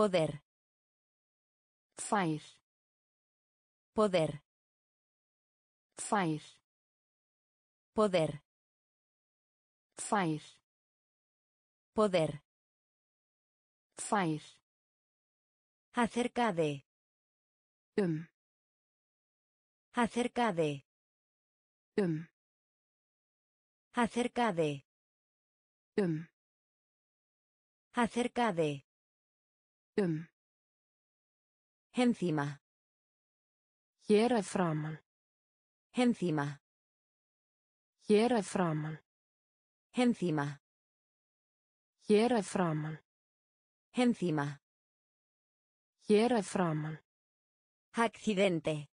poder. Fair. Poder. Fair. Poder. Fair. Poder. Fair. Acerca de. Acerca de. Acerca de. Acerca de. Encima. Hér að framan. Encima. Hér að framan. Encima. Hér að framan. Encima. Hér að framan. Accidente.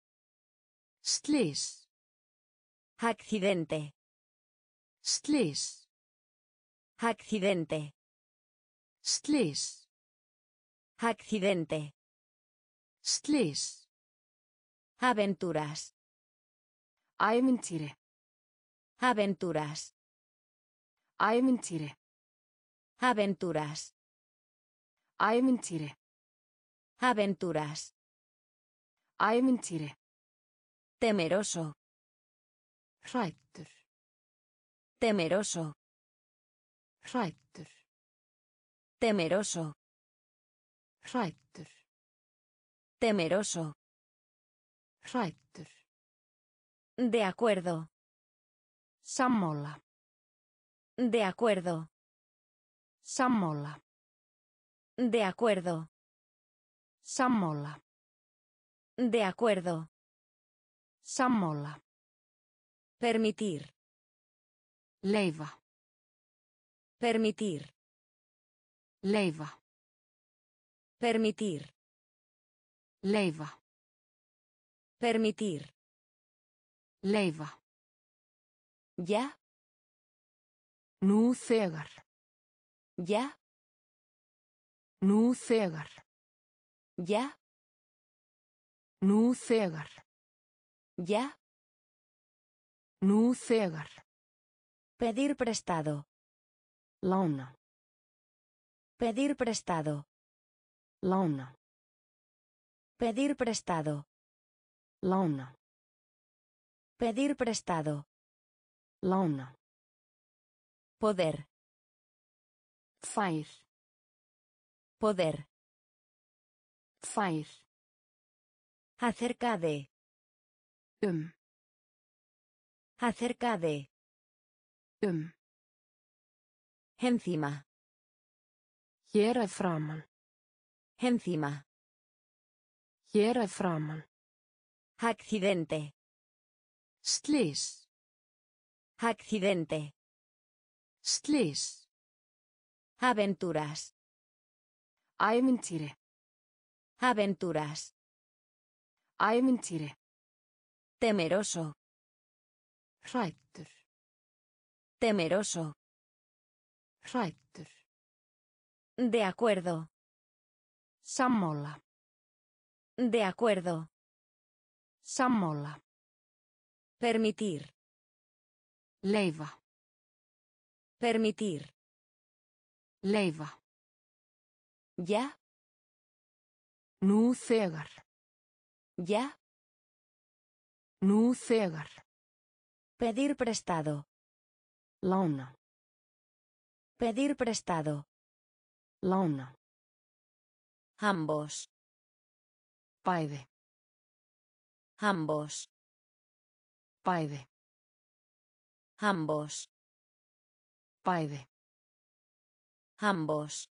Slys. Accidente. Slys. Accidente. Slys. Accidente. Slys. Aventuras. Ævintýri. Aventuras. Ævintýri. Aventuras. Ævintýri. Aventuras. Ævintýri. Temeroso. Hrættur. Temeroso. Hrættur. Temeroso. Hrættur. Temeroso. Hrættur. De acuerdo. Sammála. De acuerdo. Sammála. De acuerdo. Sammála. De acuerdo. Sammála. Permitir. Leyfa. Permitir. Leyfa. Permitir. Leyfa. Permitir. Leyfa. Ya. Nú þegar. Ya. Nú þegar. Ya. Nú þegar. Ya. Nú þegar. Pedir prestado. Lána. Pedir prestado. Lána. Pedir prestado. Lána. Pedir prestado. Lána. Poder. Fair. Poder. Fair. Acerca de. Acerca de. Encima. Hér að framan. Encima. Hér að framan. Accidente. Slys. Accidente. Slys. Aventuras. Ævintýri. Aventuras. Ævintýri. Temeroso. Hrættur. Temeroso. Hrættur. De acuerdo. Sammála. De acuerdo. Sammála. Permitir. Leyfa. Permitir. Leyfa. Ya. Nú þegar. Ya. Nú þegar. Pedir prestado. Lána. Pedir prestado. Lána. Ambos. Bæði. Ambos. Bæði. Ambos. Bæði. Ambos.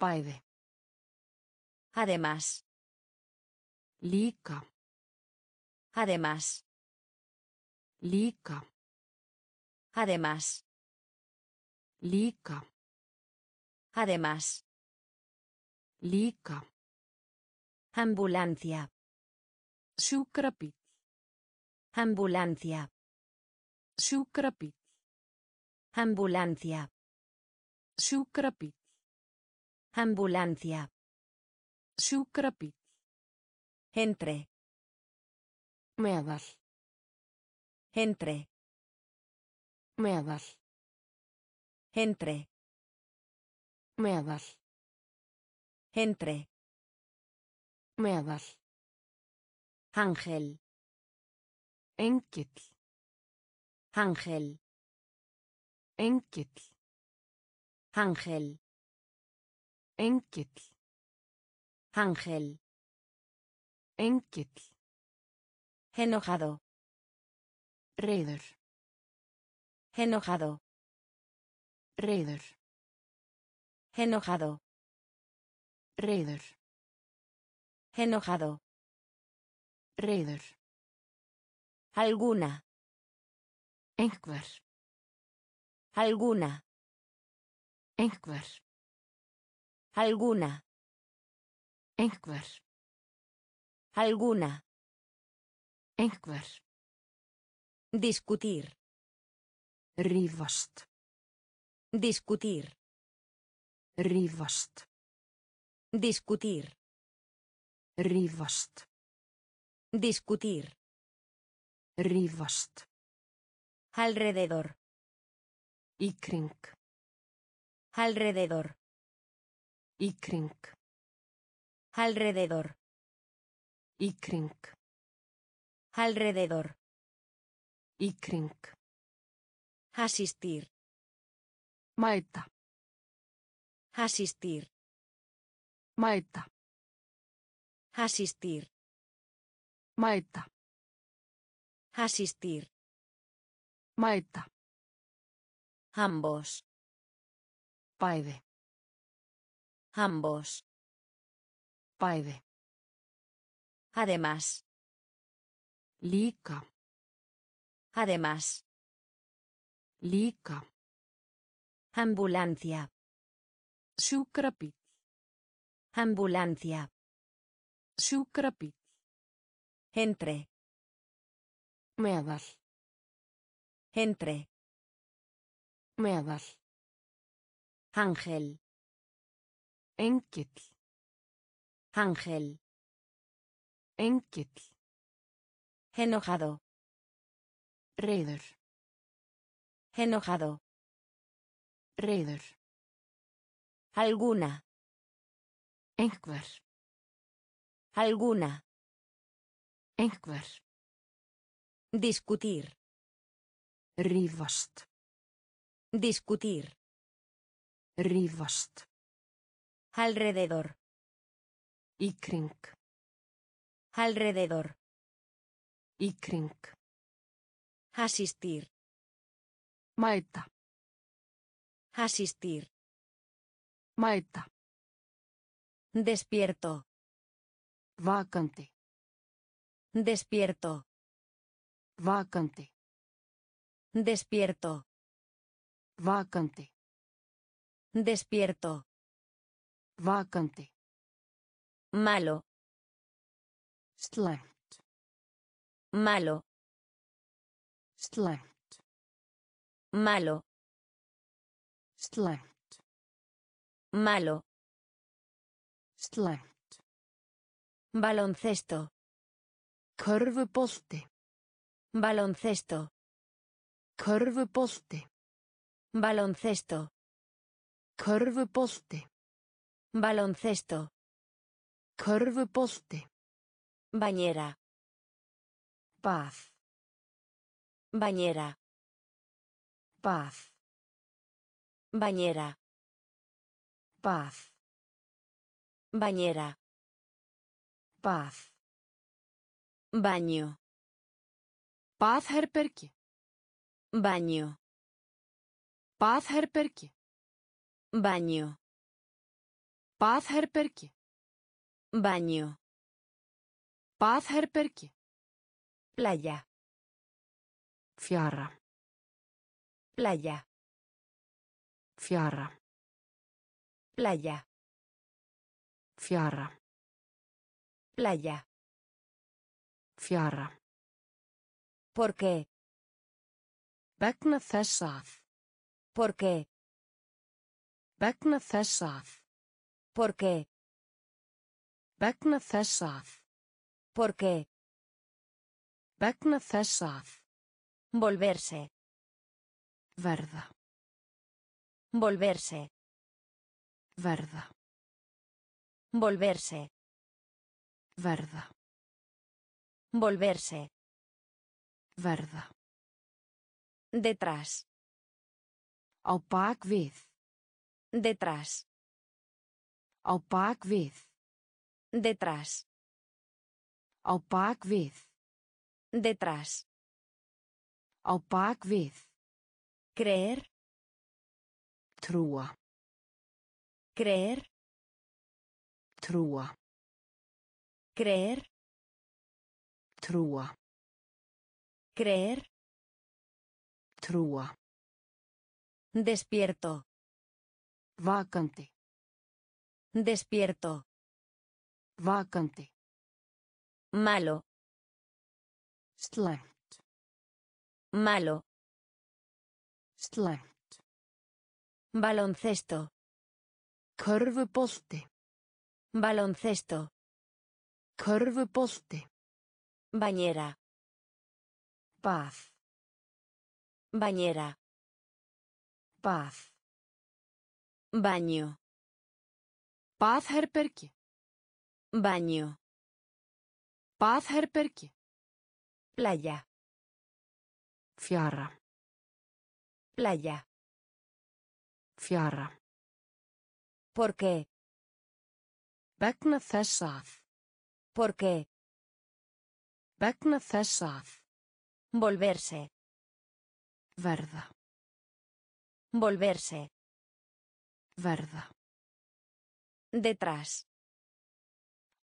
Bæði. Además. Líka. Además. Líka. Además. Líka. Además. Líka. Ambulancia. Sjúkrabíll. Ambulancia. Sjúkrabíll. Ambulancia. Sjúkrabíll. Ambulancia. Sjúkrabíll. Entre. Meðal. Entre. Meðal. Entre. Meðal. Entre. Meðal. Ángel. Engill. Ángel. Engill. Ángel. Engill. Ángel. Engill. Enojado. Reiður. Enojado. Reiður. Enojado. Reiður. Enojado. Reiður. Alguna. Einhver. Alguna. Einhver. Alguna. Einhver. Alguna. Einhver. Discutir. Rífast. Discutir. Rífast. Discutir. Rífast. Discutir. Rífast. Alrededor. Í kring. Alrededor. Í kring. Alrededor. Í kring. Alrededor. Í kring. Asistir. Mæta. Asistir. Mæta. Asistir. Mæta. Asistir. Mæta. Ambos. Bæði. Ambos. Bæði. Además. Líka. Además. Líka. Ambulancia. Sjúkrabíll. Ambulancia. Sjúkrabíll. Entre. Meðal. Entre. Meðal. Ángel. Engill. Ángel. Engill. Enojado. Reiður. Enojado. Reiður. Alguna. Einhver. Alguna. Einhver. Discutir. Rífast. Discutir. Rífast. Alrededor. Í kring. Alrededor. Í kring. Asistir. Mæta. Asistir. Mæta. Despierto. Vacante. Despierto. Vacante. Despierto. Vacante. Despierto. Vacante. Malo. Slæmt. Malo. Slæmt. Malo. Slæmt. Malo. Slæmt. Baloncesto. Körfubolti. Baloncesto. Körfubolti. Baloncesto. Körfubolti. Baloncesto. Körfubolti. Bañera. Bath. Bañera. Bath. Bañera. Bath. Bañera. Bath. Baño. Baðherbergi. Baño. Baðherbergi. Baño. Baðherbergi. Baño. Baðherbergi. Playa. Fjara. Playa. Fjara. Playa. Fjara. Playa. Fjara. ¿Por qué? Vegna þess að. ¿Por qué? Vegna þess að. ¿Por qué? Vegna þess að. ¿Por qué? Vegna þess að. Volverse. Verða. Volverse. Verda. Volverse. Verda. Volverse. Verda. Detrás. Á bak við. Detrás. Á bak við. Detrás. Á bak við. Detrás. Á bak við. Creer. Trúa. Creer. Trúa. Creer. Trúa. Creer. Trúa. Despierto. Vacante. Despierto. Vacante. Malo. Slæmt. Malo. Slæmt. Baloncesto. Körfubolti. Baloncesto. Körfubolti. Bañera. Bath. Bañera. Bath. Baño. Baðherbergi. Baño. Baðherbergi. Playa. Fjara. Playa. Fjara. ¿Por qué? Vegna þess að. ¿Por qué? Vegna þess að. Volverse. Verða. Volverse. Verða. Detrás.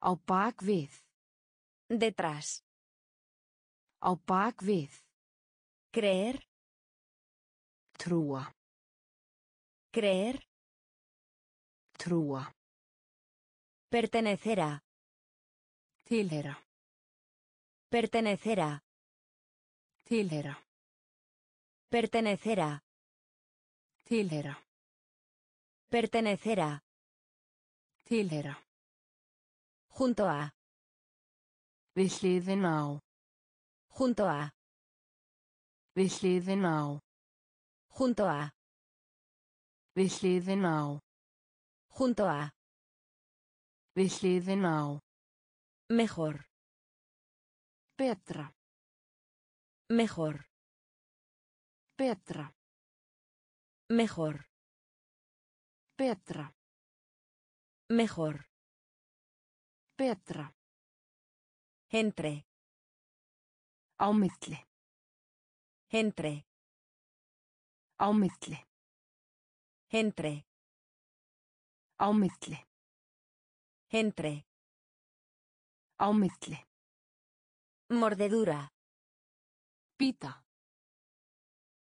Á bak við. Detrás. Á bak við. Creer. Trúa. Creer. Trúa. Pertenecer a. Tilheyra. Pertenecer a. Tilheyra. Pertenecer a. Tilheyra. Pertenecer a. Tilheyra. Junto a. Við hliðina á. Junto a. Við hliðina á. Junto a. Við hliðina á. Junto a. Við hliðina á. Mejor. Betra. Mejor. Betra. Mejor. Betra. Mejor. Betra. Entre. Á milli. Entre. Á milli. Entre. Á milli. Entre. Á milli. Mordedura. Pita.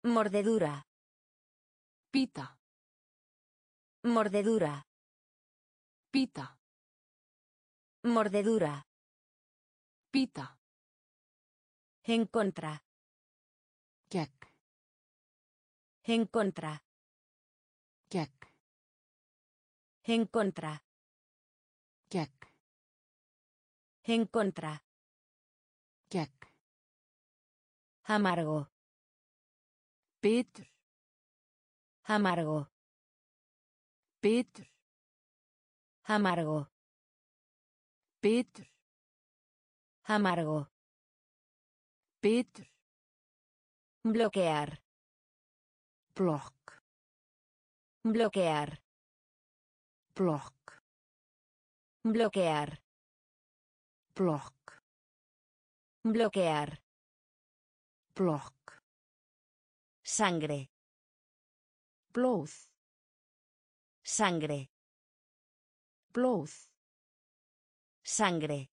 Mordedura. Pita. Mordedura. Pita. Mordedura. Pita. En contra. Gegn. En contra. Gegn. En contra. Gegn. En contra. Gegn. Amargo. Bitter. Amargo. Bitter. Amargo. Bitter. Amargo. Bitter. Bloquear. Block. Bloquear. Block. Bloquear. Block. Bloquear. Block. Sangre. Blóð. Sangre. Blóð. Sangre.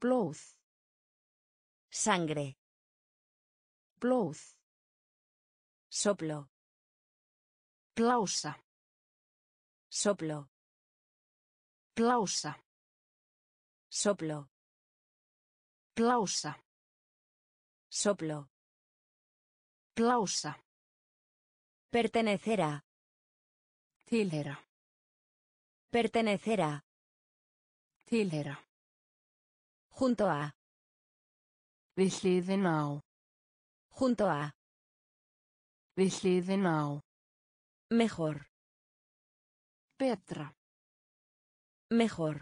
Blóð. Sangre. Blóð. Soplo. Plása. Soplo. Plása. Soplo. Plása. Soplo. Plása. Pertenecer a. Tilheyra. Pertenecer a. Tilheyra. Junto a. Við hliðina á. Junto a. Við hliðina á. Mejor. Betra. Mejor.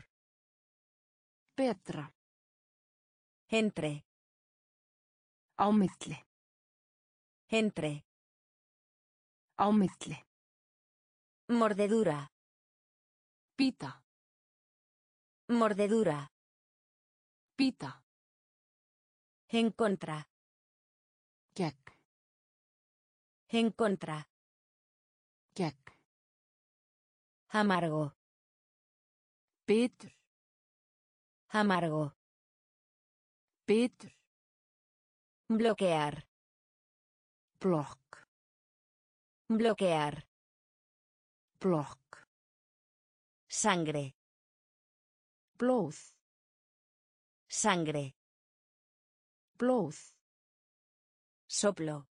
Betra. Entre. Á milli. Entre. Á milli. Mordedura. Pita. Mordedura. Pita. En contra. Gegn. En contra. Gegn. Amargo. Bitter. Amargo. Bitter. Bloquear. Block. Bloquear. Block. Sangre. Blóð. Sangre. Blóð. Soplo.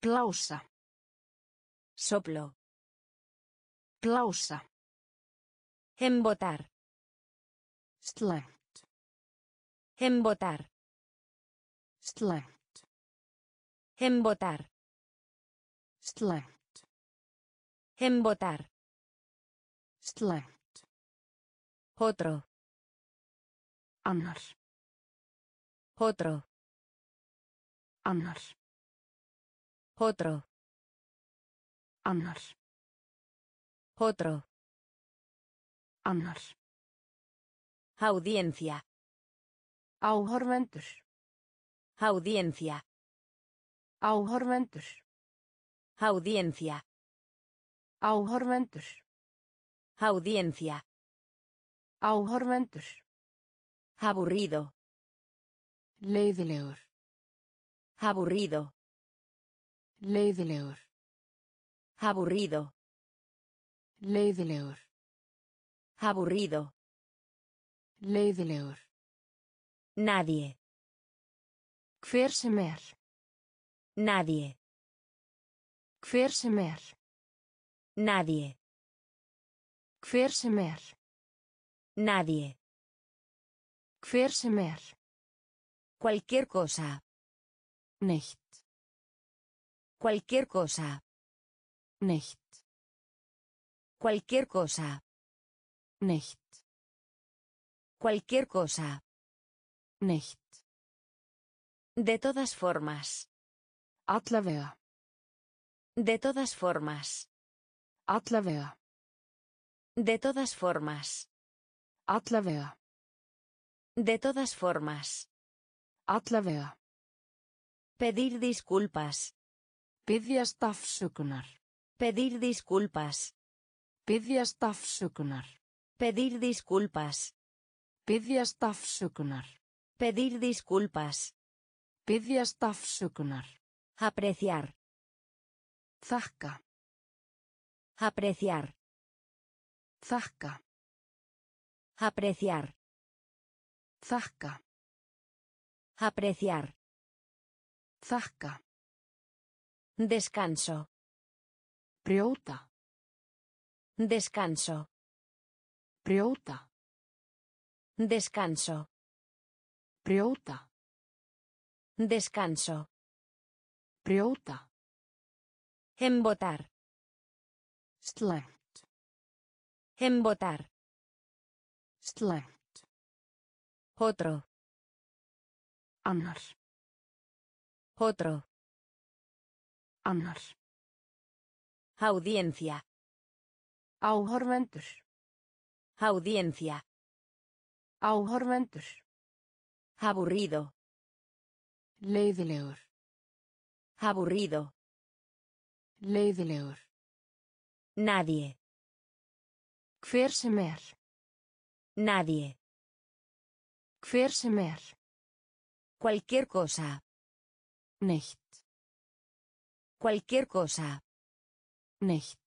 Plása. Soplo. Plása. Embotar. Slæmt. Embotar. Slæmt. Embotar. Slæmt. Embotar. Slæmt. Otro. Annar. Otro. Annar. Otro. Annar. Otro. Annar. Audiencia. Áhorfendur. Audiencia. Áhorfendur. Audiencia. Áhorfendur. Audiencia. Áhorfendur. Aburrido. Leiðinlegur. Aburrido. Leiðinlegur. Aburrido. Leiðinlegur. Aburrido. Leiðinlegur. Nadie. Hver sem er. Nadie. Hver sem er. Nadie. Hver sem er. Nadie. Hver sem er. Cualquier cosa. Nicht. Cualquier cosa. Nicht. Cualquier cosa. Nicht. Cualquier cosa. Nicht. De todas formas. Alla vega. De todas formas. Alla vega. De todas formas. Alla vega. De todas formas. Alla vega. Pedir disculpas. Biðjast afsökunar. Pedir disculpas. Biðjast afsökunar. Pedir disculpas. Biðjast afsökunar. Pedir disculpas. Biðjast afsökunar. Apreciar. Þakka. Apreciar. Þakka. Apreciar. Þakka. Apreciar. Þakka. Descanso. Brjóta. Descanso. Brjóta. Descanso. Brjóta. Descanso. Brjóta. Embotar. Slæmt. Embotar. Slæmt. Otro. Annar. Otro. Annar. Audiencia. Áhorfendur. Audiencia. Áhorfendur. Aburrido. Leiðinlegur. Aburrido. Leiðinlegur. Nadie. Hver sem er. Nadie. Hver sem er. Cualquier cosa. Nicht. Cualquier cosa. Nicht.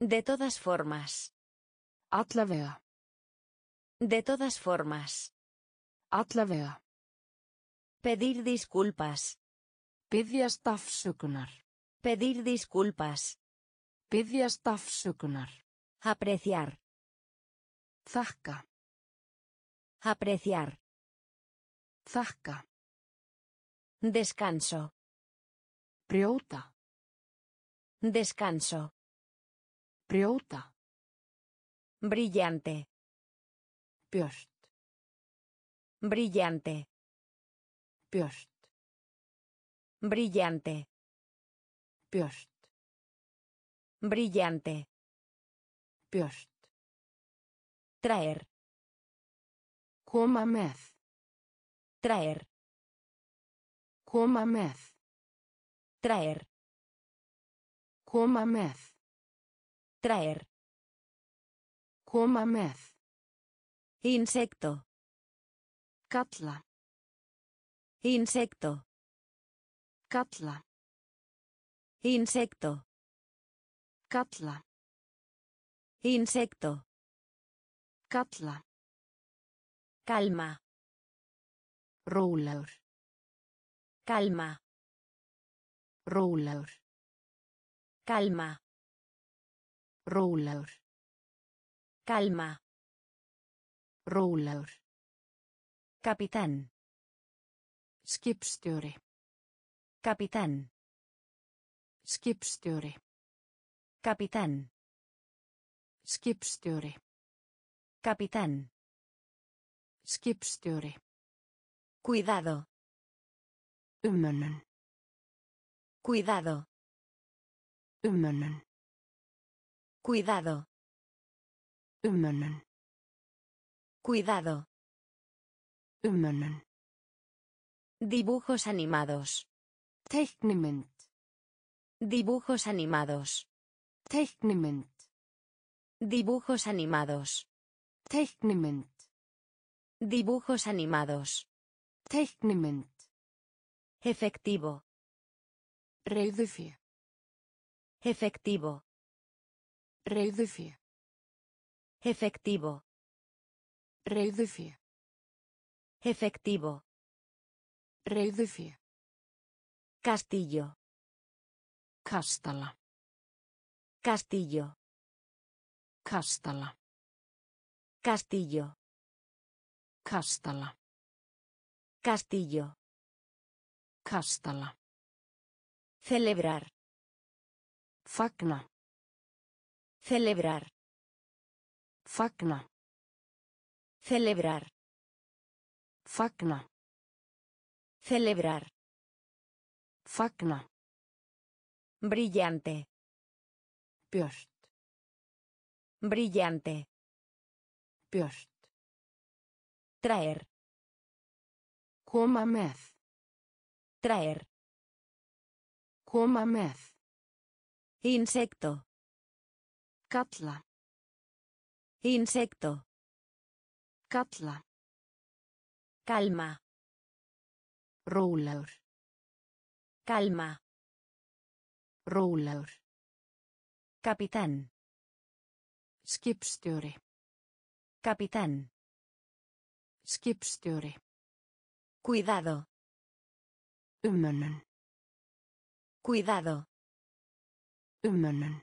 De todas formas. Alla vega. De todas formas. Alla vega. Pedir disculpas. Biðjast afsökunar. Pedir disculpas. Biðjast afsökunar. Apreciar. Þakka. Apreciar. Þakka. Descanso. Brjóta. Descanso. Brjóta. Brillante. Björt. Brillante. Björt. Brillante. Björt. Brillante. Björt. Traer. Koma með. Traer. Koma með. Traer. Koma með. Traer. Koma með. Insecto. Kalla. Insecto. Kalla. Insecto. Kalla. Insecto. Kalla. Calma. Rólegur. Calma. Rólegur. Calma. Rólegur. Calma. Rólegur. Capitán. Skipstjóri. Capitán. Skipstjóri. Capitán. Skipstjóri. Capitán. Skipstjóri. Cuidado. Umönnun. Cuidado. Umönnun. Cuidado. Umönnun. Cuidado. Umönnun. Dibujos animados. Teiknimynd. Dibujos animados. Teiknimynd. Dibujos animados. Teiknimynd. Dibujos animados. Teiknimynd. Efectivo. Reiðufé. Efectivo. Reiðufé. Efectivo. Reiðufé. Efectivo. Reiðufé. Castillo. Kastala. Castillo. Kastala. Castillo. Kastala. Castillo. Kastala. Celebrar. Fagna. Celebrar. Fagna. Celebrar. Fagna. Celebrar. Fagna. Brillante. Björt. Brillante. Björt. Traer. Koma með. Traer. Koma með. Insecto. Kalla. Insecto. Kalla. Calma. Rólegur. Calma. Rólegur. Capitán. Skipstjóri. Capitán. Skipstjóri. Cuidado. Umönnun. Cuidado. Umönnun.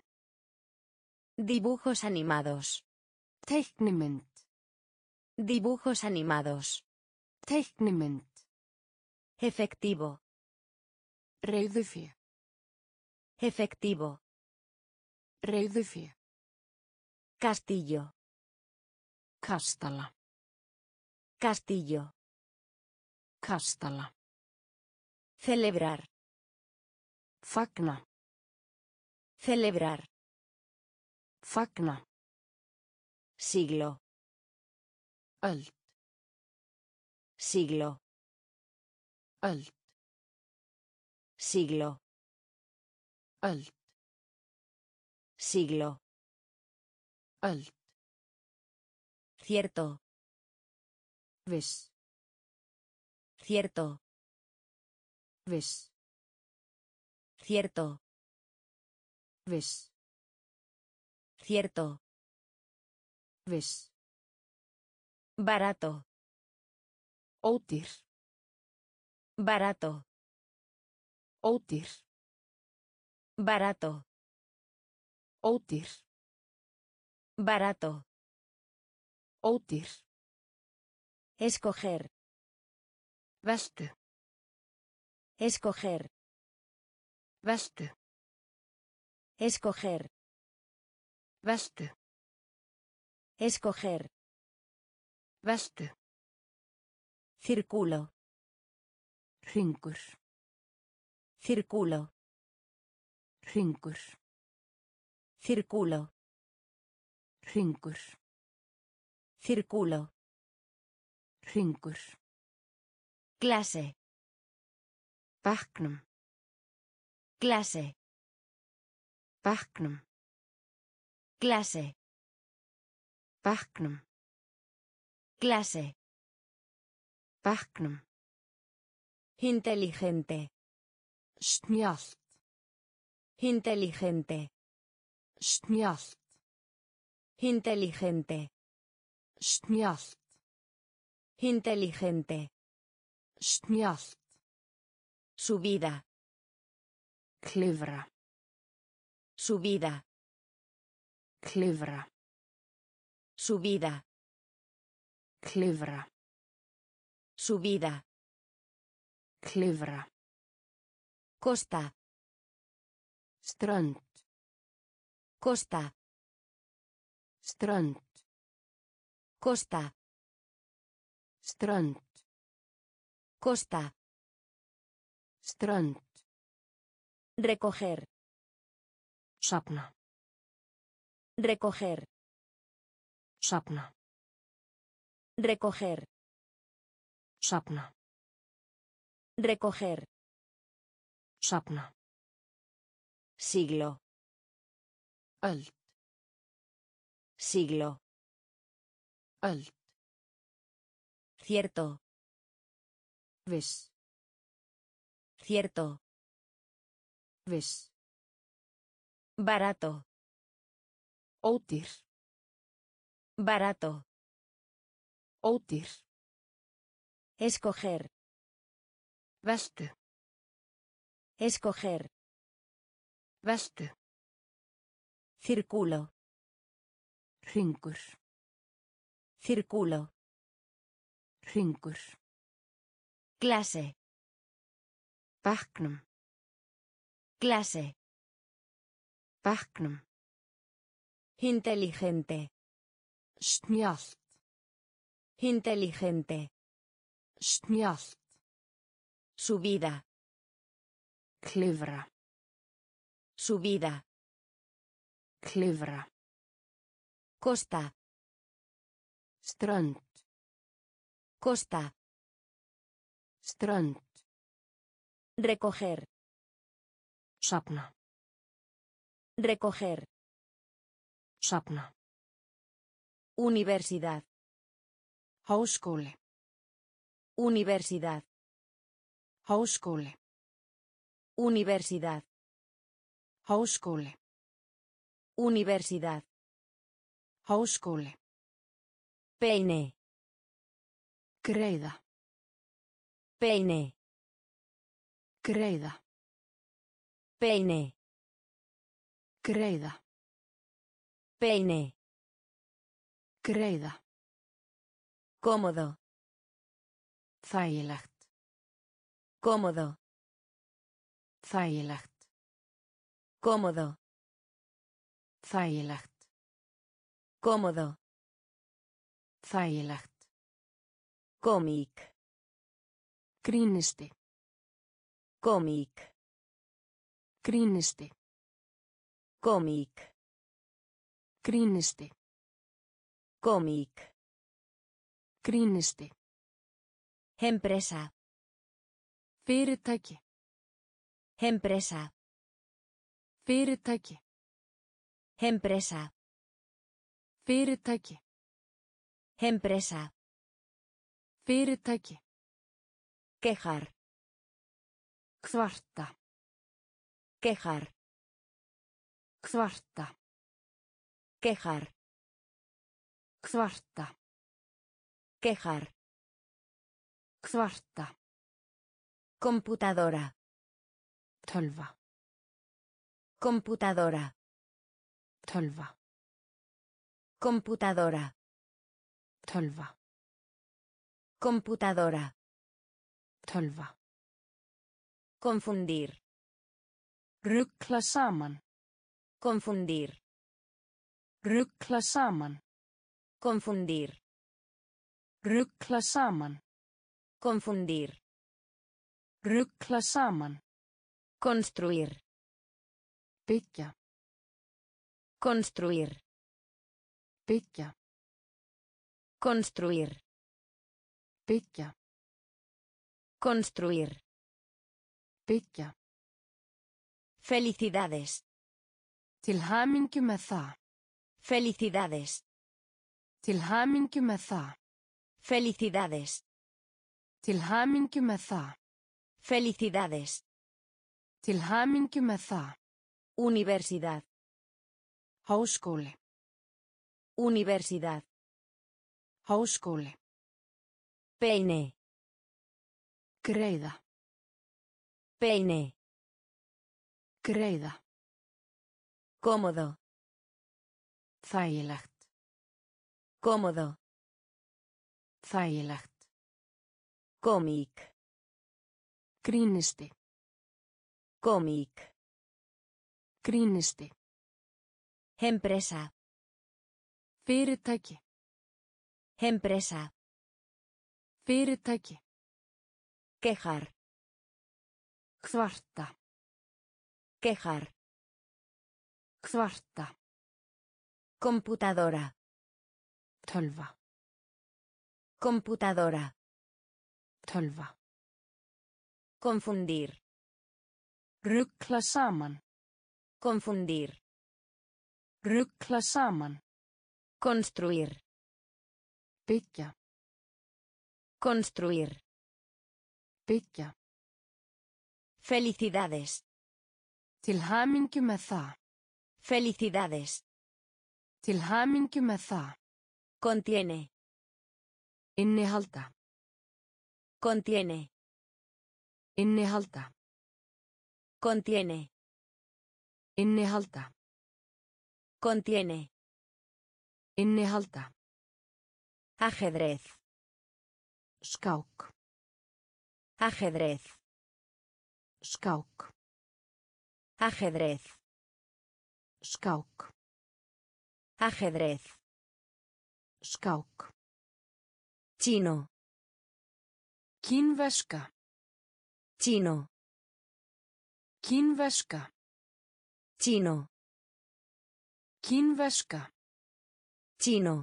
Dibujos animados. Teiknimynd. Dibujos animados. Teiknimynd. Efectivo. Reiðufé. Efectivo. Reiðufé. Castillo. Kastala. Castillo. Kastala. Celebrar. Fagna. Celebrar. Fagna. Siglo. Öld. Siglo. Öld. Siglo. Öld. Siglo. Öld. Cierto. Vis. Cierto. Vis. Cierto. Vis. Cierto. Vis. Barato. Ótir. Barato. Ótir. Barato. Ótir. Barato. Ótir. Escoger. Vestu. Escoger. Vestu. Escoger. Vestu. Escoger. Veste. Círculo. Hringur. Círculo. Hringur. Círculo. Hringur. Círculo. Hringur. Clase. Bekknum. Clase. Bekknum. Clase. Bekknum. Clase. Bekknum. Inteligente. Snjallt. Inteligente. Snjallt. Inteligente. Snjallt. Inteligente. Snjallt. Subida. Klifra. Subida. Klifra. Subida. Klifra. Subida. Klifra. Costa. Strand. Costa. Strand. Costa. Strand. Costa. Strand. Recoger. Sapna. Recoger. Sapna. Recoger. Sapna. Recoger. Sapna. Siglo. Öld. Siglo. Öld. Cierto. Ves. Cierto. Ves. Barato. Ótir. Barato. Ótir. Escoger. Velte. Escoger. Velte. Círculo. Hringur. Círculo. Hringur. Clase. Bekknum. Clase. Bekknum. Inteligente. Snjallt. Inteligente. Snjallt. Subida. Klifra. Subida. Klifra. Costa. Strand. Costa. Strand. Recoger. Sapna. Recoger. Sapna. Universidad. Háskóli. Universidad. Háskóli. Universidad. Háskóli. Universidad. Háskóli. Peine. Greiða. Peine. Greiða. Peine. Greiða. Peine. Greiða. Cómodo. Þægilegt. Cómodo. Þægilegt. Cómodo. Þægilegt. Cómodo. Þægilegt. Cómic. Grínisti. Cómic. Grínisti. Cómic. Grínisti. Cómic. Grínisti. Empresa. Fyrirtæki. Empresa. Fyrirtæki. Empresa. Fyrirtæki. Empresa. Fyrirtæki. Quejar. Kvarta. Quejar. Kvarta. Quejar. Kvarta. Quejar. Kvarta. Computadora. Tölva. Computadora. Tölva. Computadora. Tölva. Computadora. Tölva. Confundir. Rukla saman. Confundir. Rukla saman. Confundir. Rugla saman. Confundir. Rugla saman. Construir. Byggja. Construir. Byggja. Construir. Byggja. Construir. Byggja. Felicidades. Til hamingju með það. Felicidades. Til hamingju með það. Felicidades. Til hamingju með það. Felicidades. Til hamingju með það. Universidad. Háskóli. Universidad. Háskóli. Peine. Greiða. Peine. Greiða. Cómodo. Þægilegt. Cómodo. Þægilegt. Cómic. Grínisti. Cómic. Grínisti. Empresa. Fyrirtæki. Empresa. Fyrirtæki. Quejar. Kvarta. Quejar. Kvarta. Computadora. Tölva. Computadora. Tölva. Confundir. Rugla saman. Confundir. Rugla saman. Construir. Byggja. Construir. Byggja. Felicidades. Til hamingju með það. Felicidades. Til hamingju með það. Contiene. Innihalda. Contiene. Innihalda. Contiene. Innihalda. Contiene. Innihalda. Ajedrez. Skák. Ajedrez. Skák. Ajedrez. Skák. Ajedrez. Skák. Chino. Kínverska. Chino. Kínverska. Chino. Kínverska. Chino.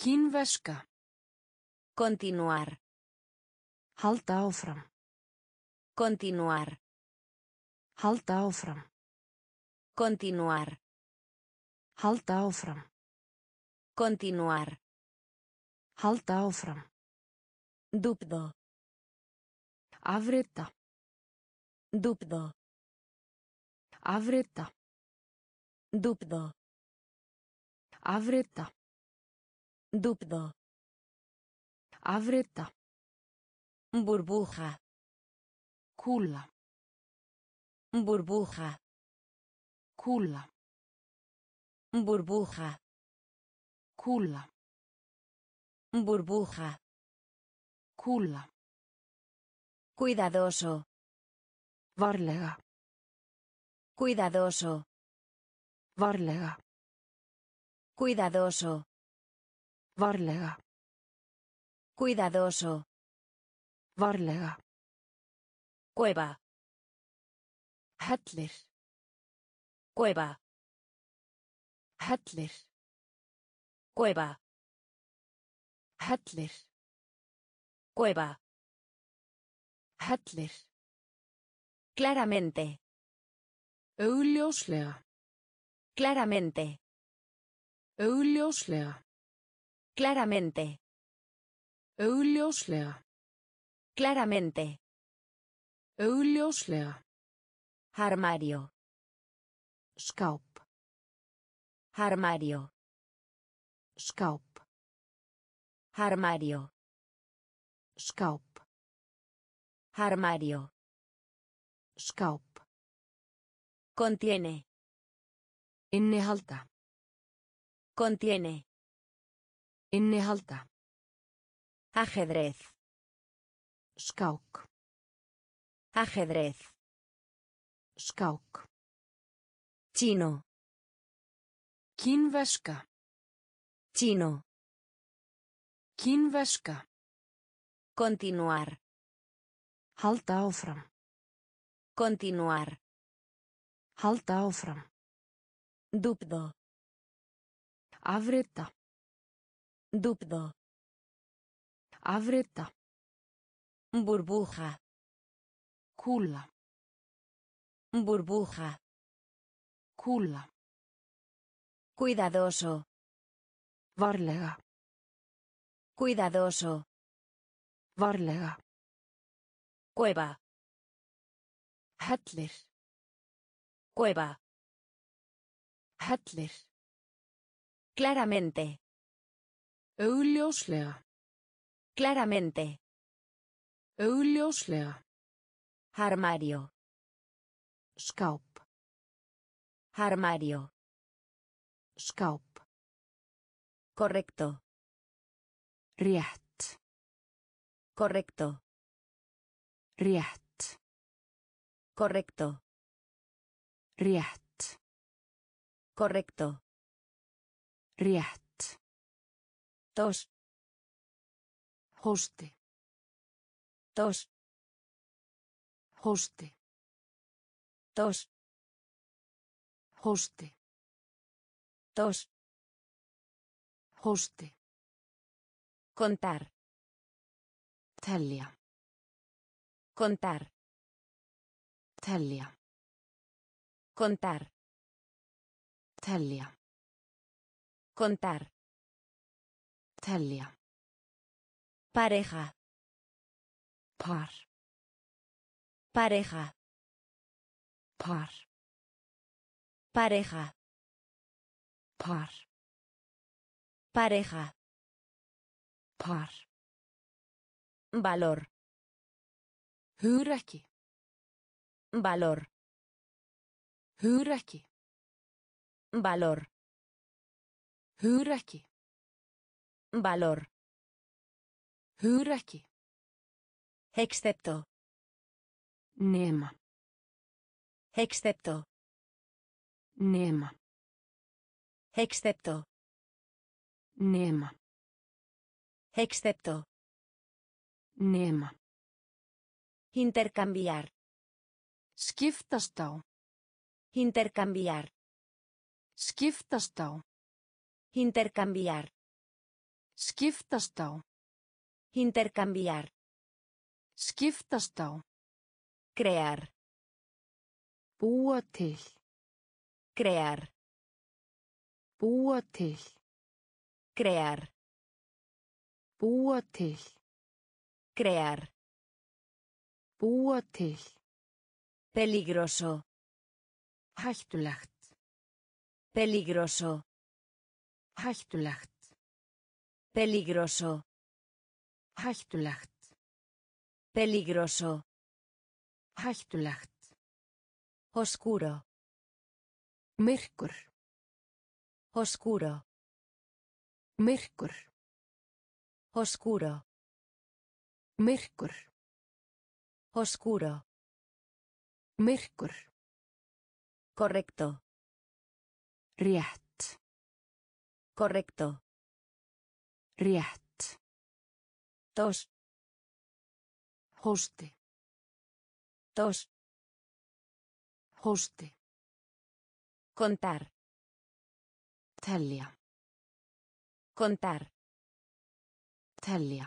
Kínverska. Continuar. Halda áfram. Continuar. Halda áfram. Continuar. Halda áfram. Continuar. Halda áfram. Dúbdo. Afrita. Dúbdo. Afrita. Dúbdo. Afrita. Dúbdo. Afrita. Burbuja. Kula. Burbuja. Kula. Burbuja. Kula. Burbuja. Kula. Cuidadoso. Varlega. Cuidadoso. Varlega. Cuidadoso. Varlega. Cuidadoso. Varlega. Cueva. Hellir. Cueva. Hellir. Cueva. Hellir. Cueva. Hellir. Claramente. Augljóslega. Claramente. Augljóslega. Claramente. Augljóslega. Claramente. Augljóslega. Armario. Skáp. Armario. Skáp. Armario. Skáp. Armario. Skáp. Contiene. Innihalda. Contiene. Innihalda. Ajedrez. Skák. Ajedrez. Skák. Chino. Kínverska. Chino. Kínverska. Continuar. Halda áfram. Continuar. Halda áfram. Dúbdo. Afrita. Dúbdo. Afrita. Burbuja. Kúla. Burbuja. Kúla. Cuidadoso. Varlega. Cuidadoso. Varlega. Cueva. Hellir. Cueva. Hellir. Claramente. Augljóslega. Claramente. Augljóslega. Armario. Skáp. Armario. Skáp. Correcto. Rétt. Correcto. Rétt. Correcto. Rétt. Correcto. Rétt. Tos. Hosti. Tos. Hosti. Tos. Hosti. Tos. Hosti. Contar. Telja. Contar. Telja. Contar. Telja. Contar. Telja. Pareja. Par. Pareja. Par. Pareja. Par. Pareja. Par. Valor. Hugrekki. Valor. Hugrekki. Valor. Hugrekki. Valor. Hugrekki. Excepto. Nema. Excepto. Nema. Excepto. Nema. Excepto. Nema. Intercambiar. Skiptast á. Intercambiar. Skiptast á. Intercambiar. Skiptast á. Intercambiar. Skiptast á. Crear. Búa til. Crear. Búa til. Crear. Búa til. Crear. Búa til. Peligroso. Hættulegt. Peligroso. Hættulegt. Peligroso. Hættulegt. Peligroso. Hættulegt. Oscuro. Myrkur. Oscuro. Myrkur. Oscuro. Myrkur. Oscuro. Myrkur. Correcto. Rétt. Correcto. Rétt. Tos. Hosti. Tos. Hosti. Contar. Telja. Contar. Telja.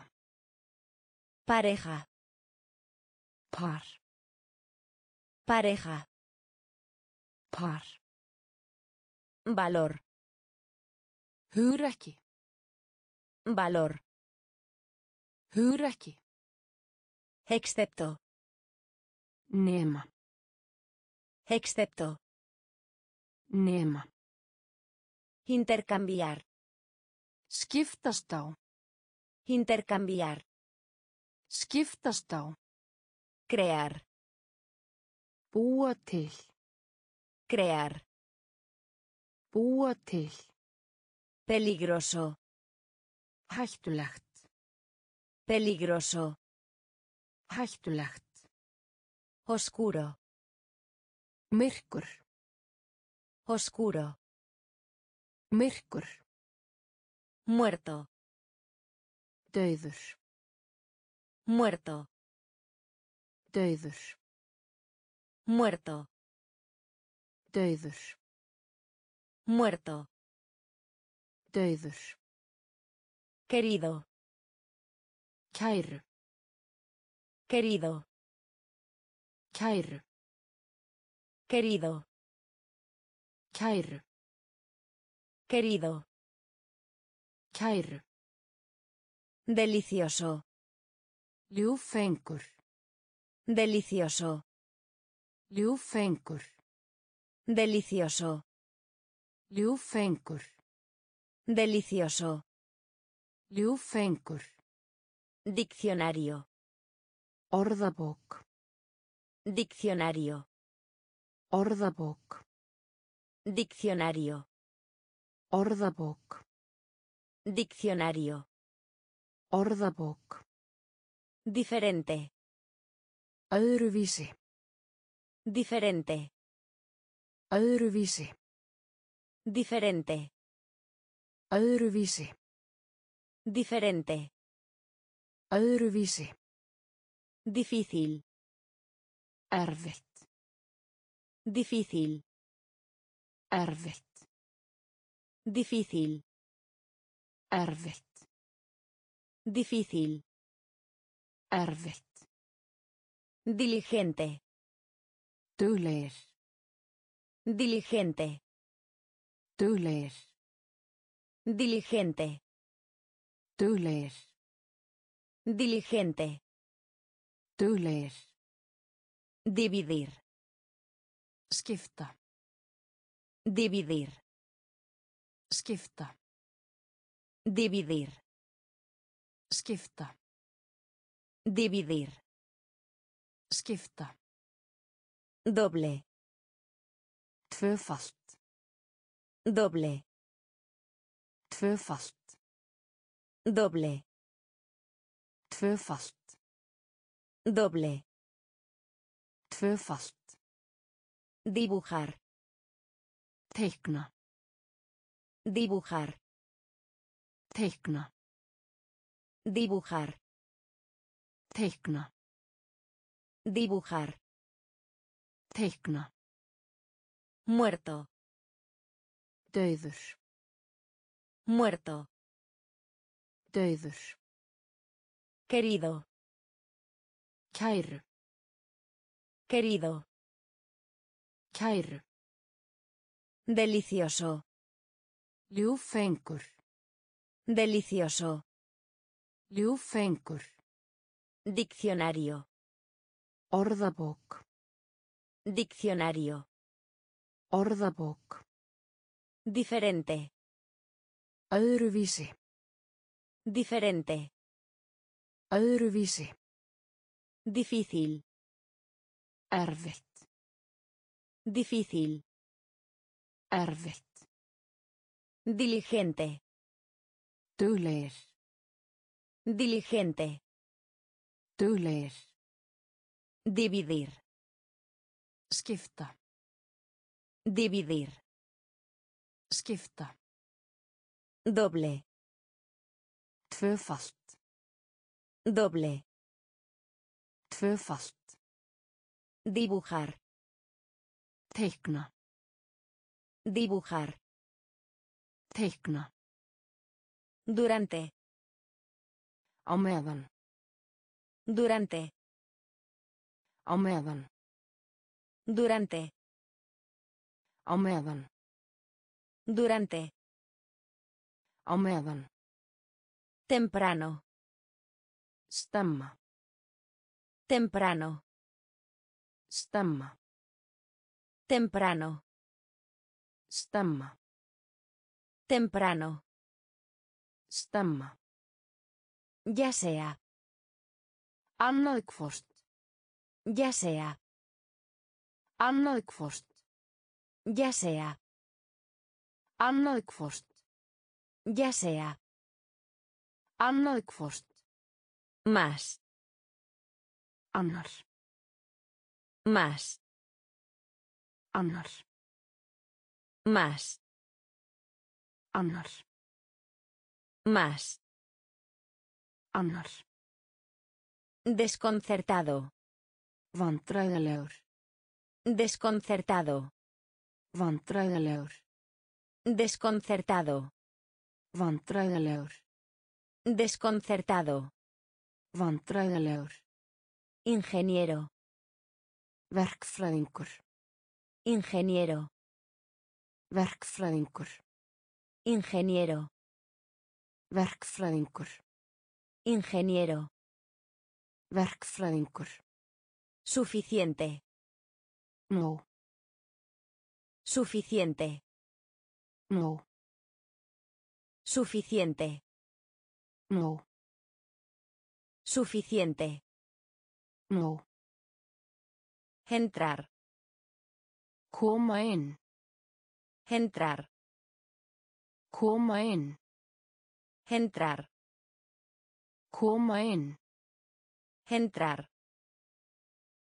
Pareja. Par. Pareja. Par. Valor. Hugrekki. Valor. Hugrekki. Excepto. Nema. Excepto. Nema. Intercambiar. Skiptast á. Intercambiar. Skiptast á. Crear. Búa til. Crear. Búa til. Peligroso. Hættulegt. Peligroso. Hættulegt. Oscuro. Myrkur. Oscuro. Myrkur. muerto, dauður, muerto, dauður, muerto, dauður, muerto, dauður, querido, kæru, querido, kæru, querido, kæru, querido, kæru, delicioso, ljúfengur, delicioso, ljúfengur, delicioso, ljúfengur, delicioso, ljúfengur, diccionario, orðabók, diccionario, orðabók, diccionario, orðabók, diccionario, orðabók, diferente, öðruvísi, diferente, öðruvísi, diferente, öðruvísi, diferente, öðruvísi, difícil, erfitt, difícil, erfitt, difícil, erfitt, difícil, erfitt, diligente, duglegur, diligente, duglegur, diligente, duglegur, diligente, duglegur, dividir, skipta, dividir, skipta, dividir, skipta, dividir, skipta, doble, tvöfalt, doble, tvöfalt, doble, tvöfalt, doble, tvöfalt, dibujar, teikna, dibujar, teikna, dibujar, teikna, dibujar, teikna, muerto, dauður, muerto, dauður, querido, kæru, querido, kæru, delicioso, ljúfengur, delicioso, ljúfengur, diccionario, orðabók, diccionario, orðabók, diferente, öðruvísi, diferente, öðruvísi, difícil, erfitt, difícil, erfitt, diligente, duglegur, diligente, duglegur, dividir, skipta, dividir, skipta, doble, tvöfalt, doble, tvöfalt, dibujar, teikna, dibujar, teikna, durante, á meðan, durante, á meðan, durante, á meðan, durante, á meðan, temprano, stemma, temprano, stemma, temprano, stemma, temprano, stemma, ya sea, annaðhvort, ya sea, annaðhvort, ya sea, annaðhvort, ya sea, annaðhvort, más, annar, más, annar, más, annar, Más. Annar. Desconcertado. Vantræðalegur. Desconcertado. Vantræðalegur. Desconcertado. Vantræðalegur. Desconcertado. Vantræðalegur. Ingeniero. Verkfræðingur. Ingeniero. Verkfræðingur. Ingeniero. Verkfræðingur. Ingeniero. Verkfræðingur. Suficiente. No. Suficiente. No. Suficiente. No. Suficiente. No. Entrar. Koma inn. Entrar. Koma inn. Entrar. Koma inn. Entrar.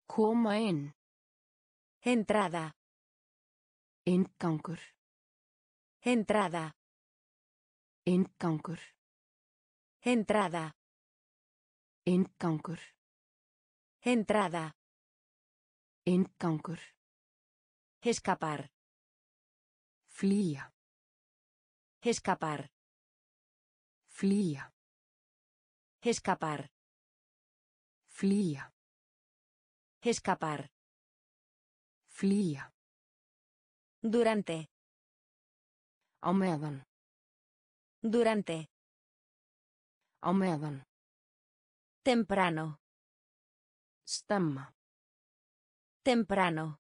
Koma inn. Entrada. Inngangur. Entrada. Inngangur. Entrada. Inngangur. Entrada. Inngangur. Escapar. Flýja. Escapar. Flýja. Escapar. Flýja. Escapar. Flýja. Durante. Á meðan. Durante. Á meðan. Temprano. Stemma. Temprano.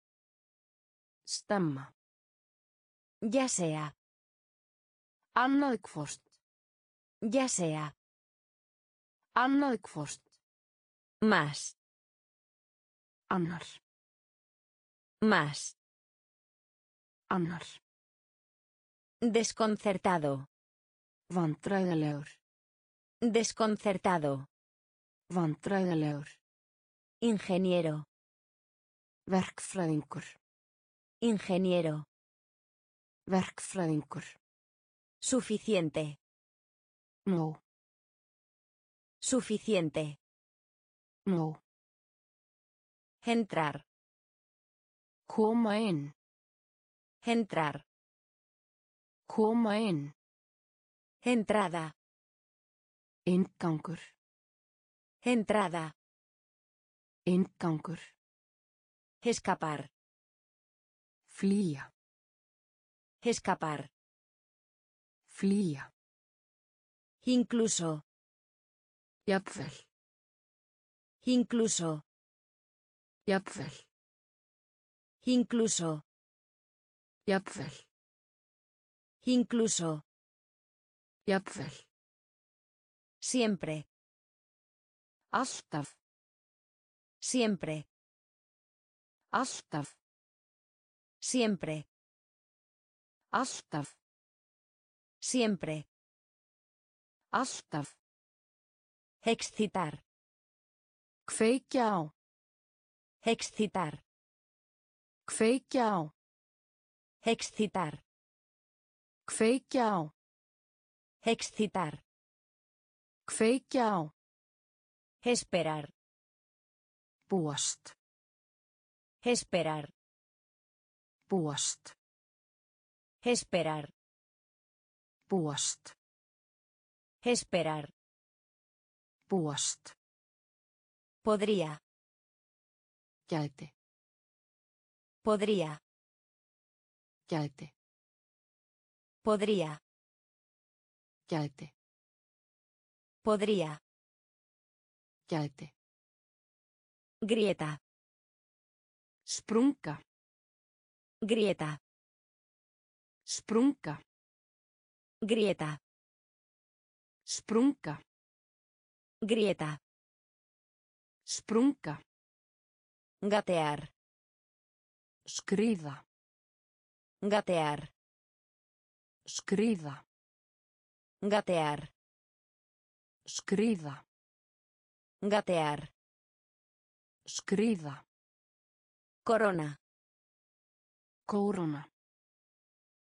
Stemma. Ya sea. Annað hvort. Ya sea. Annað hvort. Más. Annar. Más. Annar. Desconcertado. Vantræðalegur. Desconcertado. Vantræðalegur. Ingeniero. Verkfræðingur. Ingeniero. Verkfræðingur. Suficiente. No. Suficiente. No. Entrar. Koma inn. Entrar. Koma inn. Entrada. Inngangur. Entrada. Inngangur. Escapar. Flýja. Escapar. Flýja. Incluso. Jafnvel. Incluso. Jafnvel. Incluso. Jafnvel. Incluso. Jafnvel. Siempre. Alltaf. Siempre. Alltaf. Siempre. Alltaf. Siempre. Alltaf. Excitar. Kveikja á. Excitar. Kveikja á. Excitar. Kveikja á. Excitar. Kveikja á. Esperar. Búast. Esperar. Búast. Esperar. Búast. Esperar. Búast. Podría. Gæti. Podría. Gæti. Podría. Gæti. Podría. Gæti. Grieta. Sprunga. Grieta. Sprunga. Grieta. Sprunga. Grieta. Sprunga. Gatear. Skrifa. Gatear. Skrifa. Gatear. Skrifa. Gatear. Skrifa. Corona. Corona.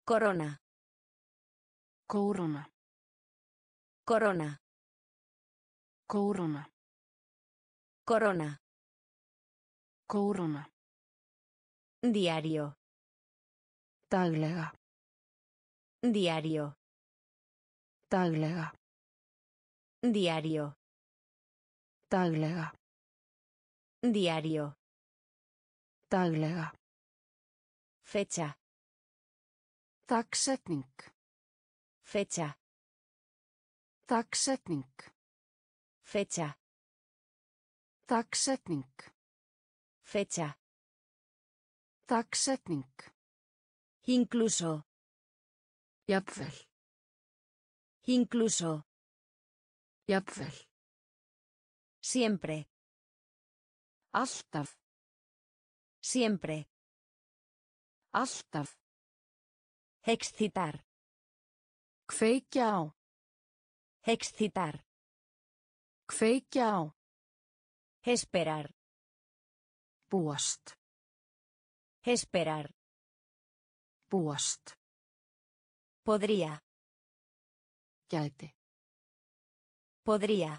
Corona. Corona. Corona. Corona. Corona. Corona. Diario. Daglega. Diario. Daglega. Diario. Daglega. Diario. Daglega. Fecha. Dagsetning. Fecha. Dagsetning. Fecha. Dagsetning. Fecha. Dagsetning. Incluso. Jafnvel. Incluso. Jafnvel. Siempre. Alltaf. Siempre. Alltaf. Excitar. Kveikja á. Excitar. Kveikja á. Esperar. Búast. Esperar. Búast. Podría. Gæti. Podría.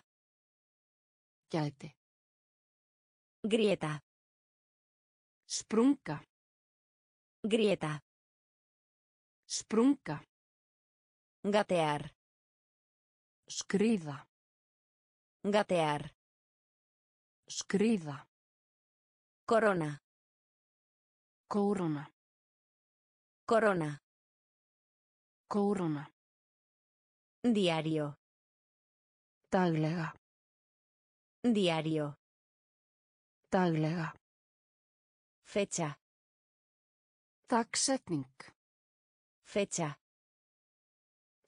Gæti. Grieta. Sprunga. Grieta. Sprunga. Gatear. Skriða. Gatear. Skriða. Corona. Corona. Corona. Corona. Diario. Daglega. Diario. Daglega. Fecha. Dagsetning. Fecha.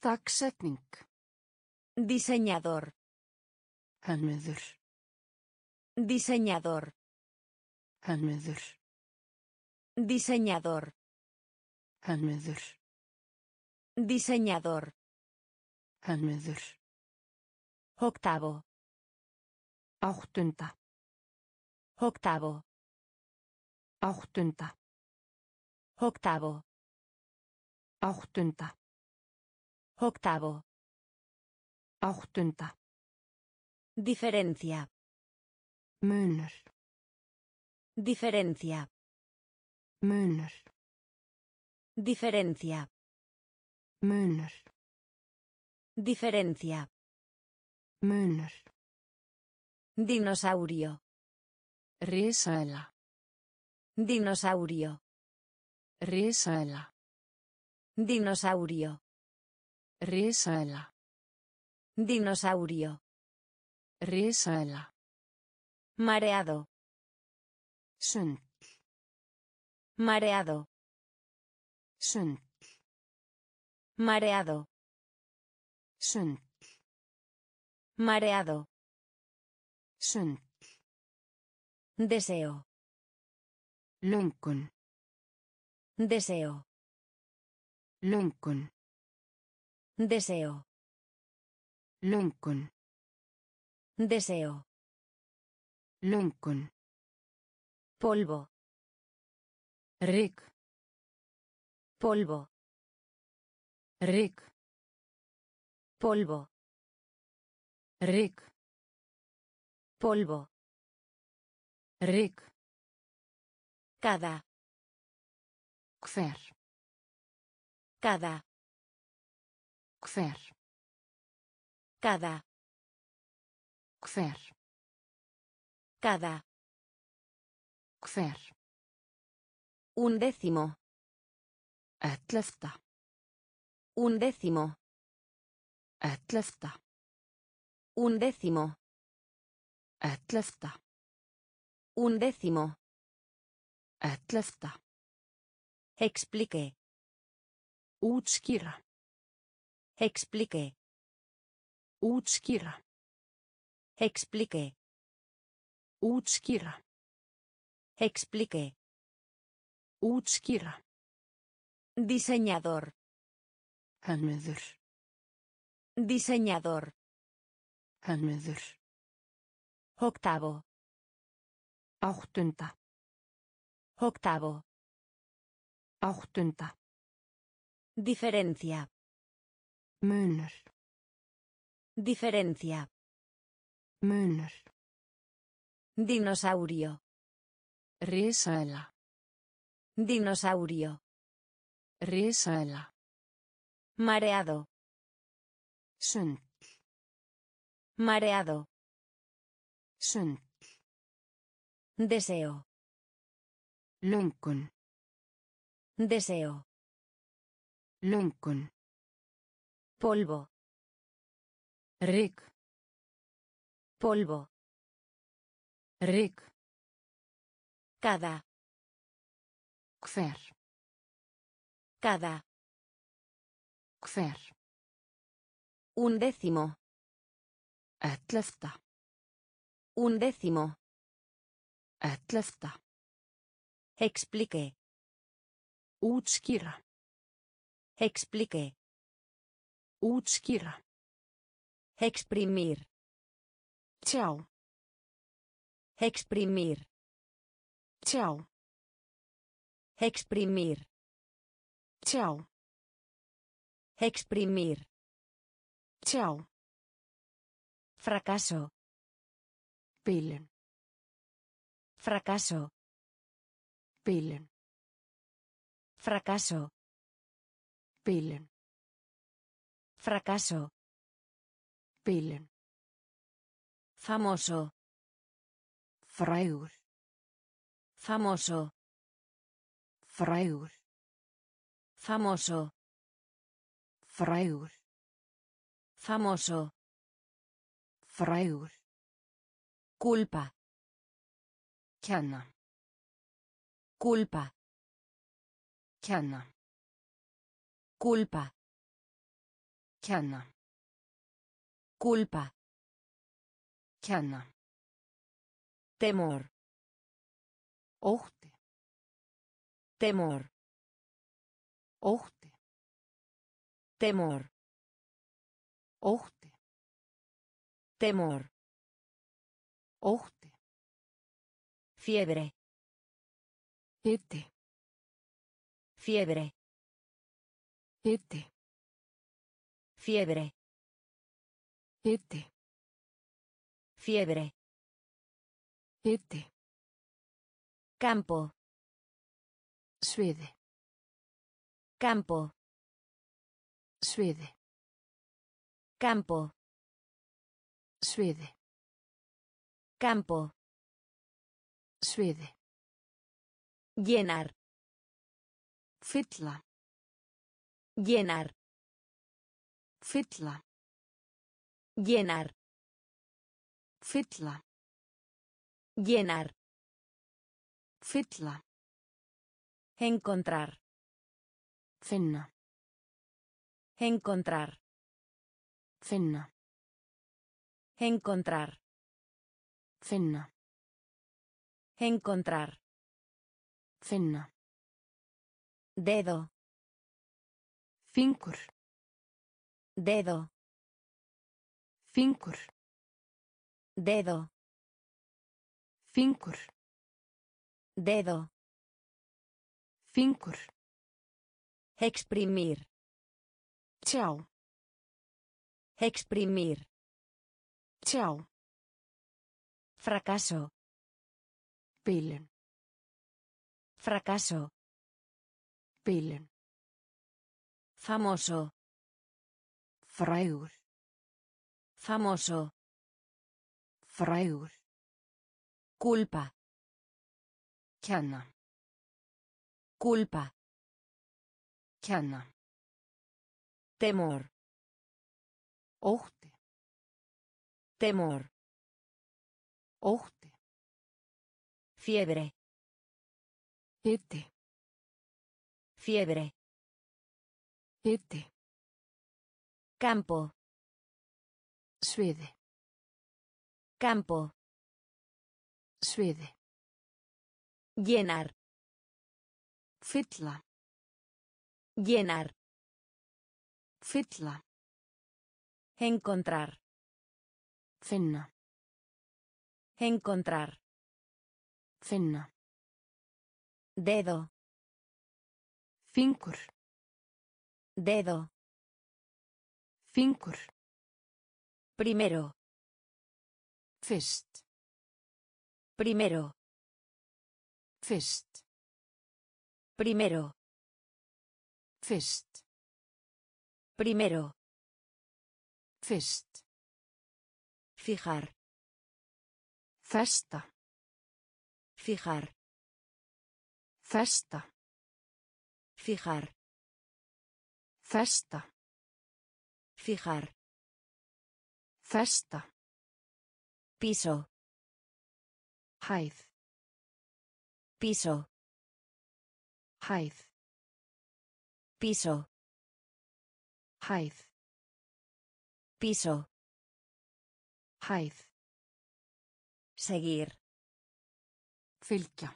Dagsetning. Diseñador. Hönnuður. Diseñador. Hönnuður. Diseñador. Hönnuður. Diseñador. Hönnuður. Octavo. Áttunda. Octavo. Áttunda. Octavo. Áttunda. Octavo. Áttunda. Diferencia. Munur. Diferencia. Munur. Diferencia. Munur. Diferencia. Munur. Dinosaurio. Risaela. Dinosaurio. Risaela. Dinosaurio. Risaela. Dinosaurio. Risaela. Mareado. Sund. Mareado. Sund. Mareado. Sund. Mareado. Sund. Deseo. Lungun. Deseo. Lungun. Deseo. Lungun. Deseo. Lungun. Polvo. Rik. Polvo. Rik. Polvo. Rik. Polvo. Rik. Cada. Kver. Cada. Kver. Cada. Kver. Cada. Kver. Undécimo. Ætlefta. Undécimo. Ætlefta. Undécimo. Ætlefta. Undécimo. Ætlefta. Explique. Útskýra. Explique. Útskýra. Explique. Útskýra. Explique. Útskýra. Diseñador. Hönnuður. Diseñador. Hönnuður. Octavo. Áttunda. Octavo. Áttunda. Diferencia. Munur. Diferencia. Munur. Dinosaurio. Risaela. Dinosaurio. Risaela. Mareado. Sund. Mareado. Sund. Deseo. Lungun. Deseo. Lungun. Polvo. Rik. Polvo. Rik. Cada. Kver. Cada. Kver. Un décimo. Atlefta. Un décimo. Atlefta. Explique. Útskýra. Explique. Útskýra. Exprimir. Tjá. Exprimir. Tjá. Exprimir. Tjá. Exprimir. Tjá. Fracaso. Bilun. Fracaso. Bilun. Fracaso. Bilun. Fracaso. Bilun. Famoso. Frægur. Famoso. Frægur. Famoso. Frægur. Famoso. Frægur. Culpa. Kenna. Culpa. Kenna. Culpa. Kenna. Culpa. Kenna. Temor. Ótti. Temor. Ótti. Temor. Ótti. Temor. Ótti. Fiebre. Hiti. Fiebre. Hiti. Fiebre. Hiti. Fiebre. Hiti. Campo. Svið. Campo. Svið. Campo. Svið. Campo. Svið. Llenar. Fylla. Llenar. Fylla. Llenar. Fylla. Llenar. Fylla. Encontrar. Finna. Encontrar. Finna. Encontrar. Finna. Encontrar. Finna. Dedo. Finkur. Dedo. Finkur. Dedo. Finkur. Dedo. Finkur. Exprimir. Tjá. Exprimir. Tjá. Fracaso. Bilun. Fracaso. Bilun. Famoso. Frægur. Famoso. Frægur. Culpa. Kenna. Culpa. Kenna. Temor. Ótti. Temor. Ótti. Fiebre. Hiti. Fiebre. Hiti. Campo. Sviði. Campo. Sviði. Llenar. Fylla. Llenar. Fylla. Encontrar. Finna. Encontrar. Finna. Dedo. Finkur. Dedo. Finkur. Primero. Fist. Primero. Fist. Primero. Fist. Primero. Fist. Fijar. Festa. Fijar. Festa. Fijar. Festa. Fijar. Festa. Piso. Hæð. Piso. Hæð. Piso. Hæð. Piso. Hæð. Seguir. Fylgja.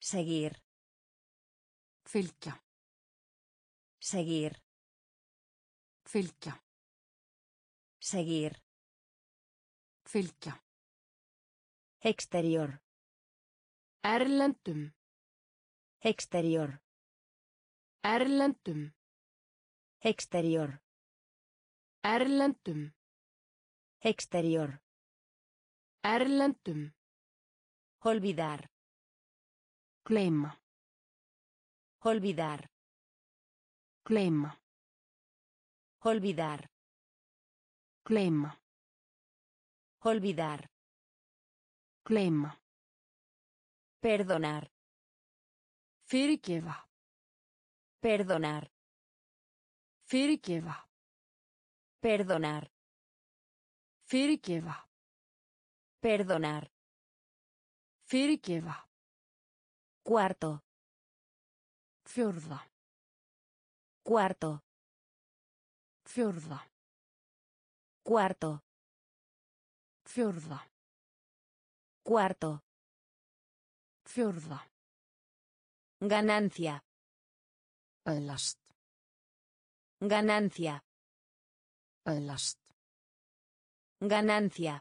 Seguir. Fylgja. Seguir. Fylgja. Seguir. Fylgja. Exterior. Erlendum. Exterior. Erlendum. Exterior. Erlendum. Exterior. Erlendum. Olvidar. Gleyma. Olvidar. Gleyma. Olvidar. Gleyma. Olvidar. Gleyma. Perdonar. Fyrirgefa. Perdonar. Fyrirgefa. Perdonar. Fyrirgefa. Perdonar. Fyrirgefa. Cuarto. Fjórða. Cuarto. Fjórða. Cuarto. Fjórða. Cuarto. Fjórða. Ganancia. Öðlast. Ganancia. Öðlast. Ganancia.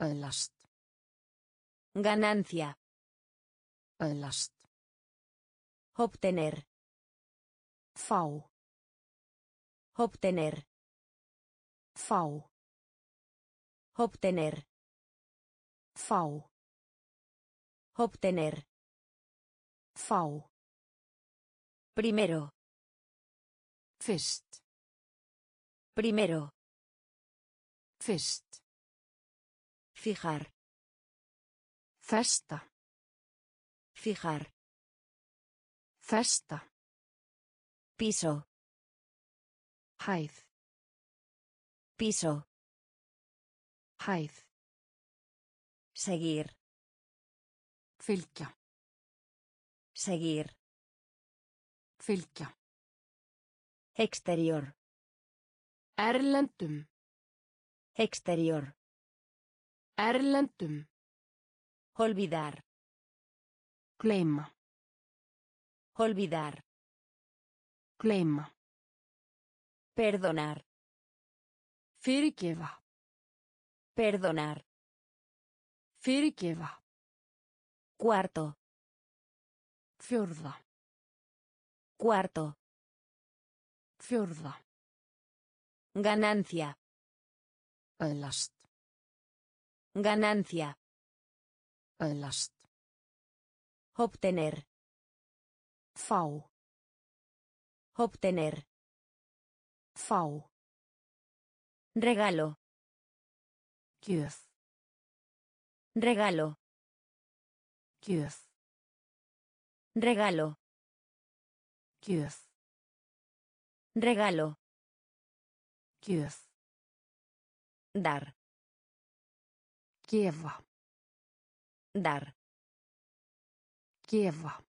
Öðlast. Ganancia. Öðlast. Obtener. Fá. Obtener. Fá. Obtener. Fá. Obtener. Fá. Primero. Fist. Primero. Fist. Fijar. Festa. Fijar. Festa. Piso. Hæð. Piso. Hæð. Seguir. Fylgja. Seguir. Fylgja. Exterior. Erlendum. Exterior. Erlendum. Olvidar. Gleyma. Olvidar. Gleyma. Perdonar. Fyrirgefa. Perdonar. Fyrirgefa. Cuarto. Fjórða. Cuarto. Fjórða. Ganancia. Öðlast. Ganancia. Öðlast. Obtener. Fá. Obtener. Fá. Regalo. Gjöf. Regalo. Gjöf. Regalo. Gjöf. Regalo. Gjöf. Dar. Gefa. Dar. Gefa.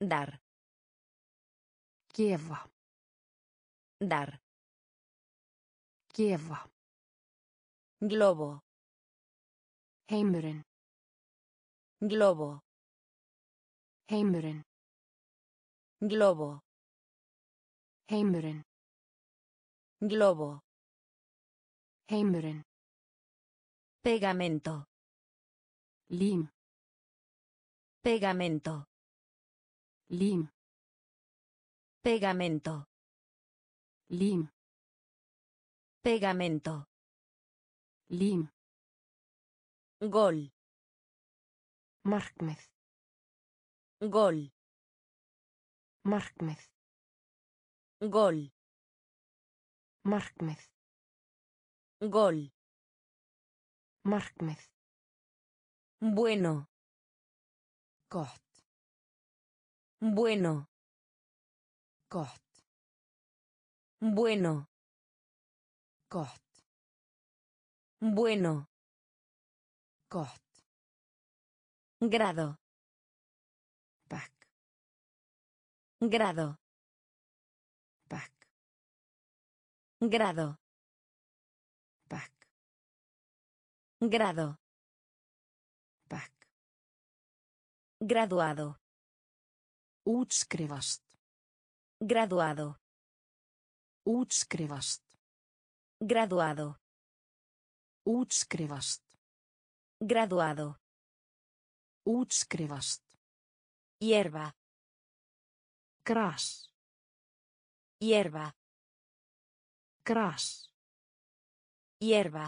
Dar. Gefa. Dar. Gefa. Globo. Heimurinn. Globo. Heimurinn. Globo. Heimurinn. Globo. Heimurinn. Pegamento. Lim. Pegamento. Lim. Pegamento. Lim. Pegamento. Lim. Gol. Markmið. Gol. Markmið. Gol. Markmið. Gol. Markmið. Bueno. Gott. Bueno. Gott. Bueno. Gott. Bueno. Gott. Grado. Back. Grado. Back. Grado. Back. Grado. Back. Graduado. Útskrifast. Graduado. Útskrifast. Graduado. Útskrifast. Graduado. Útskrifast. Hierba. Gras. Hierba. Gras. Hierba.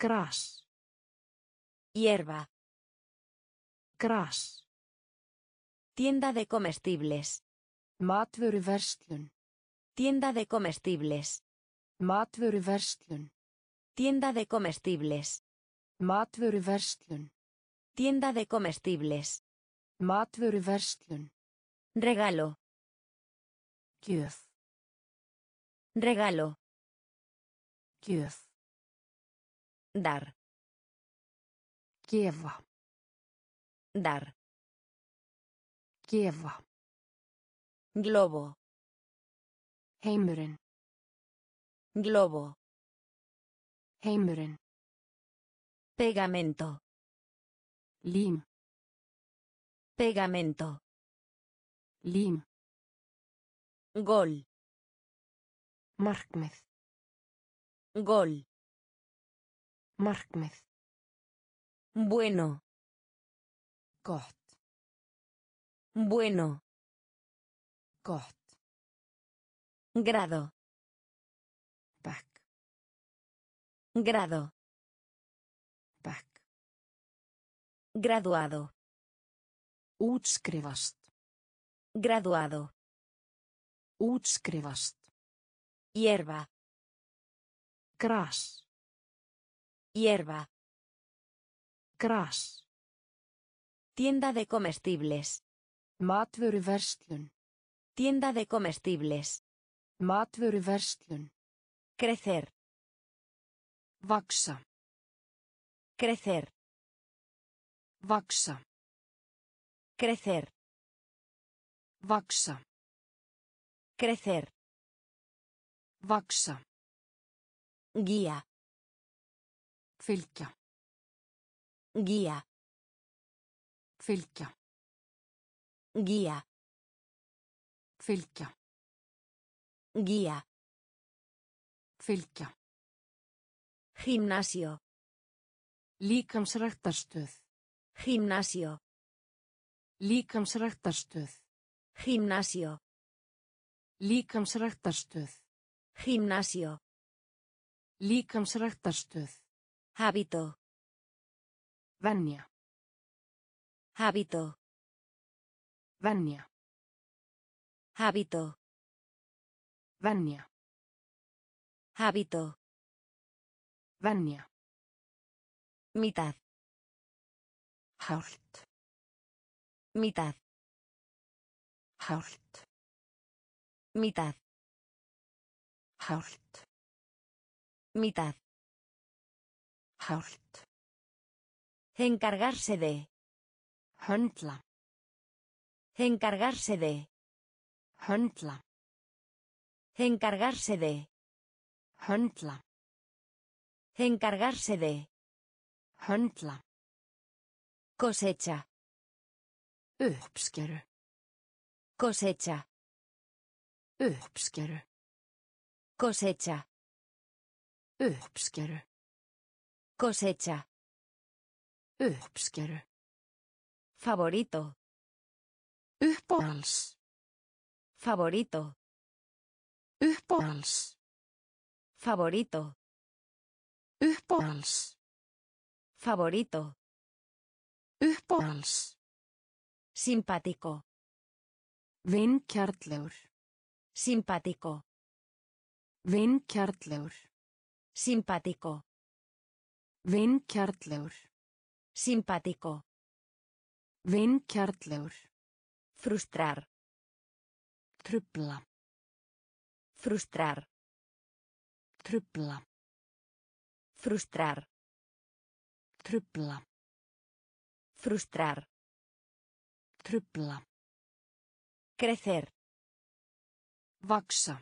Gras. Hierba. Gras. Tienda de comestibles. Matvöruverslun. Tienda de comestibles. Matvöruverslun. Tienda de comestibles. Matvöruverslun. Tienda de comestibles. Matvöruverslun. Regalo. Gjöf. Regalo. Gjöf. Dar. Gefa. Dar. Gefa. Globo. Heimurinn. Globo. Heimurinn. Pegamento. Lim. Pegamento. Lim. Gol. Markmið. Gol. Markmið. Bueno. Gott. Bueno. Gott. Grado. Back. Grado. Back. Graduado. Útskrifast. Graduado. Útskrifast. Hierba. Gras. Hierba. Gras. Tienda de comestibles. Matvöruverslun. Tienda de comestibles. Matvöruverslun. Crecer. Vaxa. Crecer. Vaxa. Crecer. Vaxa. Crecer. Vaxa. Guía. Fylgja. Guía. Fylgja. Guía. Fylgja. Guía. Fylgja. Gimnasio. Líkamsræktarstöð. Gimnasio. Líkamsræktarstöð. Gimnasio. Líkamsræktarstöð. Gimnasio. Líkamsræktarstöð. Hábito. Venja. Hábito. Venja. Hábito. Venja. Hábito. Venja. Mitad. Hálft. Mitad. Hálft. Mitad. Hálft. Mitad. Hálft. Encargarse de. Höndla. Encargarse de. Höndla. Encargarse de. Höndla. Encargarse de. Höndla. Cosecha. Uppskeru. Cosecha. Uppskeru. Cosecha. Uppskeru. Cosecha. Uppskeru. Favorito. Uppáhalds. Favorito. Uppáhalds. Favorito. Uppáhalds. Favorito. Uppáhalds. Simpático. Vinkjartlegur. Simpático. Vinkjartlegur. Simpático. Vinkjartlegur. Simpático. Vinkjartlegur. Frustrar. Trufla. Frustrar. Trufla. Frustrar. Trufla. Frustrar. Trufla. Crecer. Vaxa.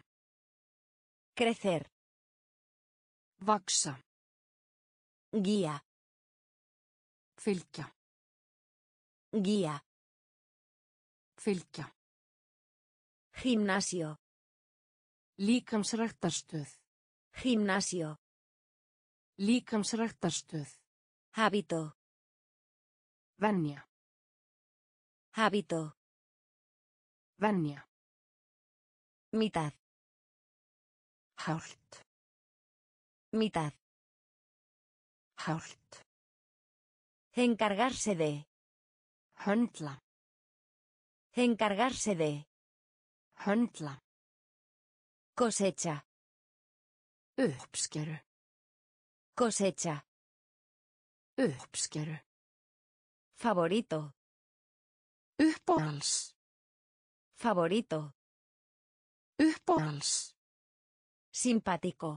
Crecer. Vaxa. Guía. Fylgja. Guía. Fylgja. Gimnasio. Líkamsræktarstöð. Gimnasio. Líkamsræktarstöð. Hábito. Venja. Hábito. Venja. Mitad. Hálft. Mitad. Hálft. Encargarse de. Höndla. Encargarse de. Höndla. Cosecha. Uppskeru. Cosecha. Uppskeru. Favorito. Uppáhalds. Favorito. Uppáhalds. Simpático.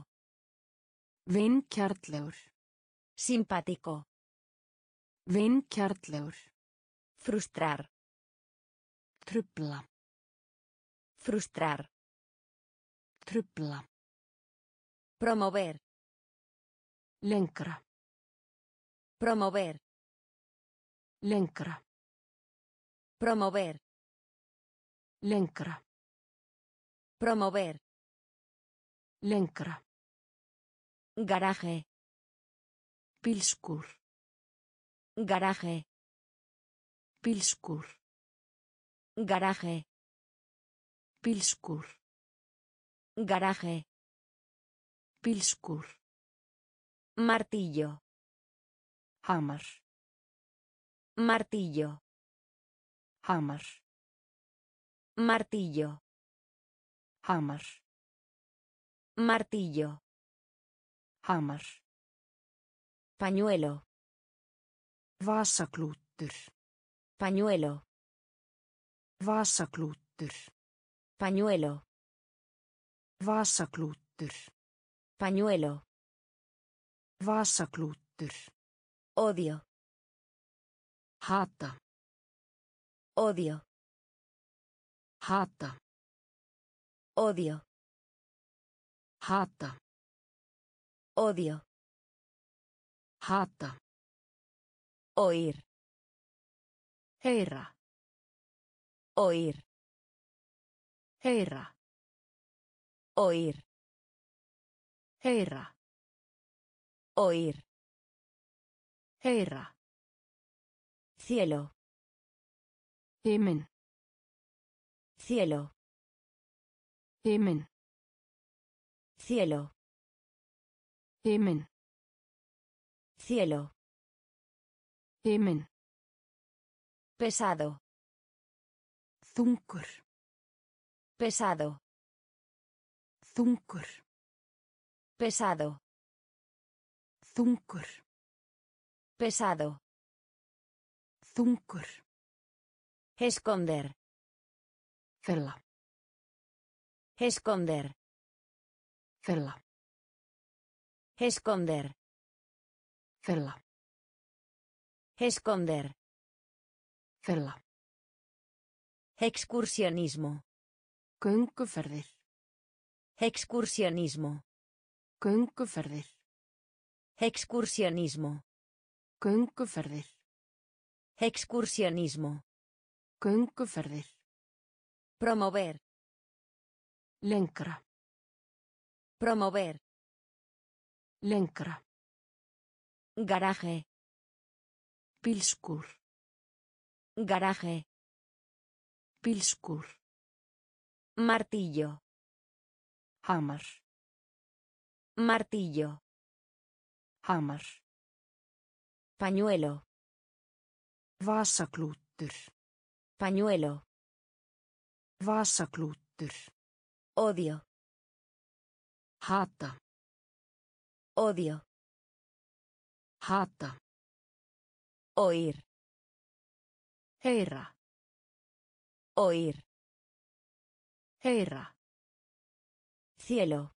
Vinkjartlegur. Simpático. Vinkjartlegur. Frustrar. Trufla. Frustrar. Trufla. Promover. Lengra. Promover. Lengra. Promover. Lengra. Promover. Lengra. Garaje. Pilskur. Garaje. Pilskur. Garaje. Pilskur. Garaje. Pilskur. Martillo. Hammer. Martillo. Hammer. Martillo. Hammer. Martillo. Hammer. Pañuelo. Vasaklútur. Pañuelo. Vasaklútur. Pañuelo. Vasaklútur. Pañuelo. Vasaklútur. Odio. Hata. Odio. Hata. Odio. Hata. Odio. Hata. Oír. Heyra. Oír. Heyra. Oír. Heyra. Oír. Heyra. Cielo. Himen. Cielo. Himen. Cielo. Himen. Cielo. Himen. Pesado. Þungur. Pesado. Þungur. Pesado. Þungur. Pesado. Þungur. Esconder. Fela. Esconder. Fela. Esconder. Fela. Esconder. Fela. Excursionismo. Gönguferðir. Excursionismo. Gönguferðir. Excursionismo. Gönguferðir. Excursionismo. Gönguferðir. Promover. Lengra. Promover. Lengra. Garaje. Pilskur. Garaje. Pilskur. Martillo. Hammer. Martillo. Hammer. Pañuelo. Vasaklútur. Pañuelo. Vasaklútur. Odio. Hata. Odio. Hata. Oír. Heyra. Oír. Heyra. Cielo.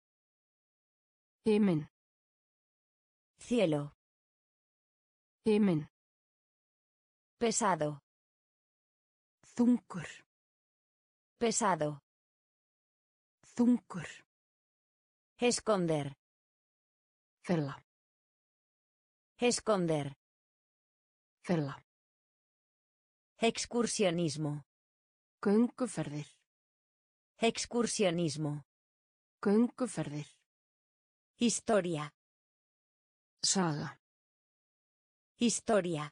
Himen. Cielo. Himen. Pesado. Þungur. Pesado. Þungur. Esconder. Fela. Esconder. Fela. Excursionismo. Gönguferðir. Excursionismo. Gönguferðir. Historia. Saga. Historia.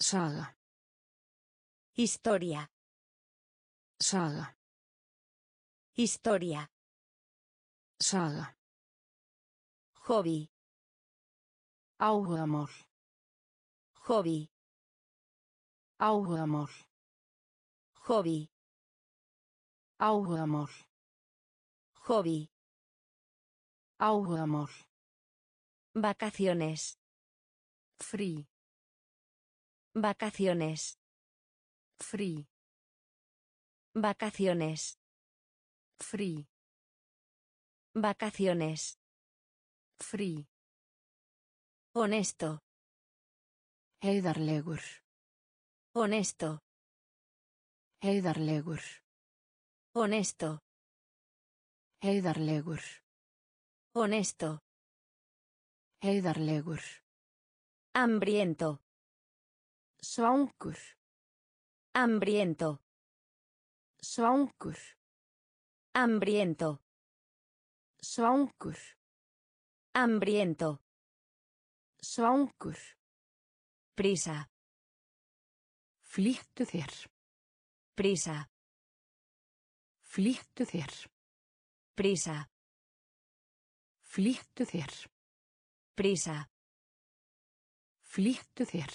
Saga. Historia. Saga. Historia. Saga. Hobby. Áhugamál. Hobby. Áhugamál. Hobby. Áhugamál. Hobby. Áhugamál. Vacaciones. Free. Vacaciones. Free. Vacaciones. Free. Vacaciones. Free. Honesto. Heiðarlegur. Honesto. Heiðarlegur. Honesto. Heiðarlegur. Honesto. Heiðarlegur. Hambriento. Svangur. Hambriento. Svangur. Hambriento. Svangur. Hambriento. Svangur. Prisa. Flýttu þér. Prisa. Flýttu þér. Prisa. Flýttu þér. Prisa. Flýttu þér.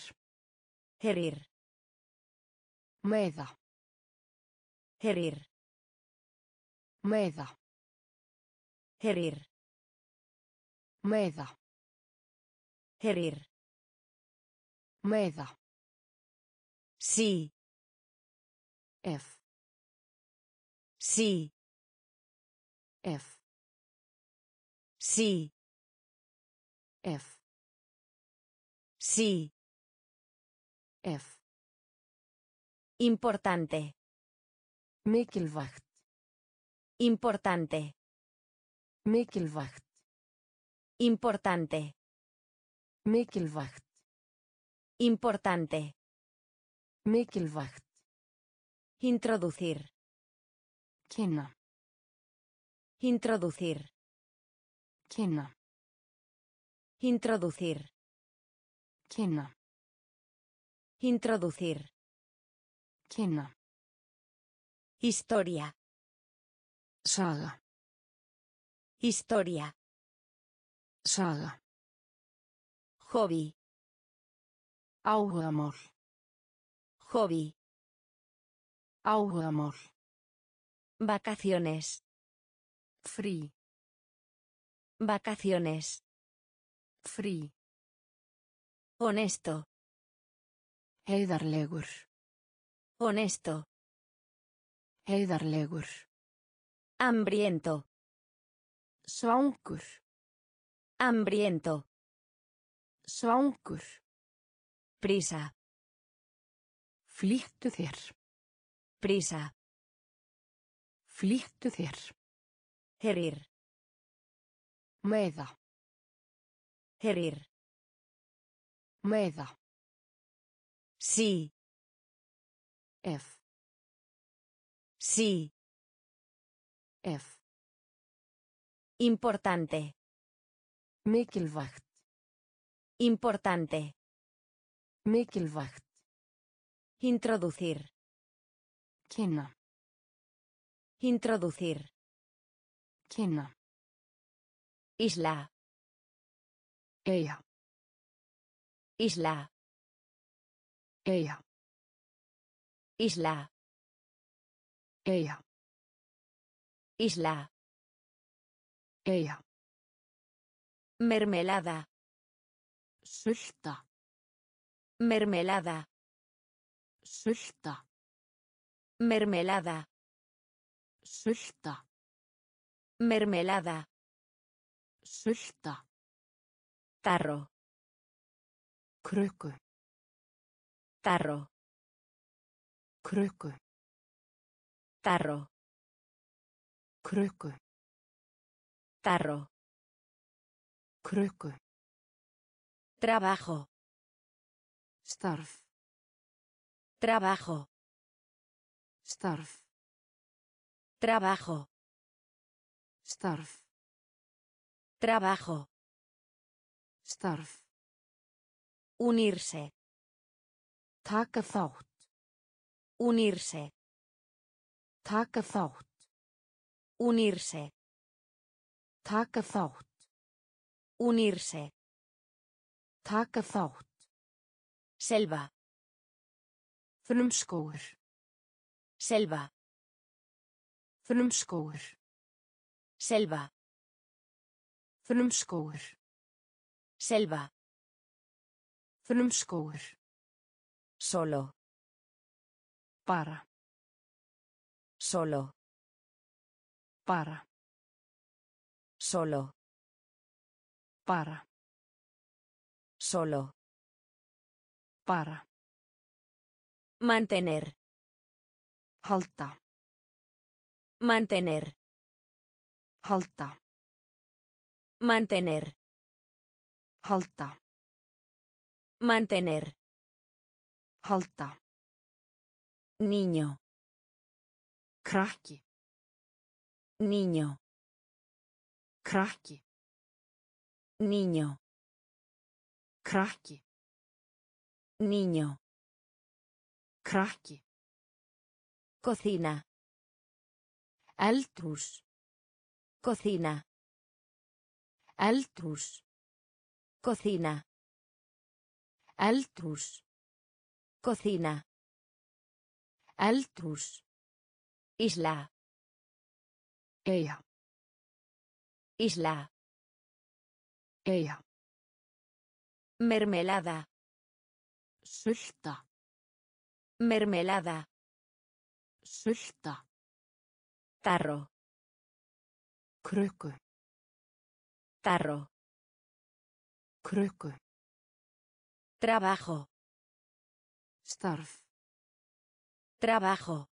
Herir. Meða. Herir. Meða. Herir. Meða. Herir. Meða. Sí. F. Sí. F. Sí. F. Sí. F. Importante. Mikilvægt. Importante. Mikilvægt. Importante. Mikilvægt. Importante. Mikilvægt. Introducir. Kynna. Introducir. Kynna. Introducir. Kynna. Introducir. Kynna. Historia. Saga. Historia. Saga. Hobby. Áhugamál. Hobby. Áhugamál. Vacaciones. Free. Vacaciones. Free. Honesto. Heiðarlegur. Honesto. Heiðarlegur. Hambriento. Svangur. Hambriento. Svangur. Prisa. Flýttu þér. Prisa. Flýttu þér. Herir. Meða. Herir. Meða. Sí. F. Sí. F. Importante. Mikilvægt. Importante. Mikilvægt. Introducir. Kynna. Introducir. Kynna. Isla. Ella. Isla. Ella. Isla. Ella. Isla. Ella. Mermelada. Sulta. Mermelada. Sulta. Mermelada. Sulta. Mermelada. Sulta. Tarro. Krukku. Tarro. Krukku. Tarro. Krukku. Tarro. Krukku. Trabajo. Starf. Trabajo. Starf. Trabajo. Starf. Trabajo. Starf. Unirse. Taka þátt. Unirse. Taka þátt. Unirse. Taka þátt. Unirse. Taka þátt. Selva. Frumskógur. Selva. Frumskógur. Selva. Frumskógur. Selva. Frumskógur. Solo. Bara. Solo. Bara. Solo. Bara. Solo. Para. Mantener. Halta. Mantener. Halta. Mantener. Halta. Mantener. Halta. Niño. Krakki. Niño. Krakki. Niño. Krakki. Niño. Krakki. Cocina. Eldhús. Cocina. Eldhús. Cocina. Eldhús. Cocina. Eldhús. Isla. Ella. Isla. Ella. Mermelada. Sulta. Mermelada. Sulta. Tarro. Krukku. Tarro. Krukku. Trabajo. Starf. Trabajo.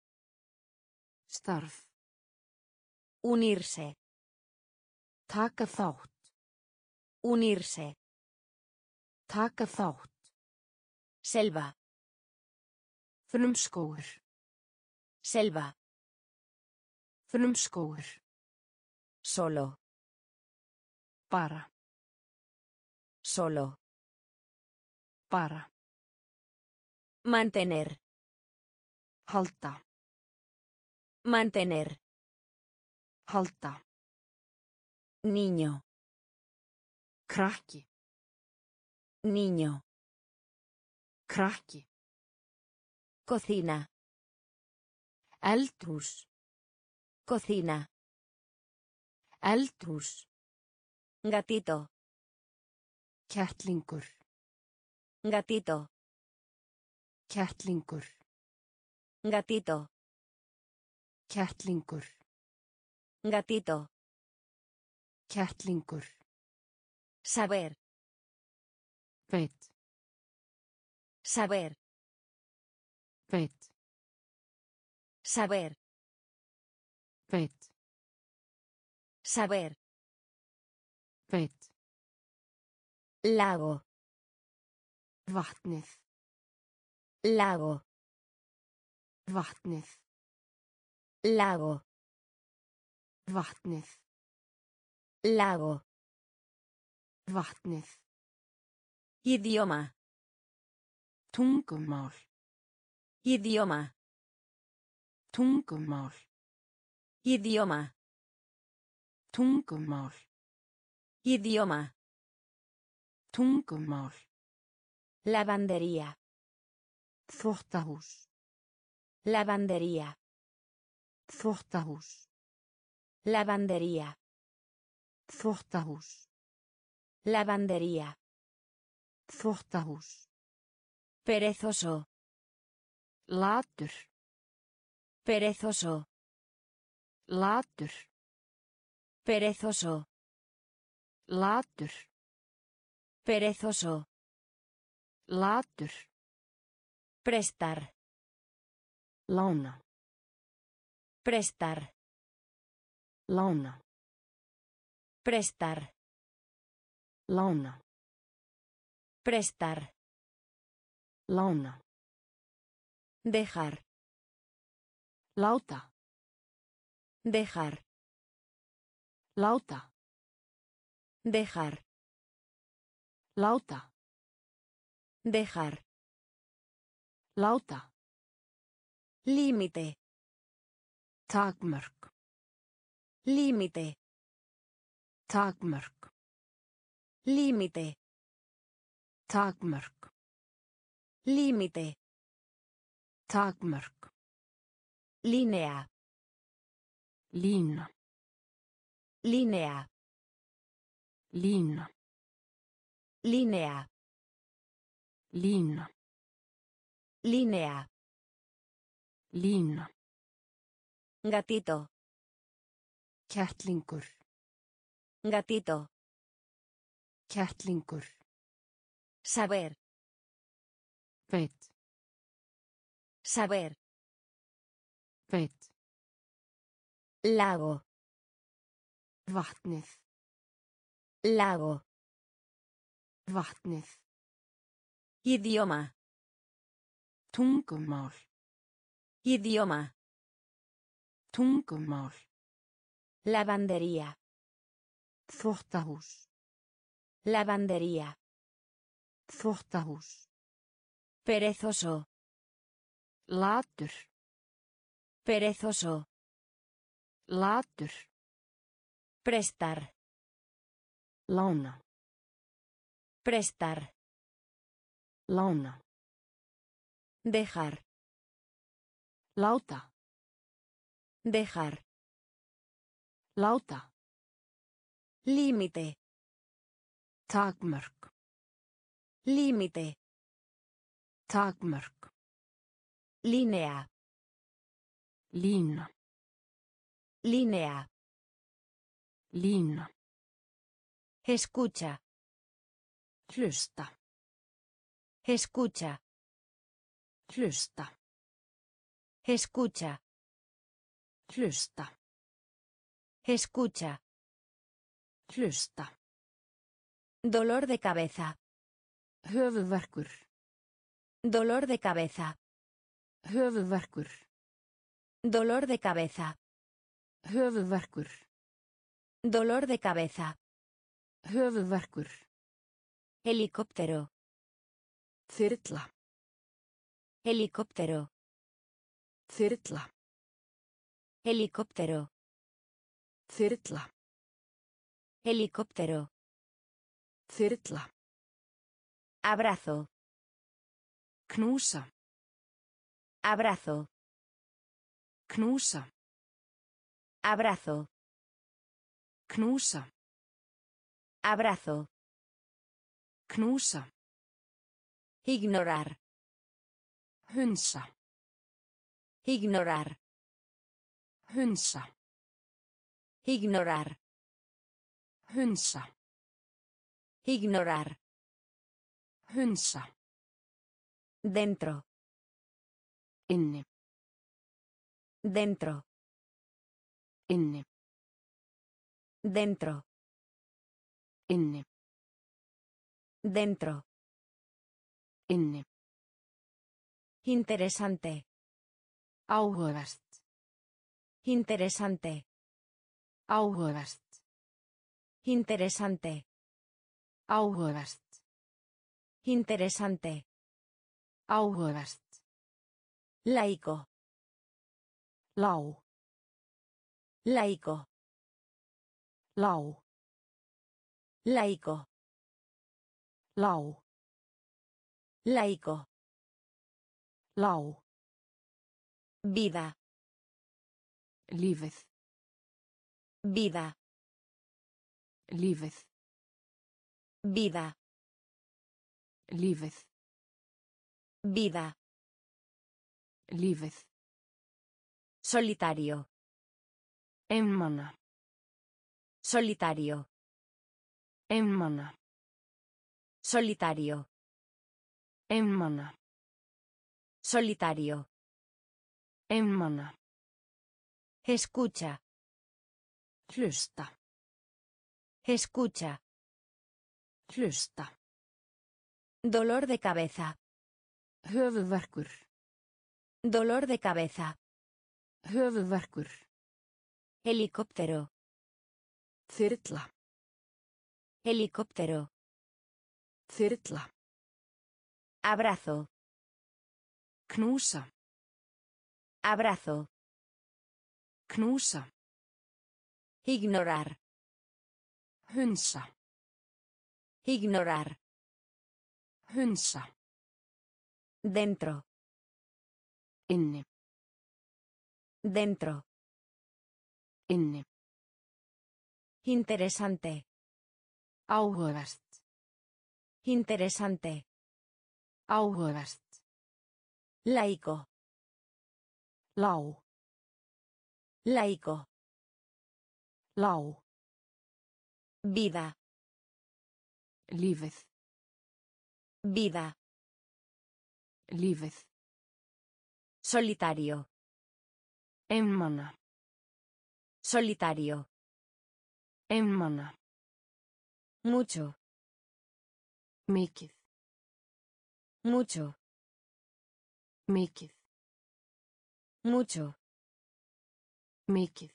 Starf. Unirse. Taka þátt. Unirse. Taka þátt. Selva. Frumskógur. Selva. Frumskógur. Solo. Bara. Solo. Bara. Mantener. Halta. Mantener. Halta. Niño. Krakki. Niño. Krakki. Cocina. Eldhús. Cocina. Eldhús. Gatito. Kettlingur. Gatito. Kettlingur. Gatito. Kettlingur. Gatito. Kettlingur. Saber. Veit. Saber. Veit. Saber. Veit. Saber. Veit. Lago. Vatnið. Lago. Vatnið. Lago. Vatnið. Lago. Vatnið. Idioma. Tungumál. Idioma. Tungumál. Idioma. Tungumál. Idioma. Tungumál. Lavandería. Þvottahús. Lavandería. Þvottahús. Lavandería. Þvottahús. Lavandería. Þvottahús. Perezoso. Latur. Perezoso. Latur. Perezoso. Latur. Perezoso. Latur. Prestar. Lána. Prestar. Lána. Prestar. Lána. Prestar. Lána. Dejar. Láta. Dejar. Láta. Dejar. Láta. Dejar. Láta. Límite. Takmörk. Límite. Takmörk. Límite. Takmörk. Límite. Takmörk. Línea. Lína. Línea. Lína. Línea. Lína. Línea. Lína. Gatito. Kettlingur. Gatito. Kettlingur. Saber. Veit. Saber. Veit. Lago. Vatnið. Lago. Vatnið. Idioma. Tungumál. Idioma. Tungumál. Lavandería. Þvottahús. Lavandería. Þvottahús. Perezoso. Latur. Perezoso. Latur. Prestar. Lána. Prestar. Lána. Dejar. Láta. Dejar. Láta. Límite. Takmörk. Límite. Takmörk. Línea. Lína. Línea. Lína. Escucha. Hlusta. Escucha. Hlusta. Escucha. Hlusta. Escucha. Hlusta. Dolor de cabeza. Höfuðverkur. Dolor de cabeza. Höfuðverkur. Dolor de cabeza. Höfuðverkur. Dolor de cabeza. Höfuðverkur. Helicóptero. Þyrla. Helicóptero. Þyrla. Helicóptero. Þyrla. Helicóptero. Þyrla. Abrazo. Knúsa. Abrazo. Knúsa. Abrazo. Knúsa. Abrazo. Knúsa. Ignorar. Hunsa. Ignorar. Hunsa. Ignorar. Hunsa. Ignorar. Hunsa. Dentro. Inne. Dentro. Inne. Dentro. Inne. Dentro. Inne. Interesante. Áhugavert. Interesante. Áhugavert. Interesante. Áhugavert. Interesante. Áhugavert. Laico. Lág. Laico. Lág. Laico. Lau. Laico. Lau. Vida. Lífið. Vida. Lífið. Vida. Lífið. Vida. Lífið. Solitario. Einmana. Solitario. Einmana. Solitario. Einmana. Solitario. Einmana. Escucha. Hlusta. Escucha. Hlusta. Dolor de cabeza. Höfuðverkur. Dolor de cabeza. Höfuðverkur. Helicóptero. Þyrla. Helicóptero. Þyrla. Abrazo. Knúsa. Abrazo. Knúsa. Ignorar. Hunsa. Ignorar. Hunsa. Dentro. Inni. Dentro. Inni. Interesante. Áhugavert. Interesante. Áhugavert. Laico. Lág. Laico. Lág. Vida. Lífið. Vida. Lífið. Solitario. Einmana. Solitario. Einmana. Mucho. Mikið. Mucho. Mikið. Mucho. Mikið.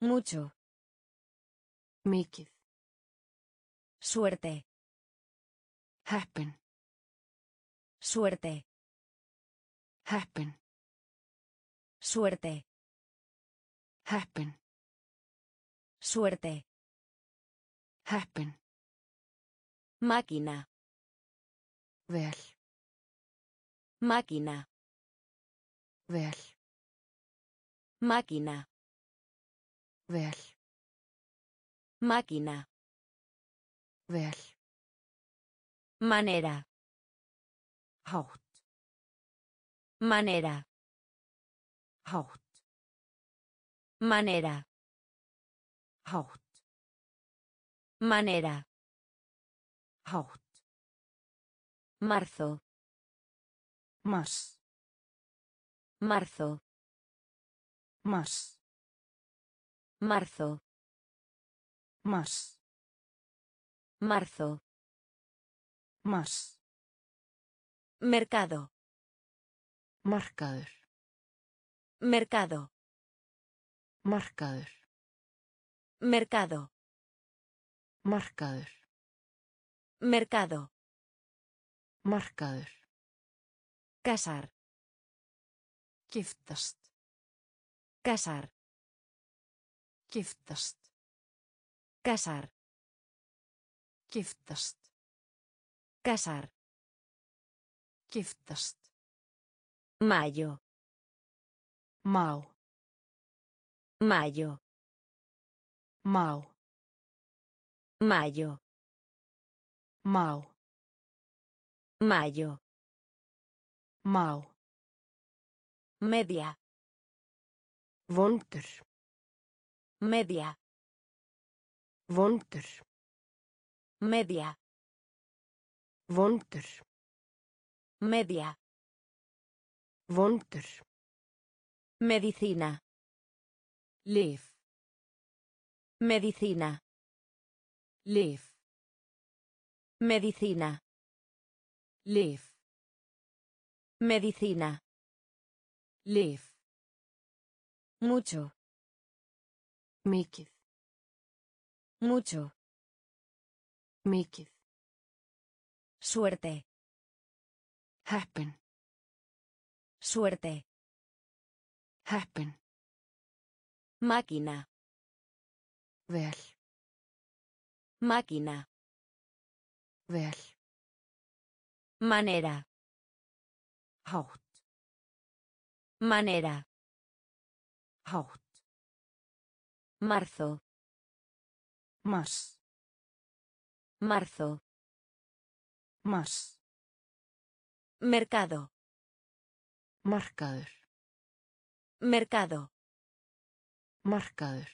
Mucho. Mikið. Suerte. Happen. Suerte. Happen. Suerte. Happen. Suerte. Happen. Máquina. Vel. Máquina. Vel. Máquina. Vel. Máquina. Vel. Manera. Hátt. Manera. Hátt. Manera. Hátt. Manera. Hátt. Marzo. Mars. Marzo. Mars. Marzo. Mars. Marzo. Mars. Mercado. Marcaður. Mercado. Marcaður. Mercado. Marcaður. Mercado. Marcaður. Casar. Giftast. Casar. Giftast. Casar. Giftast. Casar. Giftast. Mayo. Mau. Mayo. Mau. Mayo. Mau. Mayo. Mau. Media. Vondur. Media. Vondur. Media. Vondur. Media. Vondur. Medicina. Lyf. Medicina. Lyf. Medicina. Lyf. Medicina. Lyf. Mucho. Mikið. Mucho. Mikið. Suerte. Happen. Suerte. Happen. Máquina. Vel. Máquina. Vel. Manera. Hátt. Manera. Hátt. Marzo. Mars. Marzo. Mars. Mercado. Markaður. Mercado. Markaður.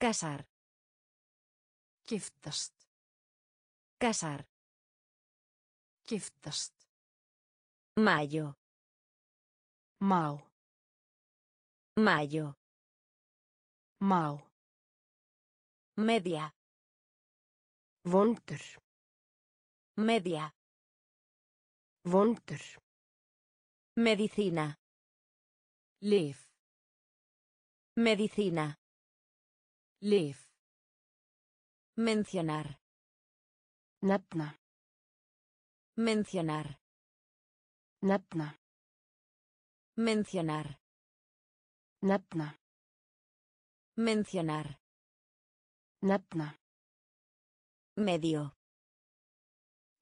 Casar. Giftast. Casar. Giftast. Mayo. Má. Mayo. Má. Media. Vondur. Media. Vondur. Medicina. Lyf. Medicina. Lyf. Mencionar. Nefna. Mencionar. Nefna. Mencionar. Nefna. Mencionar. Nefna. Medio.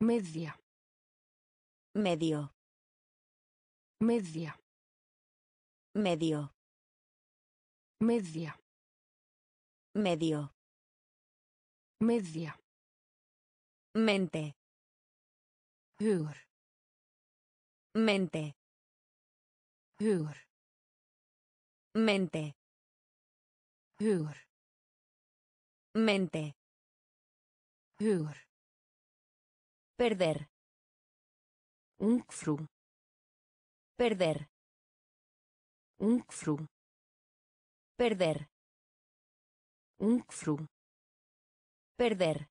Media. Medio. Media. Medio. Media. Medio. Media. Mente. Hugur. Mente. Hugur. Mente. Hugur. Mente. Hugur. Perder. Ungfrú. Perder. Ungfrú. Perder. Ungfrú. Perder.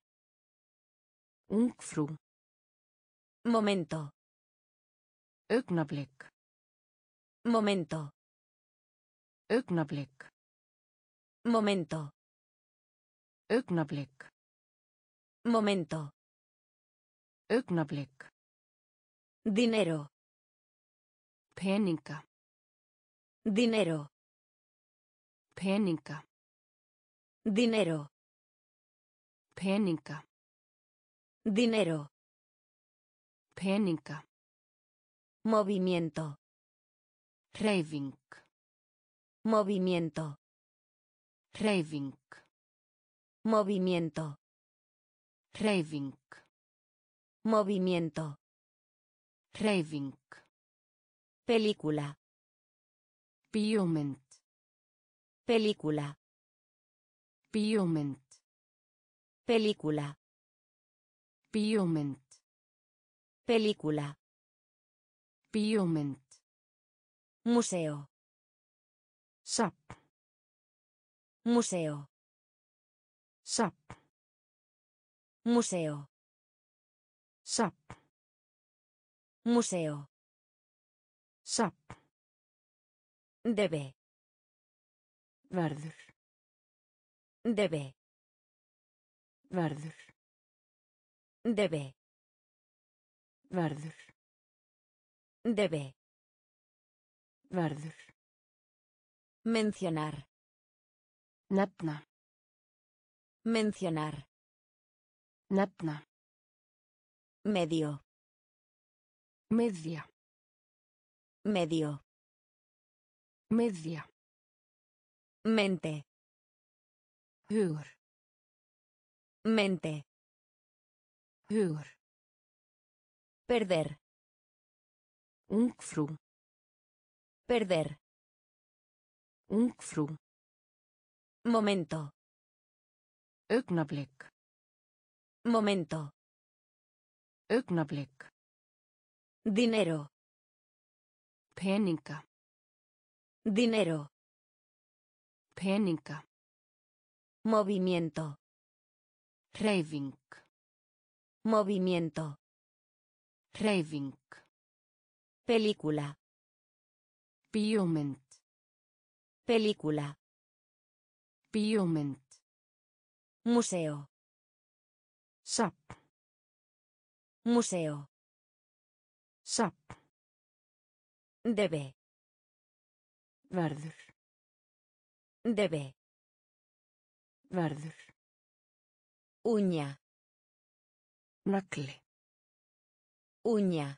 Ungfrú. Momento. Augnablik. Momento. Augnablik. Momento. Augnablik. Momento. Augnablik. Dinero. Peninga. Dinero. Peninga. Dinero. Peninga. Dinero. Peninga. Movimiento. Raving. Movimiento. Raving. Movimiento. Raving. Movimiento. Raving. Película. Bioment. Película. Bioment. Película. Bioment. Película. Bioment. Museo. Sap. Museo. Sap. Museo. Sap. Museo. Sap. Debe. Verður. Debe. Verður. Debe. Verður. Debe. Verður. Mencionar. Nefna. Mencionar. Nefna. Medio. Media. Medio. Media. Mente. Hugur. Mente. Hugur. Perder. Ungfrú. Perder. Ungfrú. Momento. Augnablik. Momento. Augnablik. Dinero. Peninga. Dinero. Peninga. Movimiento. Raving. Movimiento. Raving. Película. Bioment. Película. Bioment. Museo. Sap. Museo. Sap. Debe. Verður. Debe. Verður. Uña. Nakle. Uña.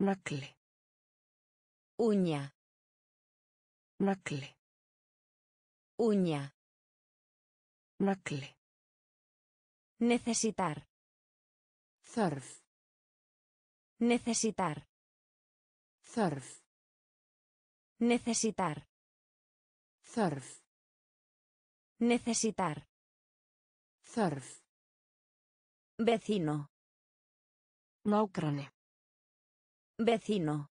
Nakle. Uña. Nakle. Uña. Nakle. Necesitar. Thörf. Necesitar. Thörf. Necesitar. Thörf. Necesitar. Thörf. Vecino. Nágrani. Vecino.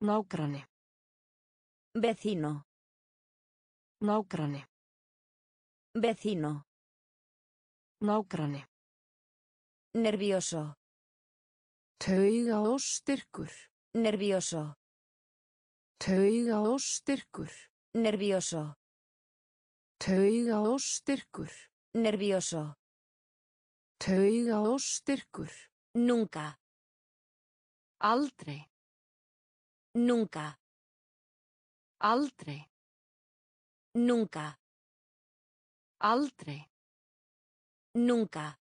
Nágrani. Vecino. Nágrani. Vecino. Nágrani. Nervioso. Taugaóstyrkur. Nervioso. Taugaóstyrkur. Nervioso. Taugaóstyrkur. Nervioso. Taugaóstyrkur. Nunca. Aldrei. Nunca. Aldrei. Nunca. Aldrei. Nunca.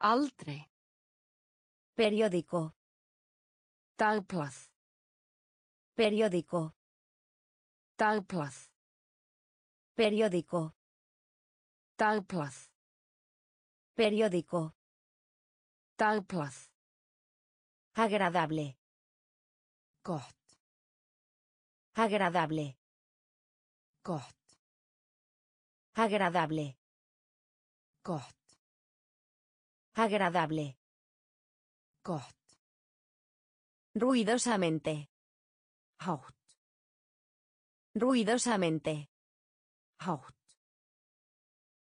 Aldrei. Periódico. Dagblað. Periódico. Dagblað. Periódico. Dagblað. Periódico. Dagblað. Agradable. Gott. Agradable. Gott. Agradable. Gott. Agradable. Gott. Ruidosamente. Hátt. Ruidosamente. Hátt.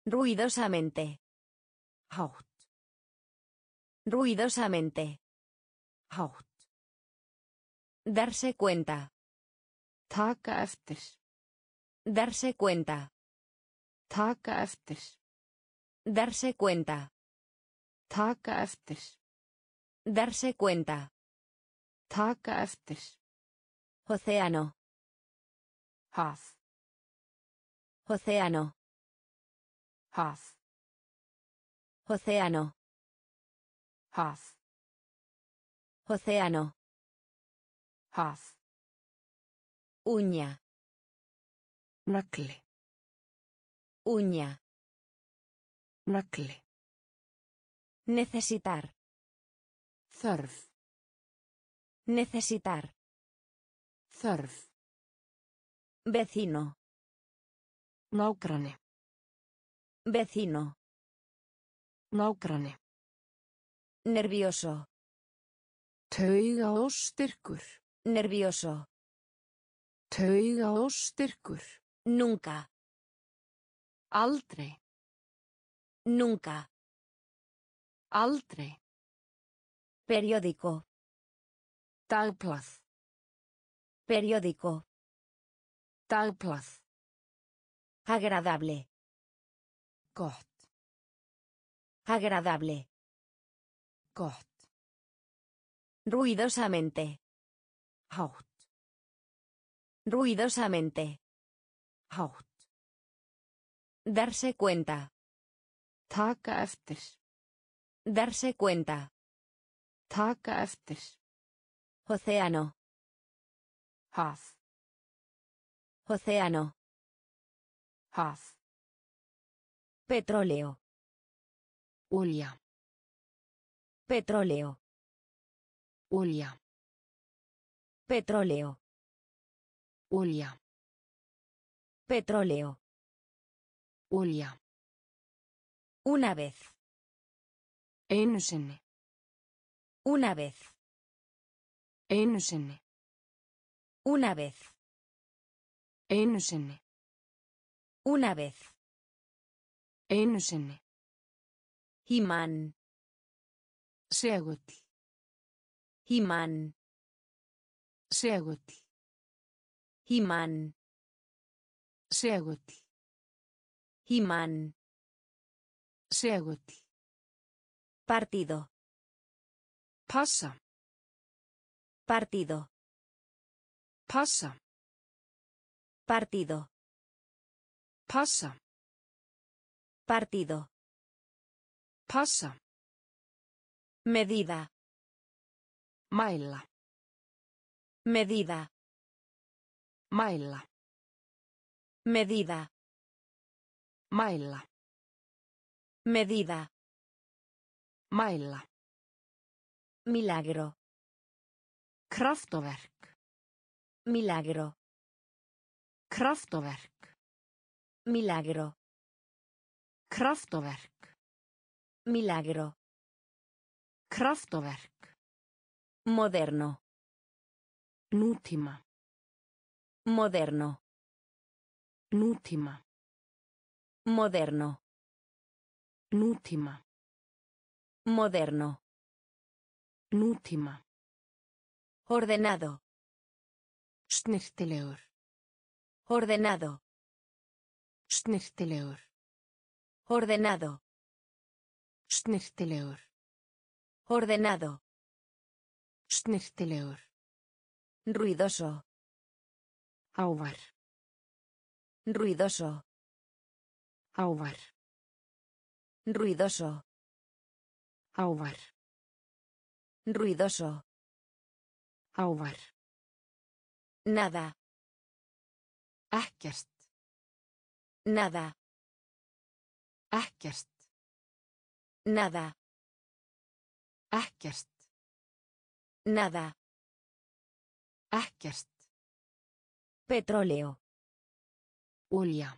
Ruidosamente. Hátt. Ruidosamente. Hátt. Darse cuenta. Taka eftir. Darse cuenta. Taka eftir. Darse cuenta. Taka eftir. Darse cuenta. Taka eftir. Océano. Haf. Océano. Haf. Océano. Haf. Océano. Haf. Uña. Nakle. Uña. Nakle. Necesitar. Thörf. Necesitar. Thörf. Vecino. Nágranni. Vecino. Nágranni. Nervioso. Taugaóstyrkur. Nervioso. Taugaóstyrkur. Nunca. Aldrei. Nunca. Aldrei. Periódico. Dagblað. Periódico. Dagblað. Agradable. Gott. Agradable. Gott. Ruidosamente. Hátt. Ruidosamente. Hátt. Darse cuenta. Taka eftir. Darse cuenta. Taka eftir. Océano. Haf. Océano. Haf. Petróleo. Olja. Petróleo. Olja. Petróleo. Olja. Petróleo. Olja. Una vez. Einu sinni. Una vez. Einu sinni. Una vez. Einu sinni. Una vez. Einu sinni. Imán. Segull. Imán. Segull. Imán. Segull. Imán. Segull. Partido. Passa. Partido. Passa. Partido. Passa. Partido. Passa. Medida. Mailla. Medida. Mailla. Medida. Mailla. Medida. Mailla. Milagro. Kraftverk. Milagro. Kraftverk. Milagro. Kraftverk. Milagro. Kraftverk. Moderno. Nútima. Moderno. Nútima. Moderno. Nútima. Moderno. Nútima. Ordenado. Snirtilegur. Ordenado. Snirtilegur. Ordenado. Snirtilegur. Ordenado. Snirtilegur. Ruidoso. Ávar. Ruidoso. Ávar. Ruidoso. Ávar. Ruidoso. Ávar. Nada. Ekkert. Nada. Ekkert. Nada. Ekkert. Nada. Ekkert. Petróleo. Olja.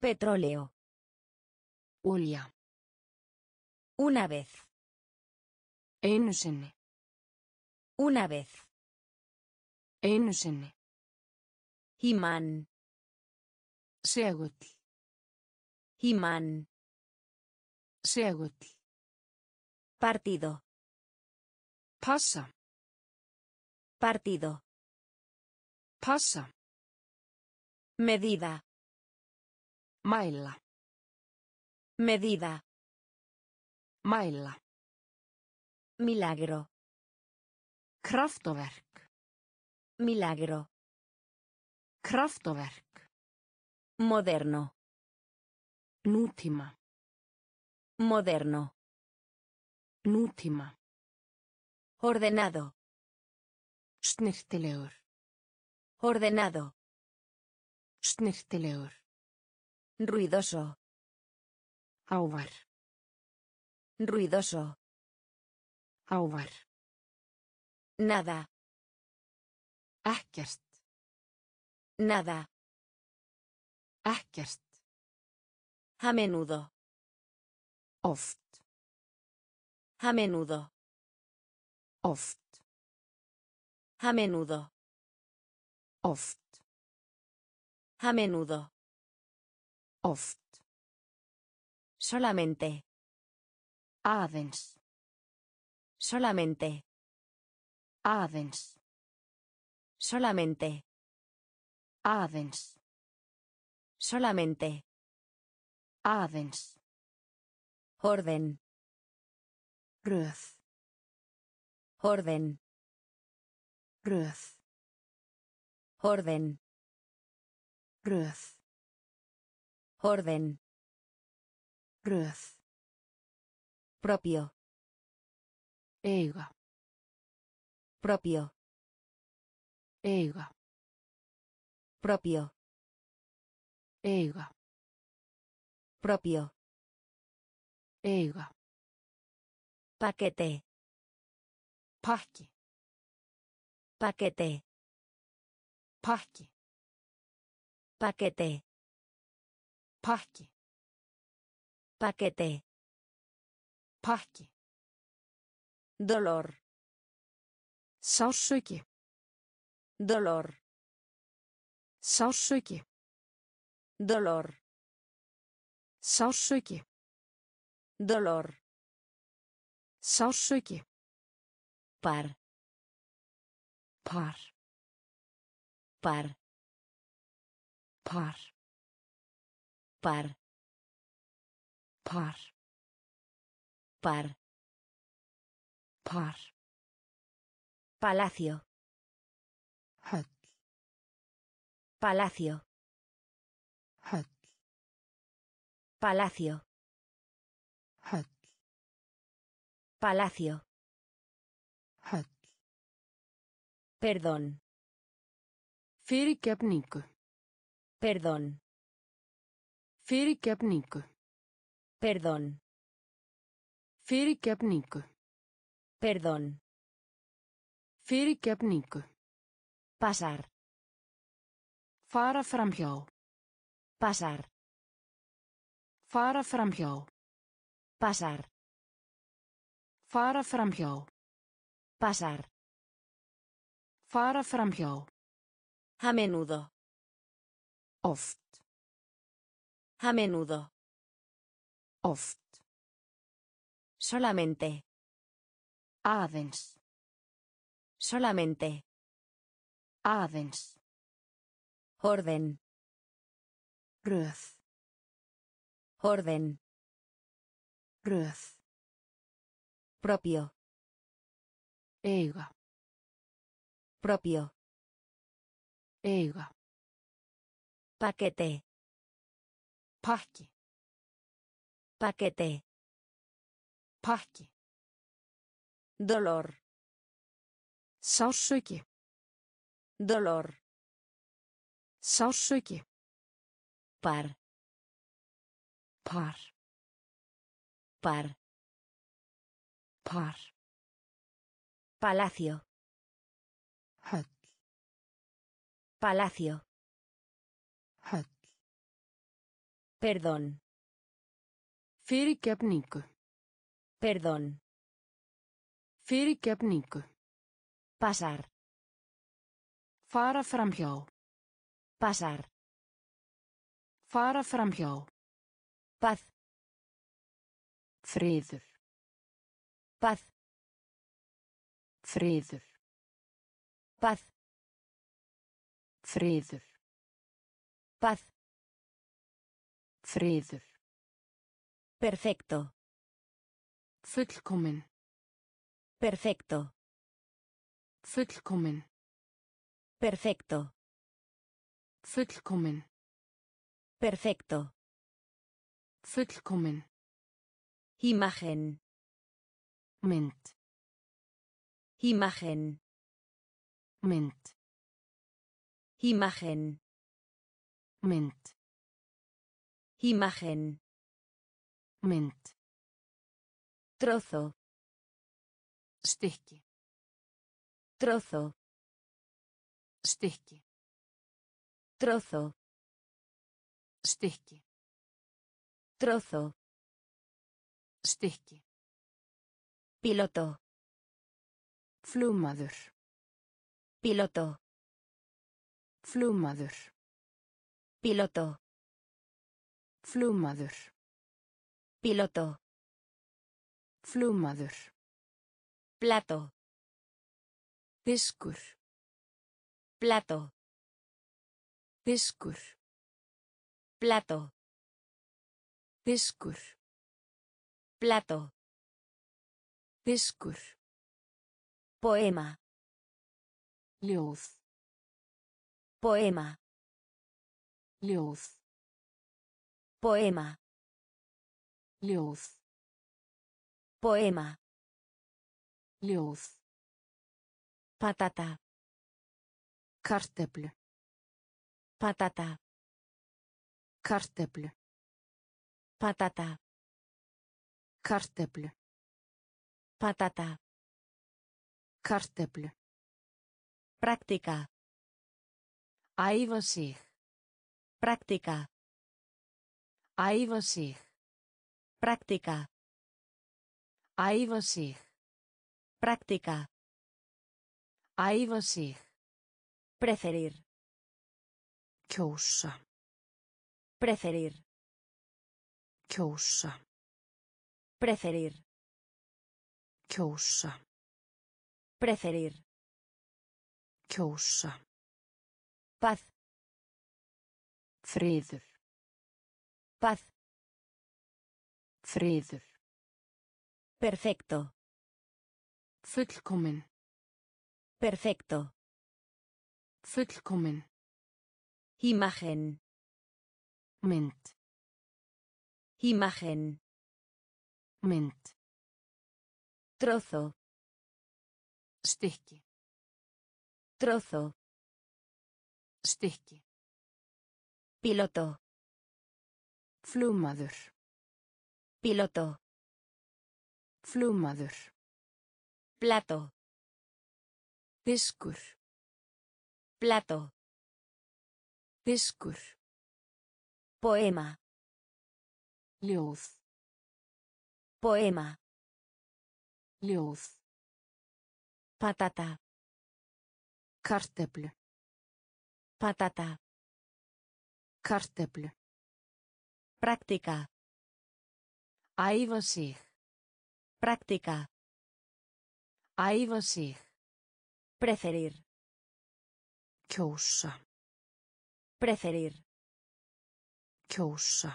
Petróleo. Olja. Una vez. Einu sinni. Una vez. Einu sinni. Imán. Segull. Imán. Segull. Partido. Passa. Partido. Passa. Medida. Mailla. Medida. Mailla. Milagro. Kraftverk. Milagro. Kraftverk. Moderno. Nútima. Moderno. Nútima. Ordenado. Snirtilegur. Ordenado. Snirtilegur. Ruidoso. Ávar. Ruidoso. Ávar. Nada. Ekkert. Nada. Ekkert. A menudo. Oft. A menudo. Oft. A menudo. Oft. A menudo. Oft. Solamente. Aðeins. Solamente. Aðeins. Solamente. Aðeins. Solamente. Aðeins. Orden. Röð. Orden. Röð. Orden. Röð. Orden. Röð. Propio. Eiga. Propio. Eiga. Propio. Eiga. Propio. Eiga. Paquete. Pakki. Paquete. Pakki. Paquete. Pakki. Paquete. Pakki. Dolor. Sársauki. Dolor. Sársauki. Dolor. Sársauki. Dolor. Sársauki. Par. Par. Par. Par. Par. Par. Par. Par. Palacio. Höll. Palacio. Höll. Palacio. Hak. Palacio. Hak. Perdón. Fyrirgefningu. Perdón. Fyrirgefningu. Perdón. Fyrirgefningu. Perdón. Fyrirgefningu. Pasar. Fara framhjá. Pasar. Fara framhjá. Pasar. Fara framhjá. Pasar. Fara framhjá. A menudo. Oft. A menudo. Oft. Solamente. Aðeins. Solamente. Aðeins. Orden. Röð. Orden. Röð. Propio. Eiga. Propio. Eiga. Paquete. Pakki. Paquete. Pakki. Dolor. Sársauki. Dolor. Sársauki. Par. Par. Par. Par. Palacio. Höll. Palacio. Höll. Perdón. Fyrirgefningu. Perdón. Fyrirgefningu. Pasar. Fara framhjá. Pasar. Fara framhjá. Paz. Friður. Paz. Friður. Paz. Friður. Paz. Friður. Perfecto. Fullkominn. Perfecto. Fullkominn. Perfecto. Fullkominn. Perfecto. Fullkominn. Imagen. Mint. Imagen. Mint. Imagen. Mint. Imagen. Mint. Trozo. Stykki. Trozo. Stykki. Trozo. Stykki. Trozo. Stykki. Piloto. Flugmaður. Piloto. Flugmaður. Piloto. Flugmaður. Piloto. Flugmaður. Plato. Diskur. Plato. Diskur. Plato. Diskur. Plato. Diskur. Poema. Ljóð. Poema. Ljóð. Poema. Ljóð. Poema. Ljóð. Patata. Kartöflu. Patata. Kartöflu. Patata. Kartöflu. Patata. Kartöflu. Práctica. Æfa sig. Práctica. Æfa sig. Práctica. Æfa sig. Práctica. Æfa sig. Preferir. Kjósa. Preferir. Kjósa. Preferir. Kjósa. Preferir. Kjósa. Paz. Friður. Paz. Friður. Perfecto. Fullkominn. Perfecto. Fullkominn. Imagen. Mint. Imagen. Mynd. Trozo. Stykki. Trozo. Stykki. Piloto. Flugmaður. Piloto. Flugmaður. Plato. Diskur. Plato. Diskur. Poema. Ljóð. Poema. Ljóð. Patata. Kartöflu. Patata. Kartöflu. Práctica. Æfa sig. Práctica. Æfa sig. Preferir. Kjósa. Preferir. Kjósa.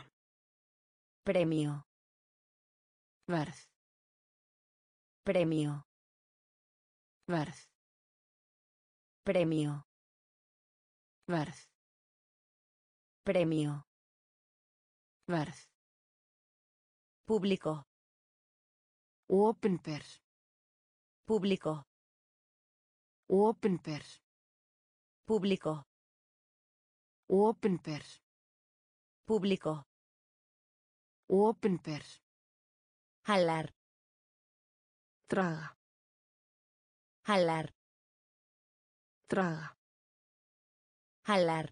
Premio. Verð. Premio. Verð. Premio. Verð. Premio. Verð. Público. Opinber. Público. Opinber. Público. Opinber. Público. Opinber. Jalar. Traga. Jalar. Traga. Jalar.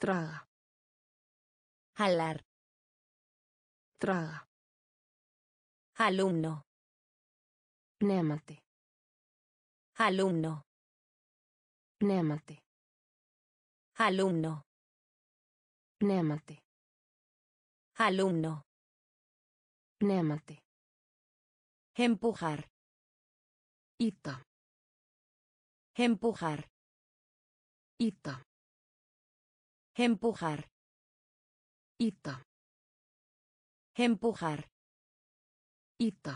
Traga. Jalar. Traga. Alumno. Némate. Alumno. Némate. Alumno. Némate. Alumno. Némate. Empujar. Ita. Empujar. Ita. Empujar. Ita. Empujar. Ita.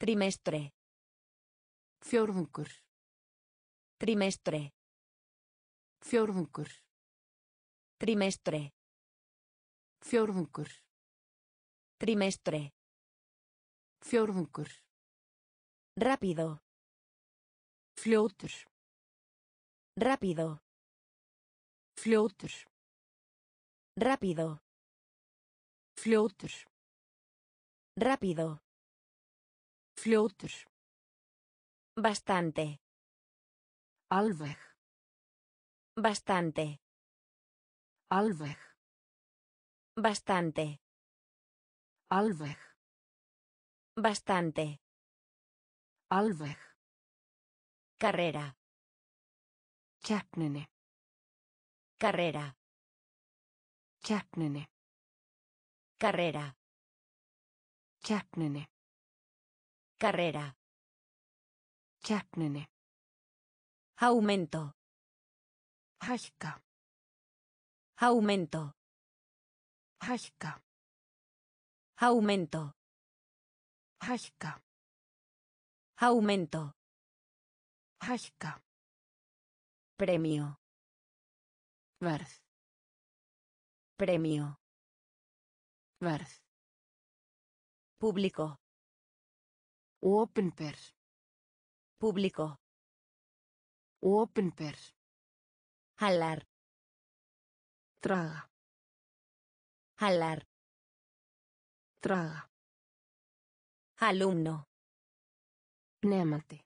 Trimestre. Fjórðungur. Trimestre. Fjórðungur. Trimestre. Fjórðungur. Trimestre. Fjórðungur. Rápido. Fljótur. Rápido. Fljótur. Rápido. Fljótur. Rápido. Fljótur. Bastante. Alveg. Bastante. Alveg. Bastante. Alveg. Bastante. Alveg. Carrera. Keppninni. Carrera. Keppninni. Carrera. Keppninni. Carrera. Keppninni. Aumento. Hækka. Aumento. Hækka. Aumento. Hækka. Aumento. Hækka. Premio. Verð. Premio. Verð. Público. Opinber. Público. Opinber. Jalar. Traga. Jalar. Traga. Alumno. Némate.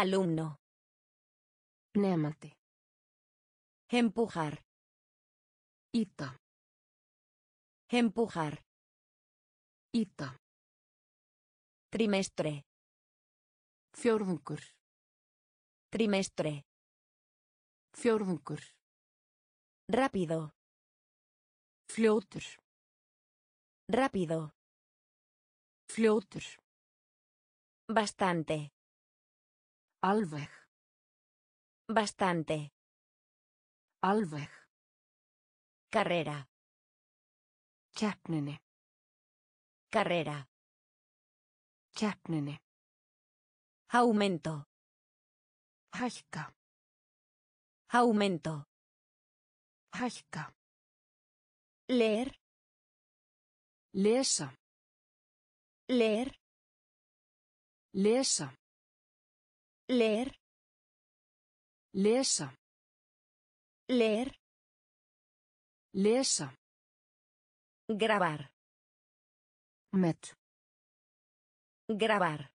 Alumno. Némate. Empujar. Ita. Empujar. Ita. Trimestre. Fjórðungur. Trimestre. Fjórðungur. Rápido. Fljótur. Rápido. Fljótur. Bastante. Alveg. Bastante. Alveg. Carrera. Keppninni. Carrera. Keppninni. Aumento. Hækka. Aumento. Hækka. leer, lesa, leer, lesa, leer, lesa, leer, lesa, grabar, met, grabar,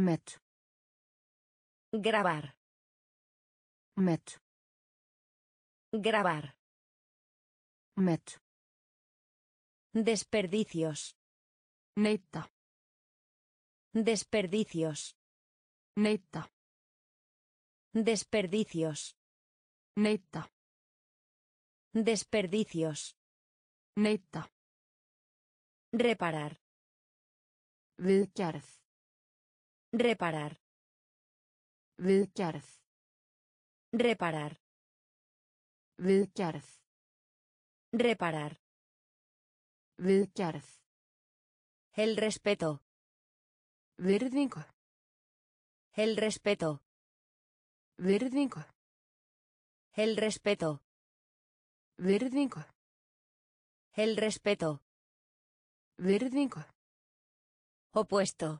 met, grabar, met, grabar, met, desperdicios, neta, desperdicios, neta, desperdicios, neta, desperdicios, neta, reparar, viðgerð, reparar, viðgerð, reparar, viðgerð, reparar, viðgerð, el respeto, virðingu, el respeto, virðingu, el respeto, virðingu, el respeto, virðingu, opuesto,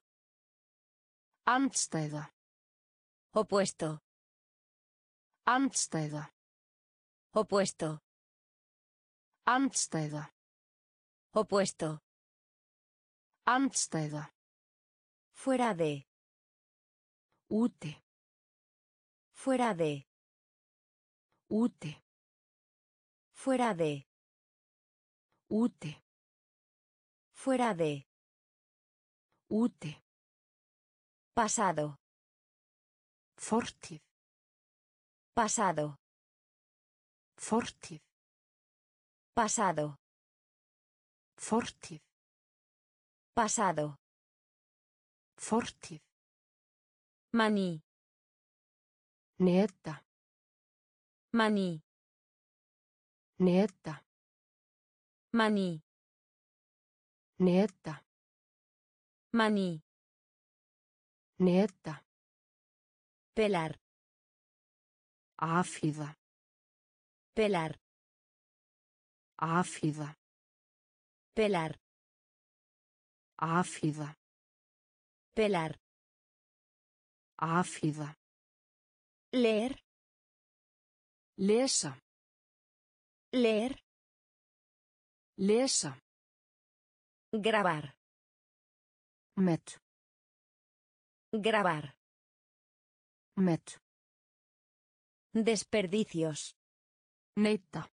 andstæða, opuesto, andstæða, opuesto, andstæða, opuesto, andstæða, fuera de, úti, fuera de, úti, fuera de, úti, fuera de, úti, pasado, fortíð, pasado, fortíð, pasado, fortíð, pasado, fortíð, maní, neta, maní, neta, maní, neta, maní, neta, pelar, áfida, pelar, áfida, pelar, áfida, pelar, áfida, leer, lesa, leer, lesa, grabar, met, grabar, met, desperdicios, neta,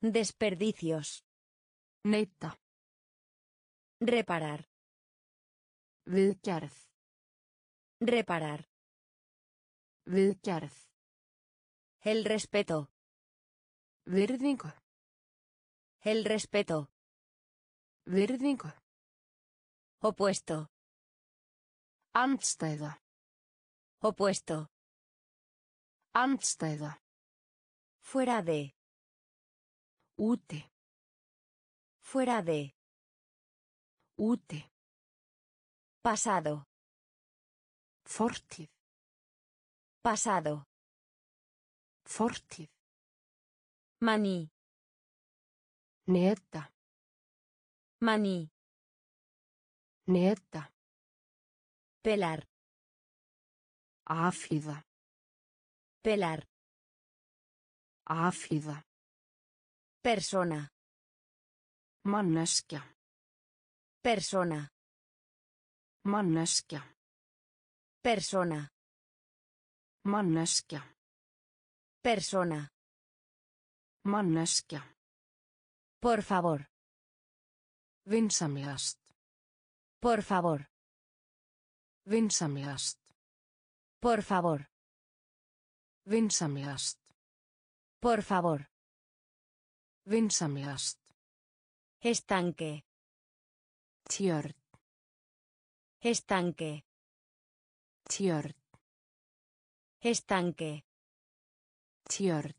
desperdicios, neta, reparar, viðgerð, reparar, viðgerð, el respeto, virðingu, el respeto, virðingu, opuesto, andstæða, opuesto, andstæða, fuera de, úti, fuera de, úti, pasado, fortíð, pasado, fortíð, maní, neta, maní, neta, pelar, áfida, pelar, áfida, persona, manneskja, persona, manneskja, persona, manneskja, persona, manneskja, por favor, vinsamlegast, por favor, vinsamlegast, por favor, vinsamlegast, por favor, vinsamlegast, estanque, tjörn, estanque, tjörn, estanque, tjörn,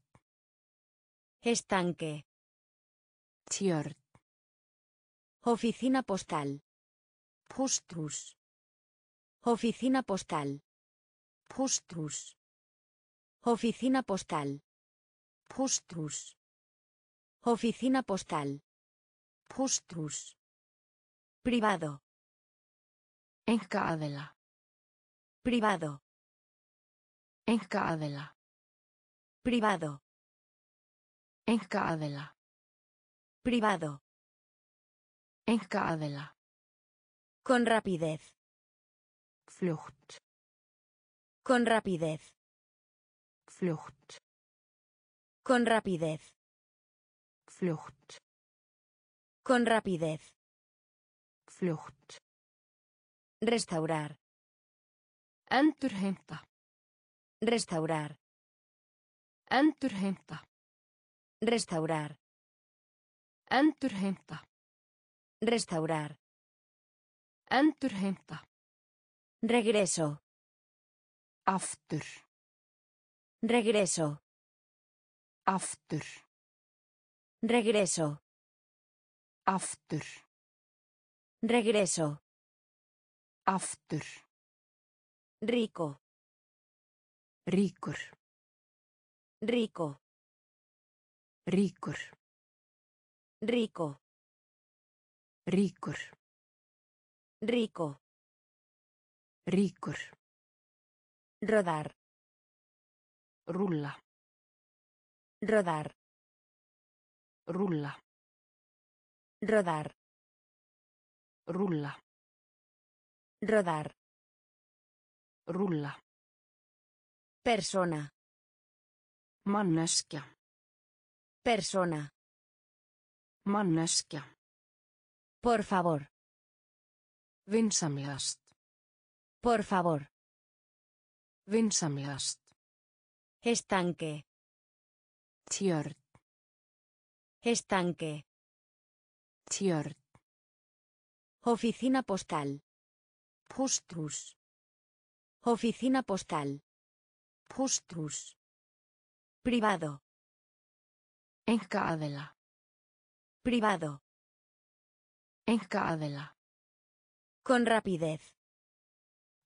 estanque, tjörn, oficina postal, póstrús, oficina postal, póstrús, oficina postal, póstrús, Oficina postal. Postrus. Privado. Enkaadela. Privado. Enkaadela. Privado. Enkaadela. Privado. Enkaadela. Con rapidez. Flucht. Con rapidez. Flucht. Con rapidez. Flucht. Con rapidez. Flucht. Restaurar. Endurheimta. Restaurar. Endurheimta. Restaurar. Endurheimta. Restaurar. Endurheimta. Regreso. Aftur. Regreso. Aftur. Regreso. Aftur. Regreso. Aftur. Rico. Ríkur. Rico. Ríkur. Rico. Ríkur. Rico. Ríkur. Rodar. Rulla. Rodar. Rulla. Rodar. Rulla. Rodar. Rulla. Persona. Manneskja. Persona. Manneskja. Por favor. Vinsamlegast. Por favor. Vinsamlegast. Estanque. Tjörn. Estanque. Tjörn. Oficina postal. Postrus. Oficina postal. Postrus. Privado. Enkaadela. Privado. Enkaadela. Con rapidez.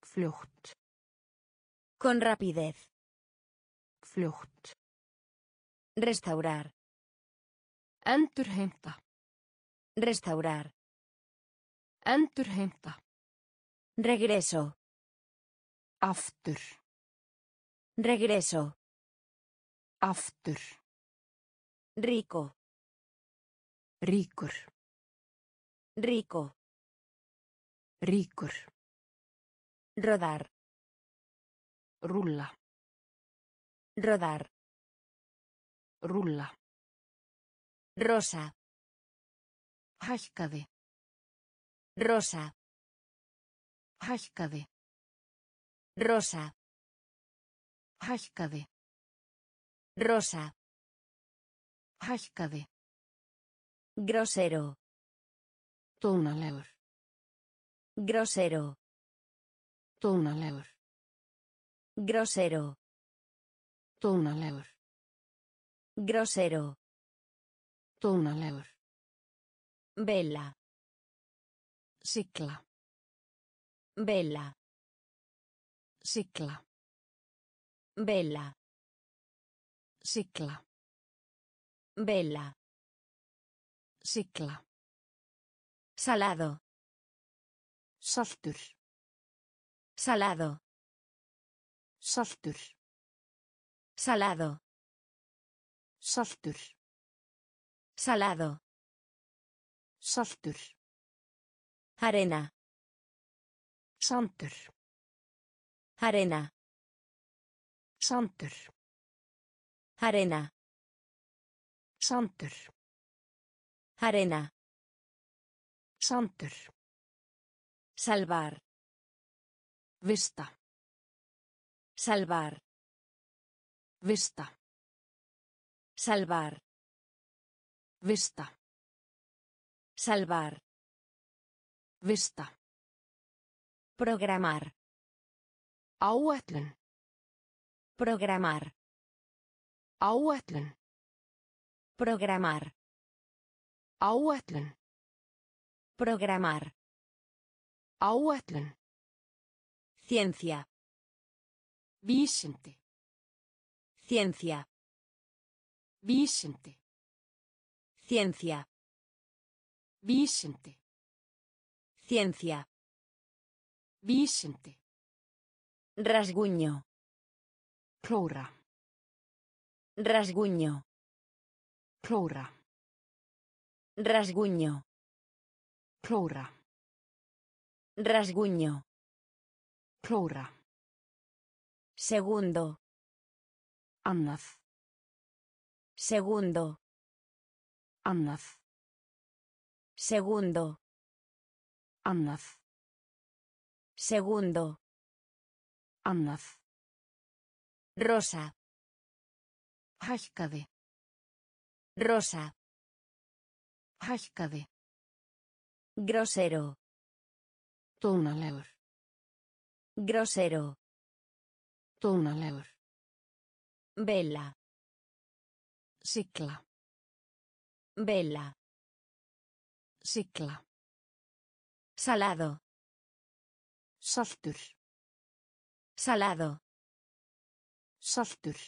Flucht. Con rapidez. Flucht. Restaurar. Endurheimta. Restaurar. Endurheimta. Regreso. Aftur. Regreso. Aftur. Rico. Ríkur. Rico. Ríkur. Rodar. Rulla. Rodar. Rulla. Rosa. Hækkaði. Rosa. Hækkaði. Rosa. Hækkaði. Rosa. Hækkaði. Grosero. Tónalegur. Grosero. Tónalegur. Grosero. Tónalegur. Grosero. Tónalegur. Vela. Sigla. Vela. Sigla. Vela. Sigla. Vela. Sigla. Salado. Saltur. Salado. Saltur. Salado. Saltur. Salado. Saltur. Arena. Sandur. Arena. Sandur. Arena. Sandur. Arena. Sandur. Salvar. Vista. Salvar. Vista. Salvar. Vista. Salvar. Vista. Programar. Áætlun. Programar. Áætlun. Programar. Áætlun. Programar. Áætlun. Ciencia. Vísindi. Ciencia. Vísindi. Ciencia. Vísente. Ciencia. Vísente. Rasguño. Clora. Rasguño. Clora. Rasguño. Clora. Rasguño. Clora. Segundo. Annað. Segundo. Annað. Segundo. Annað. Segundo. Annað. Rosa. Hækkaði. Rosa. Hækkaði. Grosero. Tónalegur. Grosero. Tónalegur. Vela. Sigla. Vela. Sigla. Salado. Saltur. Salado. Saltur.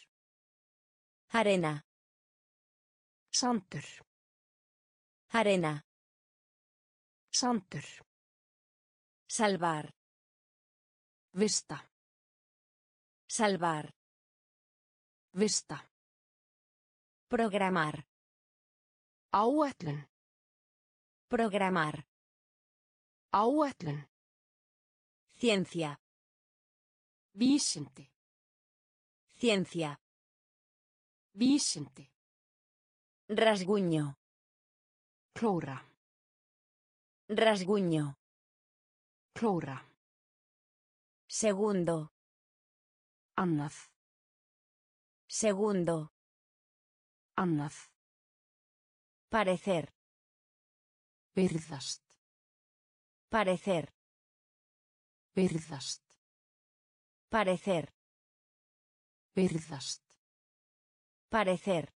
Arena. Sandur. Arena. Sandur. Salvar. Vista. Salvar. Vista. Programar. Áætlun. Programar. Áætlun. Ciencia. Vísindi. Ciencia. Vísindi. Rasguño. Clóra. Rasguño. Clóra. Segundo. Annað. Segundo. Annað. Parecer. Virðast. Parecer. Virðast. Parecer. Virðast. Parecer.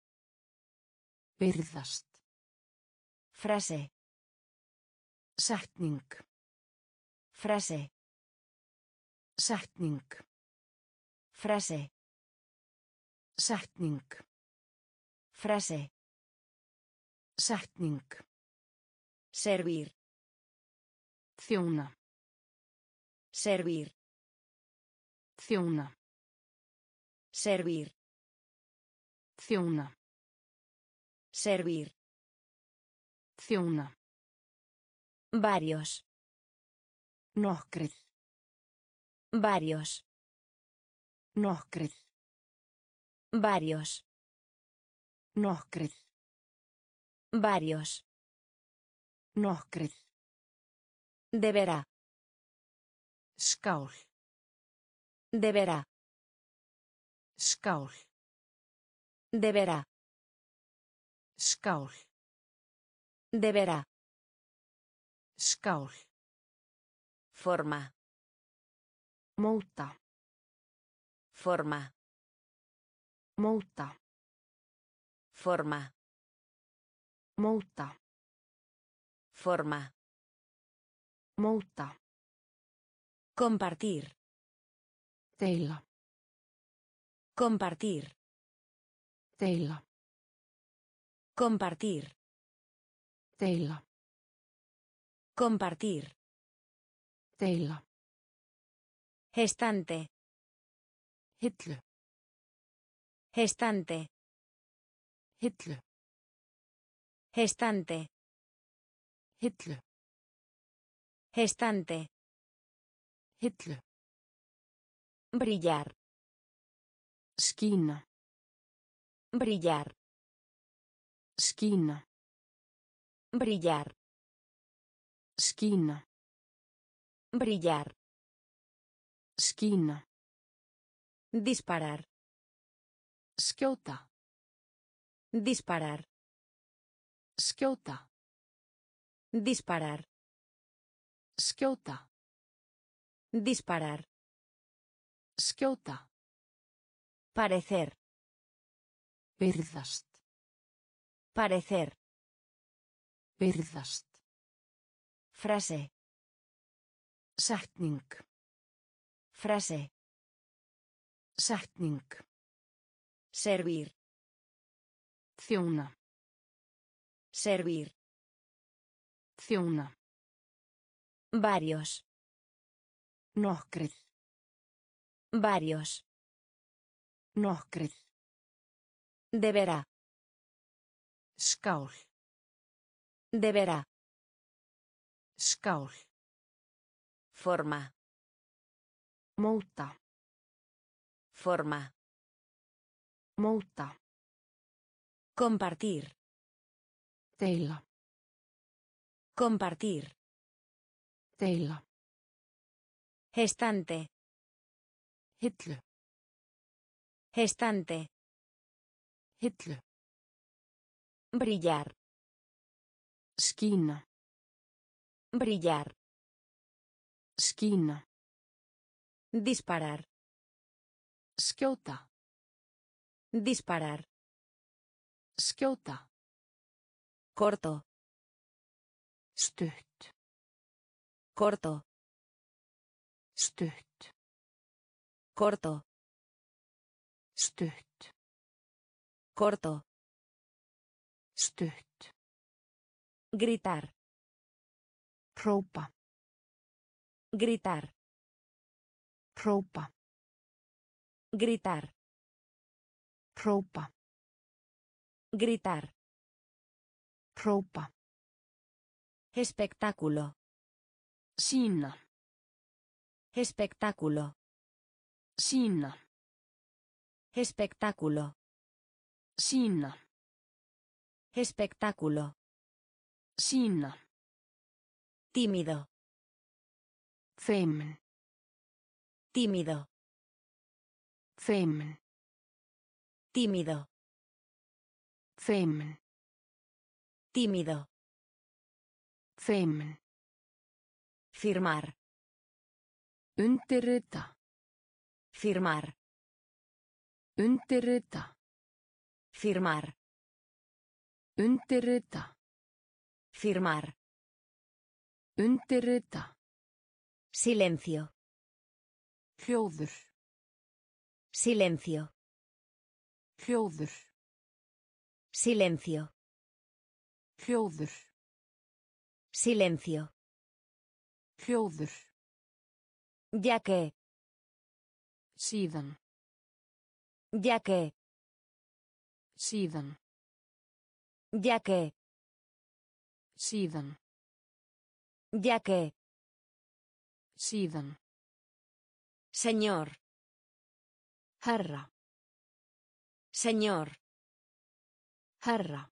Virðast. Frase. Setning. Frase. Setning. Frase. Setning. Frase. Setning. Servir. Þjóna. Servir. Þjóna. Servir. Þjóna. Servir. Þjóna. Varios. Nokkrir. Varios. Nokkrir. Varios. Nokkrir. Varios. Nokkrir. Deberá. Skál. Deberá. Skál. Deberá. Skál. Deberá. Skál. Forma. Móta. Forma. Móta. Forma. Móta. Forma. Móta. Compartir. Deila. Compartir. Deila. Compartir. Deila. Compartir. Deila. Estante. Hillu. Estante. Hillu. Estante. Hillu. Estante. Hillu. Brillar. Skína. Brillar. Skína. Brillar. Skína. Brillar. Skína. Disparar. Skjóta. Disparar. Skjóta. Disparar. Skjóta. Disparar. Skjóta. Parecer. Virðast. Parecer. Virðast. Frase. Setning. Frase. Setning. Servir. Þjóna. Servir. Ciuna. Varios. Nokkrir. Varios. Nokkrir. Deberá. Skál. Deberá. Skál. Forma. Móta. Forma. Móta. Compartir. Deila. Compartir. Deila. Estante. Hillu. Estante. Hillu. Brillar. Skína. Brillar. Skína. Disparar. Skjóta. Disparar. Skjóta. Corto. Stutt. Corto. Stutt. Corto. Stutt. Corto. Stutt. Gritar. Ropa. Gritar. Ropa. Gritar. Ropa. Gritar. Ropa. Espectáculo. Sina. Espectáculo. Sina. Espectáculo. Sina. Espectáculo. Sina. Tímido. Femen. Tímido. Femen. Tímido. Femen. Tímido. Femen. Firmar. Undirrita. Firmar. Undirrita. Firmar. Undirrita. Firmar. Undirrita. Silencio. Hljóður. Silencio. Hljóður. Silencio. Hljóður. Silencio. Hljóður. Ya que. Síðan. Ya que. Síðan. Ya que. Síðan. Ya que. Síðan. Señor. Herra. Señor. Herra.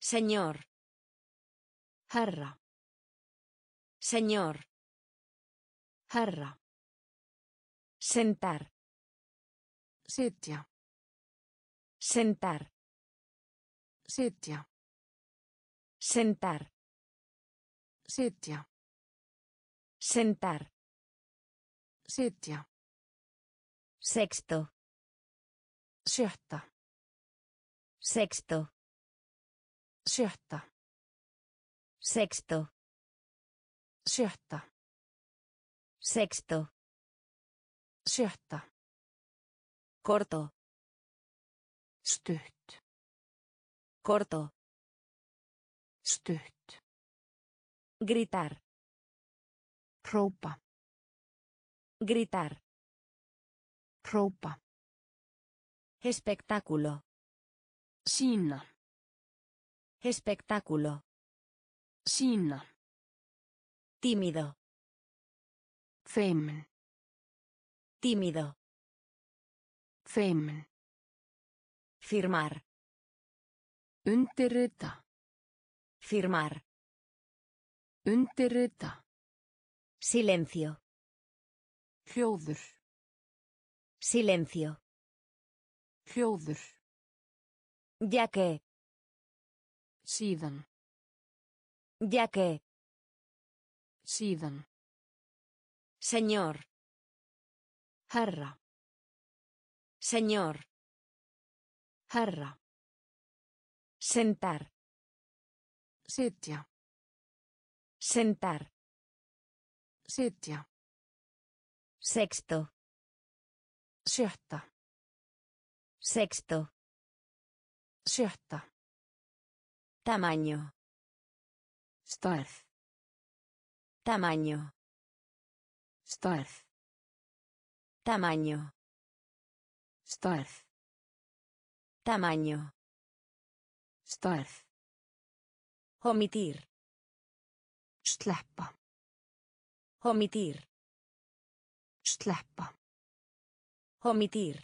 Señor. Herra. Señor. Herra. Sentar. Sitja. Sentar. Sitja. Sentar. Sitja. Sentar. Sitja. Sexto. Sjötta. Sexto. Sjötta. Sexto. Sjötta. Sexto. Sjötta. Corto. Stutt. Corto. Stutt. Gritar. Ropa. Gritar. Ropa. Espectáculo. Sina. Espectáculo. Sina. Tímido. Femen. Tímido. Femen. Firmar. Undirrita. Firmar. Undirrita. Silencio. Hljóður. Silencio. Hljóður. Ya que. Síðan. Ya que. Síðan. Señor. Herra. Señor. Herra. Sentar. Sitja. Sentar. Sitja. Sexto. Sjötta. Sexto. Sjötta. Tamaño. Storf. Tamaño. Storf. Tamaño. Storf. Tamaño. Storf. Omitir. Sleppa. Omitir. Sleppa. Omitir.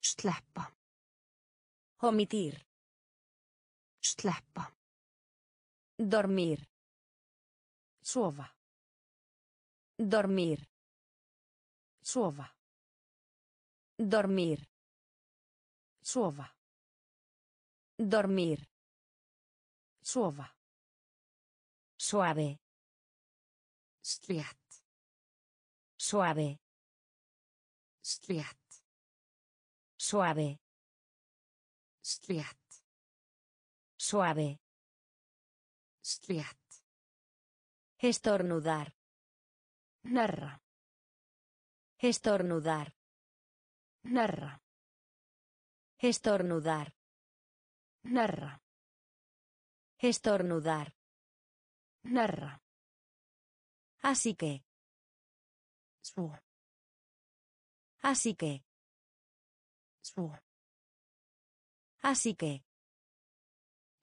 Sleppa. Omitir. Sleppa. Dormir. Sova. Dormir. Sova. Dormir. Sova. Dormir. Sova. Suave. Stret. Suave. Stret. Suave. Stret. Suave. Stret. Estornudar. Narra. Estornudar. Narra. Estornudar. Narra. Estornudar. Narra. Así que. Su. Así que. Su. Así que.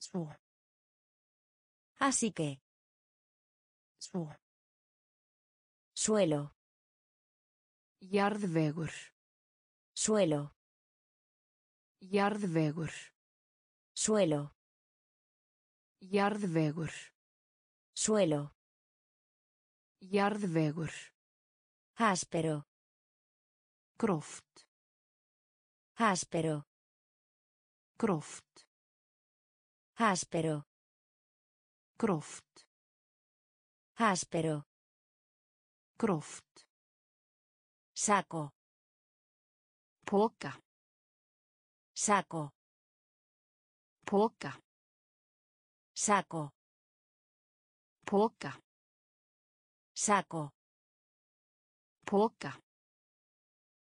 Su. Así que. Su. Suelo. Jarðvegur. Suelo. Jarðvegur. Suelo. Jarðvegur. Suelo. Jarðvegur. Áspero. Gróft. Áspero. Gróft. Áspero. Gróft. Áspero. Gróft. Saco. Poca. Saco. Poca. Saco. Poca. Saco. Poca.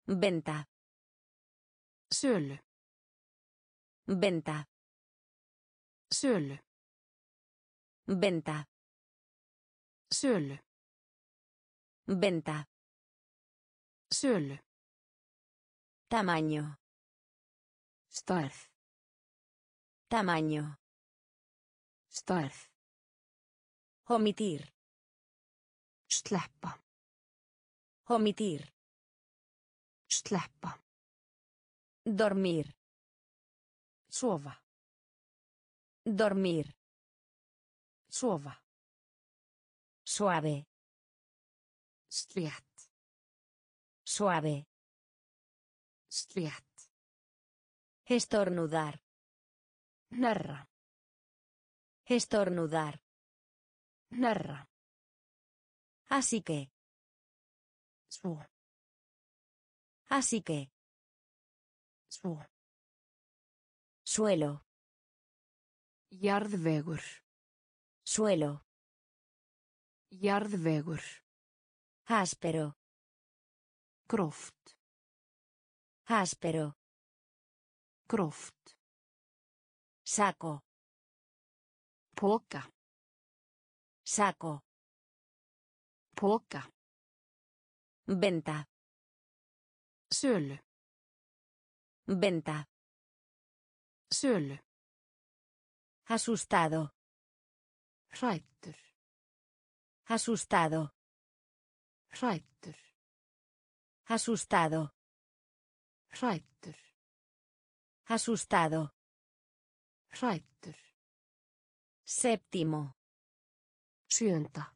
Venta. Sölu. Venta. Sölu. Venta. Sölu. Venta. Sölu. Tamaño. Storf. Tamaño. Storf. Omitir. Sleppa. Omitir. Sleppa. Dormir. Sova. Dormir. Sova. Suave. Stret. Suave. Stret. Estornudar. Narra. Estornudar. Narra. Así que. Su. Así que. Su. Suelo. Jarðvegur. Suelo. Jarðvegur. Áspero. Gróft. Áspero. Gróft. Saco. Poca. Saco. Poca. Venta. Sölu. Venta. Sölu. Asustado. Hrættur. Asustado. Hrættur. Asustado. Hrættur. Asustado. Hrættur. Séptimo. Sjöunda.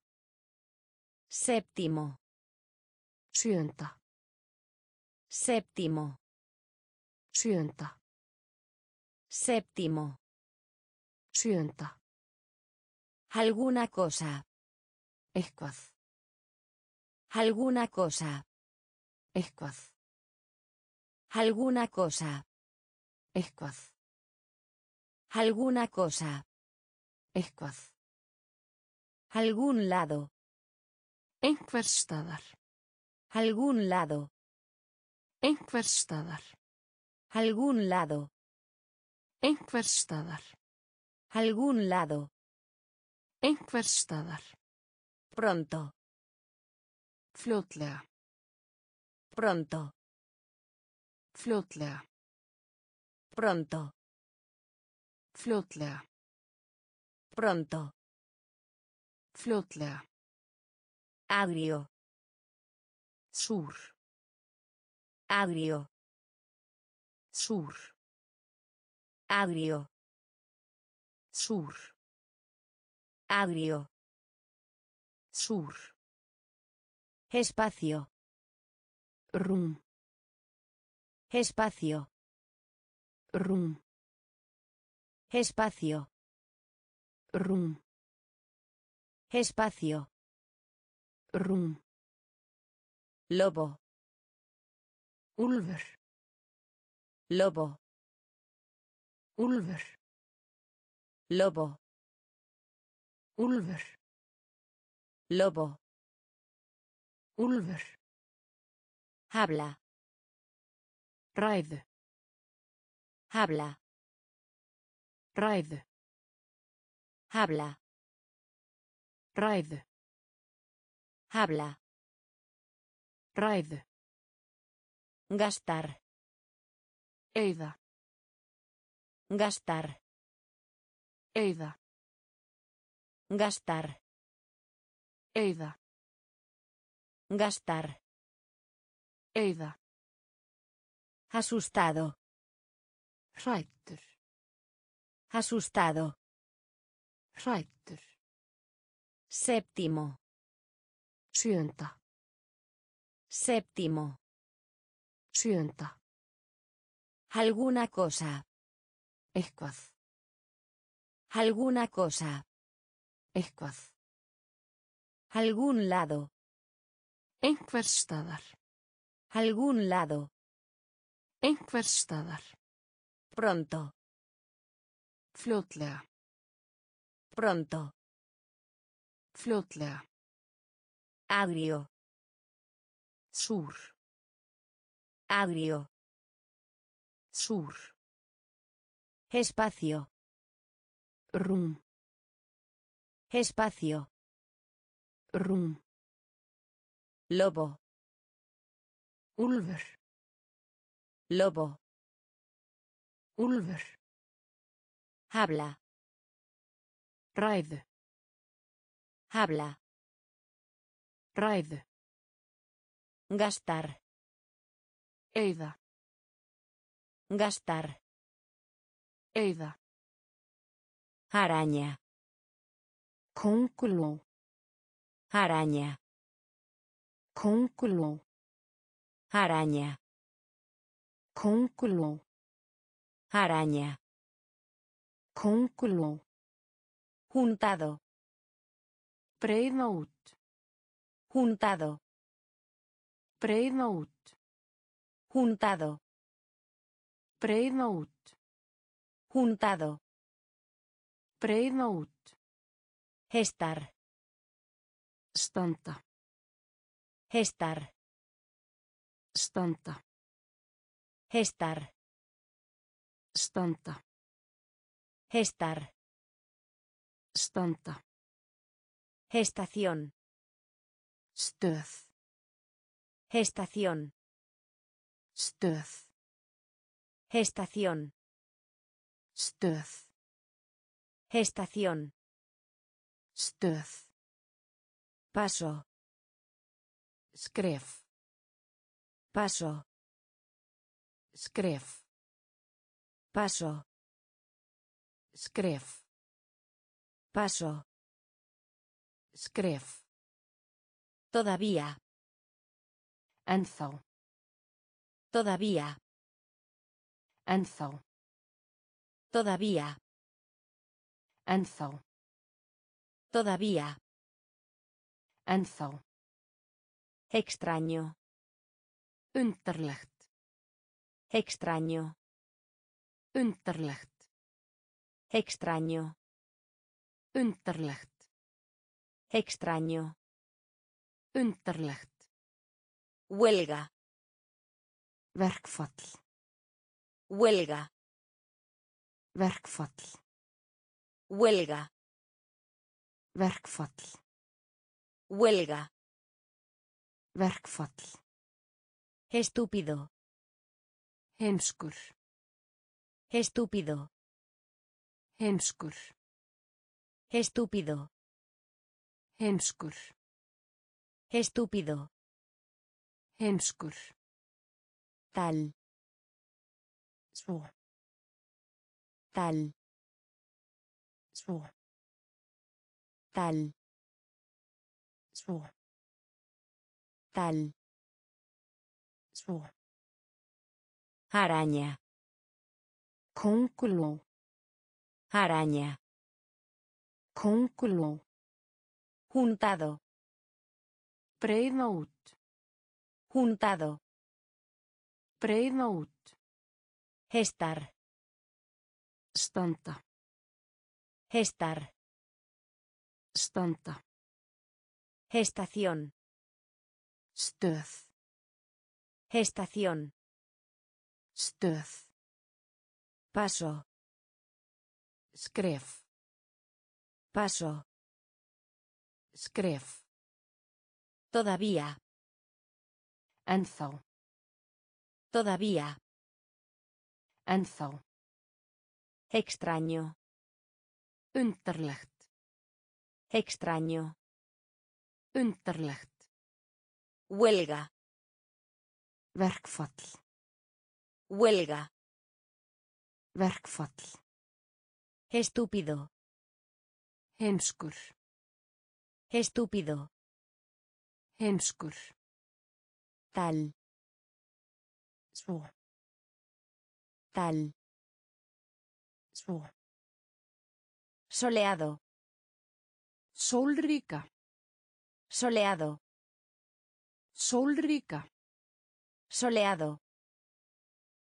Séptimo. Sjöunda. Séptimo. Sjöunda. Séptimo. Sjöunda. Alguna cosa. Eitthvað. Alguna cosa. Eitthvað. Alguna cosa. Eitthvað. Alguna cosa. Eitthvað. Algún lado. Einhvers staðar. Algún lado. Einhvers staðar. Algún lado. Einhvers staðar. Algún lado. Einhvers staðar. Pronto. Fljótlega. Pronto. Fljótlega. Pronto. Fljótlega. Pronto. Fljótlega. Agrio. Súr. Agrio. Súr. Agrio. Súr. Agrio. Súr. Espacio. Room. Espacio. Room. Espacio. Room. Espacio. Room. Lobo. Úlfur. Lobo. Úlfur. Lobo. Úlfur. Lobo. Úlfur. Habla. Ræðu. Habla. Ræðu. Habla. Ræðu. Habla. Ræðu. Gastar. Eyða. Gastar. Eyða. Gastar. Eyða. Gastar. Eyða. Asustado. Hrættur. Asustado. Hrættur. Séptimo. Sjöunda. Séptimo. Sjöunda. Alguna cosa. Eitthvað. Alguna cosa. Eitthvað. Algún lado. Einhvers staðar. Algún lado. Einhvers staðar. Pronto. Fljótlega. Pronto. Fljótlega. Agrio. Súr. Agrio. Súr. Espacio. Room. Espacio. Room. Lobo. Úlfur. Lobo. Úlfur. Habla. Ræðu. Habla. Ræðu. Gastar. Eyða. Gastar. Eyða. Araña. Kónguló. Araña. Kónguló. Araña. Kónguló. Araña. Kónguló. Juntado. Breiða út. Juntado. Breiða út. Juntado. Breiða út. Juntado. Breiða út. Estar. Standa. Estar. Standa. Estar. Standa. Estar. Standa. Estación. Stöð. Estación. Stöð. Estación. Stöð. Estación. Stöð. Paso. Skref. Paso. Skref. Paso. Skref. Paso. Skref. Todavía. Ennþá. Todavía. Ennþá. Todavía. Ennþá. Todavía. Ennþá. Extraño. Undarlegt. Extraño. Undarlegt. Extraño. Undarlegt. Extraño. Undarlegt. Huelga. Verkfall. Huelga. Verkfall. Huelga. Verkfall. Huelga. Verkfall. Estúpido. Heimskur. Estúpido. Heimskur. Estúpido. Heimskur. Estúpido. Heimskur. Tal. Svo. Tal. Svo. Tal. Svo. Tal. Svo. Araña. Kónguló. Araña. Kónguló. Juntado. Breiða út. Juntado. Breiða út. Estar. Standa. Estar. Standa. Estación. Stöð. Estación. Stöð. Paso. Skref. Paso. Skref. Todavía. Ennþá. Todavía. Ennþá. Extraño. Undarlegt. Extraño. Undarlegt. Huelga. Verkfall. Huelga. Verkfall. Estúpido. Heimskur. Estúpido. Heimskur. Tal. Svo. Tal. Svo. Soleado. Sólríka. Soleado. Sólríka. Soleado.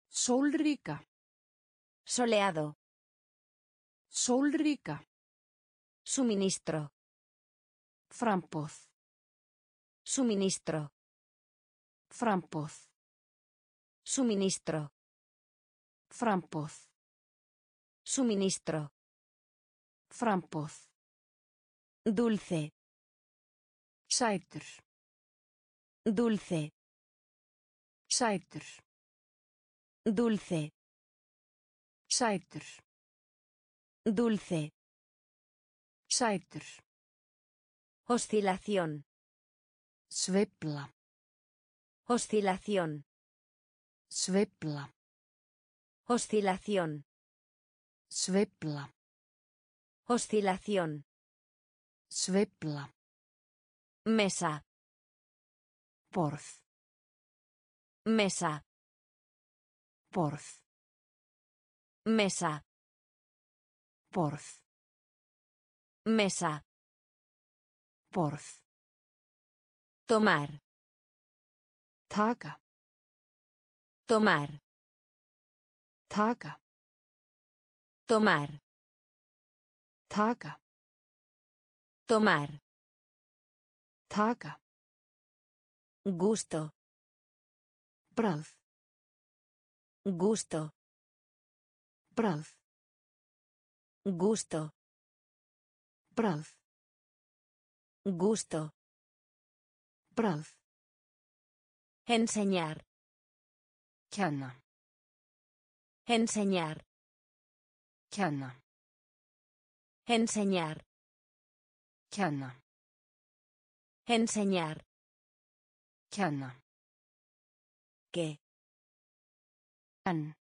Sólríka. Soleado. Sólríka. Suministro. Framboð. Suministro. Framboð. Suministro. Framboð. Suministro. Framboð. Dulce. Sætur. Dulce. Sætur. Dulce. Sætur. Dulce. Sætur. Oscilación. Sveifla. Oscilación. Sveifla. Oscilación. Sveifla. Oscilación. Sveifla. Mesa. Borð. Mesa. Borð. Mesa. Borð. Mesa. Borð. Tomar. Taka. Tomar. Taka. Tomar. Taka. Tomar. Taka. Gusto. Bragð. Gusto. Bragð. Gusto. Bragð. Gusto. Bragð. Enseñar. Kenna. Enseñar. Kenna. Enseñar. Kenna. Enseñar. Kenna. Que. An.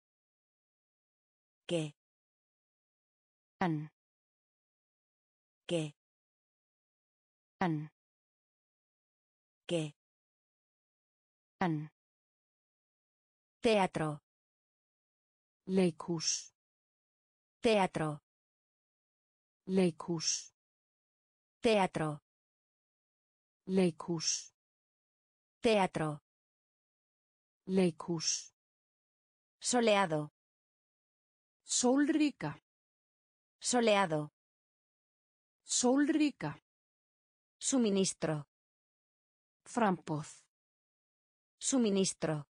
Que. An. Que. An. Que. An. Teatro. Leikhús. Teatro. Leikhús. Teatro. Leikhús. Teatro. Leikhús. Soleado. Sólríka. Soleado. Sólríka. Suministro. Framboð. Suministro.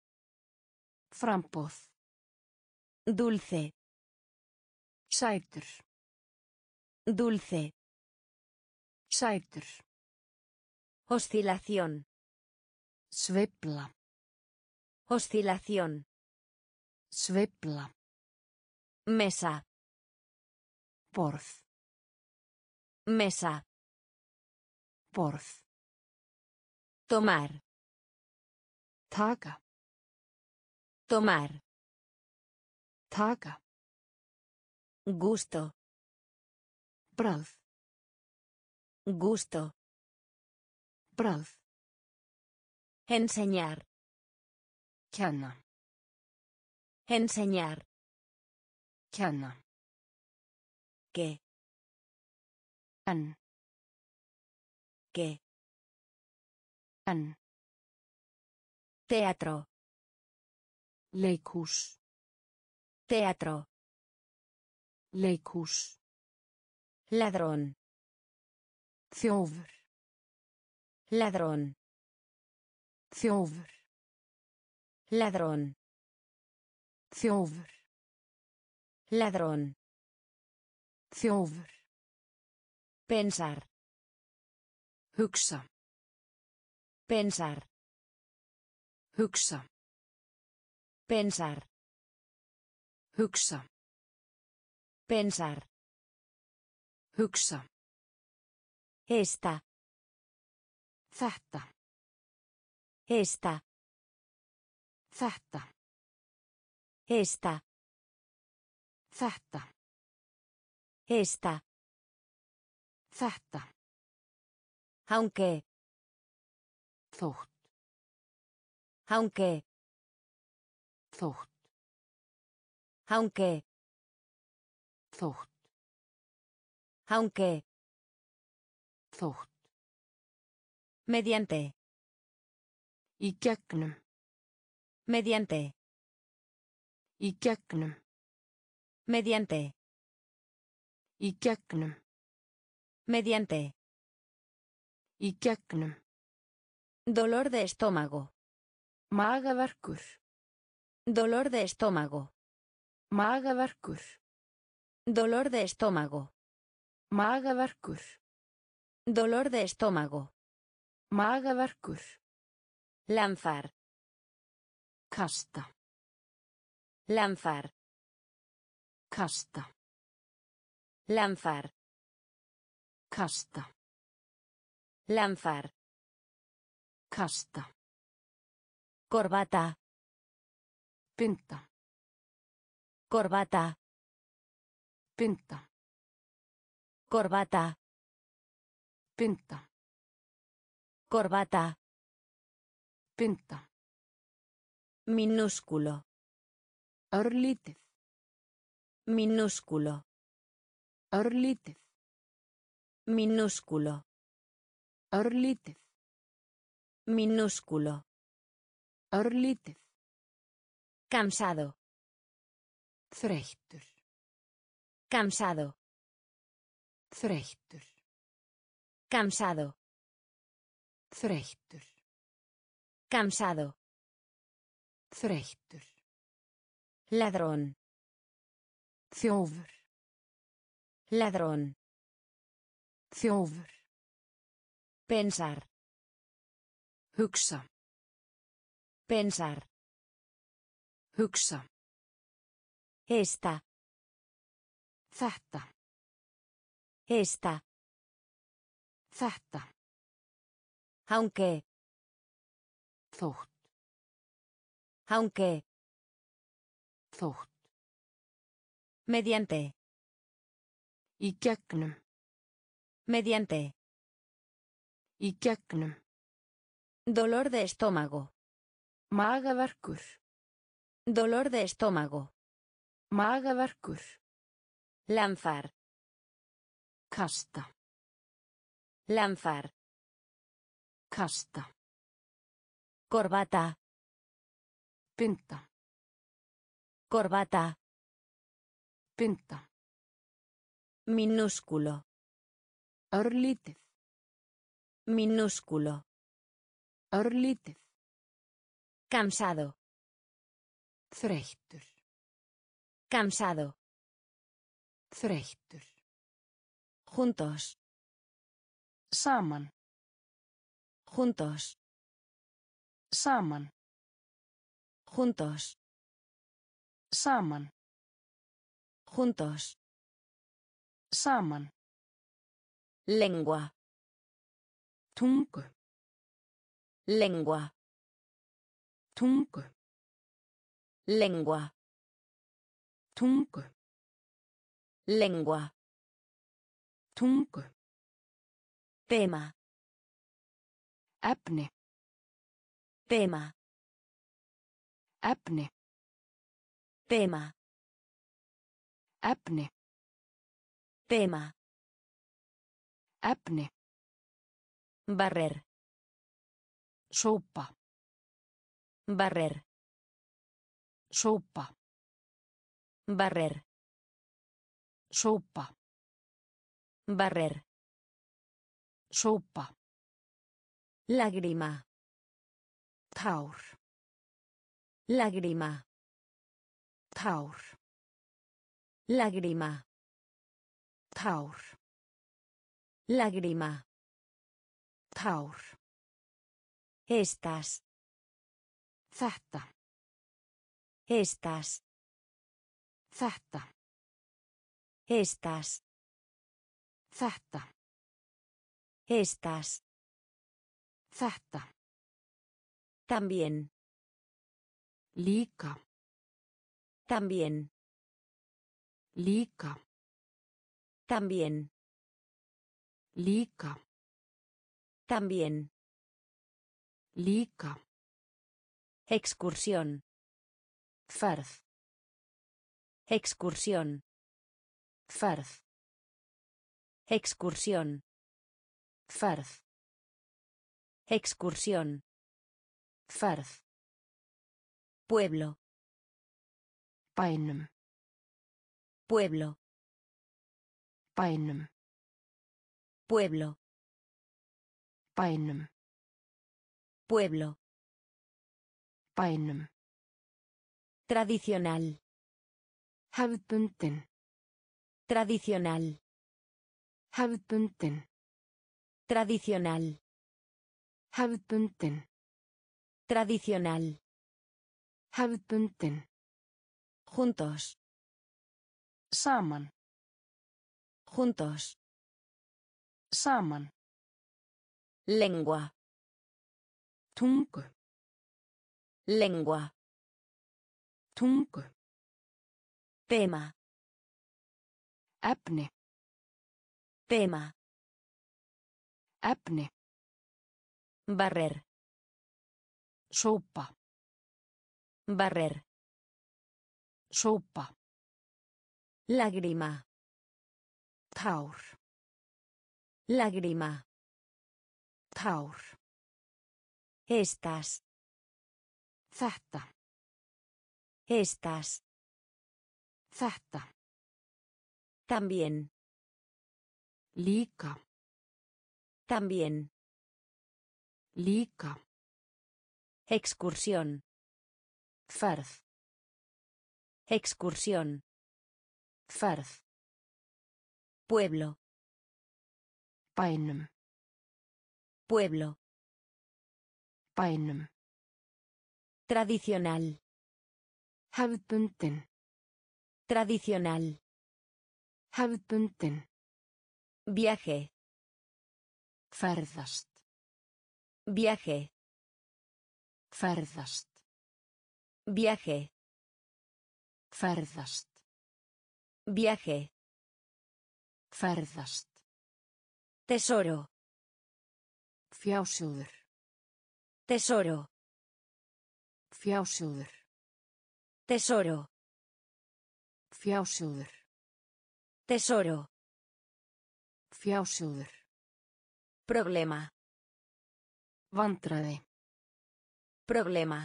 Framboð. Dulce. Sætur. Dulce. Sætur. Oscilación. Sveifla. Oscilación. Sveifla. Mesa. Borð. Mesa. Borð. Tomar. Taka. Tomar. Taka. Gusto. Bragð. Gusto. Bragð. Enseñar. Kenna. Enseñar. Kenna. Que. An. Que. An. Teatro. Leikhús. Teatro. Leikhús. Ladrón. Þjófur. Ladrón. Þjófur. Ladrón. Þjófur. Ladrón. Þjófur. Pensar. Hugsa. Pensar. Hugsa. Pensar. Hugsa. Pensar. Hugsa. Esta. Þetta. Esta. Þetta. Esta. Þetta. Esta. Þetta. Aunque. Þótt. Aunque. Þótt. Aunque. Þótt. Aunque. Þótt. Mediante. Í gegnum. Mediante. Í gegnum. Mediante. Í gegnum. Mediante. Í gegnum. Dolor de estómago. Magaverkur. Dolor de estómago. Magaverkur. Dolor de estómago. Magaverkur. Dolor de estómago. Magaverkur. Lanzar. Kasta. Lanzar. Kasta. Lanzar. Kasta. Lanzar. Kasta. Corbata. Pinta. Corbata. Pinta. Corbata. Pinta. Corbata. Pinta. Minúsculo. Örlítið. Minúsculo. Örlítið. Minúsculo. Örlítið. Minúsculo. Örlítið. Cansado. Þreyttur. Cansado. Þreyttur. Cansado. Þreyttur. Cansado. Þreyttur. Ladrón. Þjófur. Ladrón. Þjófur. Pensar. Hugsa. Pensar. Hugsa. Esta. Þetta. Esta. Þetta. Aunque. Þótt. Aunque. Þótt. Mediante. Í gegnum. Mediante. Í gegnum. Dolor de estómago. Magaverkur. Dolor de estómago. Magaverkur. Lanzar. Kasta. Lanzar. Kasta. Corbata. Pinta. Corbata. Pinta. Minúsculo. Örlítið. Minúsculo. Örlítið. Cansado. Þreyttur. Cansado. Þreyttur. Juntos. Saman. Juntos. Saman. Juntos. Saman. Juntos. Saman. Lengua. Tungu. Lengua. Tungu. Lengua. Tungu. Lengua. Tungu. Tema. Apne. Tema. Apne. Tema. Apne. Tema. Apne. Barrer. Sopa. Barrer. Sopa. Barrer. Sopa. Barrer. Sopa. Lágrima. Taur. Lágrima. Taur. Lágrima. Taur. Lágrima. Taur. Estas. Zata. Estas. Zata. Estas. Zata. Estas. Zata. También. Líka. También. Líka. También. Líka. También. Líka. Excursión. Ferð. Excursión. Ferð. Excursión. Ferð. Excursión. Ferð. Pueblo. Bænum. Pueblo. Bænum. Pueblo. Bænum. Pueblo. Bænum. Tradicional. Hefðbundin. Tradicional. Hefðbundin. Tradicional. Hefðbundin. Tradicional. Hefðbundin. Juntos. Saman. Juntos. Saman. Lengua. Tungu. Lengua. Tungu. Tema. Apne. Tema. Apne. Barrer. Sopa. Barrer. Sopa. Lágrima. Taur. Lágrima. Taur. Estas. Zata. Estas. Zata. También. Líka. También. Líka. Excursión. Ferð. Excursión. Ferð. Pueblo. Bænum. Pueblo. Bænum. Tradicional. Hefðbundin. Tradicional. Hefðbundin. Viaje. Ferðast. Viaje. Ferðast. Viaje. Ferðast. Viaje. Ferðast. Tesoro. Fjársjóður. Tesoro. Fjársjóður. Tesoro. Fjársjóður. Tesoro. Fjársjóður. Problema. Vandræði. Problema.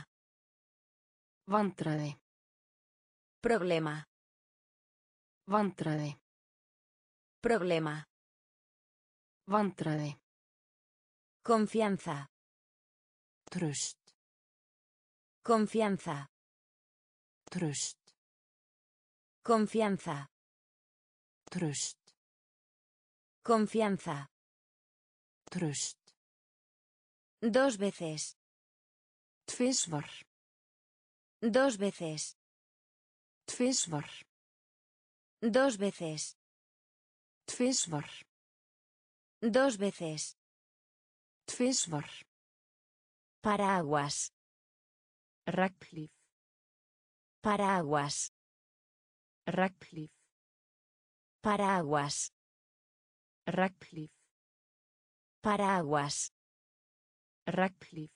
Vandræði. Problema. Vandræði. Problema. Vandræði. Confianza. Trust. Confianza. Trust. Confianza. Trust. Confianza. Trust. Dos veces. Tvisvar. Dos veces. Tvisvar. Dos veces. Tvisvar. Dos veces. Tvisvar. Paraguas. Radcliffe. Paraguas. Radcliffe. Paraguas. Radcliffe. Paraguas. Radcliffe.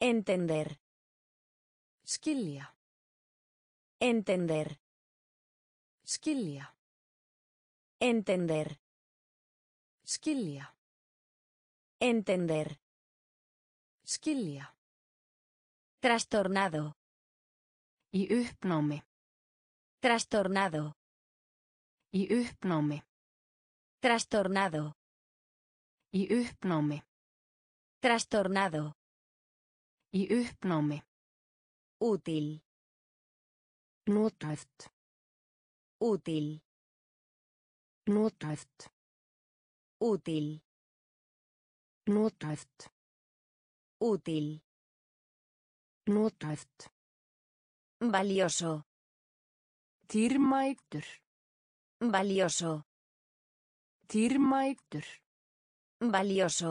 Entender. Skilja. Entender. Skilja. Entender. Skilja. Entender. Skilja. Trastornado. Í uppnámi. Trastornado. Í uppnámi. Trastornado. Í uppnámi. Trastornado. Í uppnámi. Útil. Notvægt. Útil. Notvægt. Útil. Notvægt. Útil. Notvægt. Valioso. Dýrmætur. Valioso. Dýrmætur. Valioso.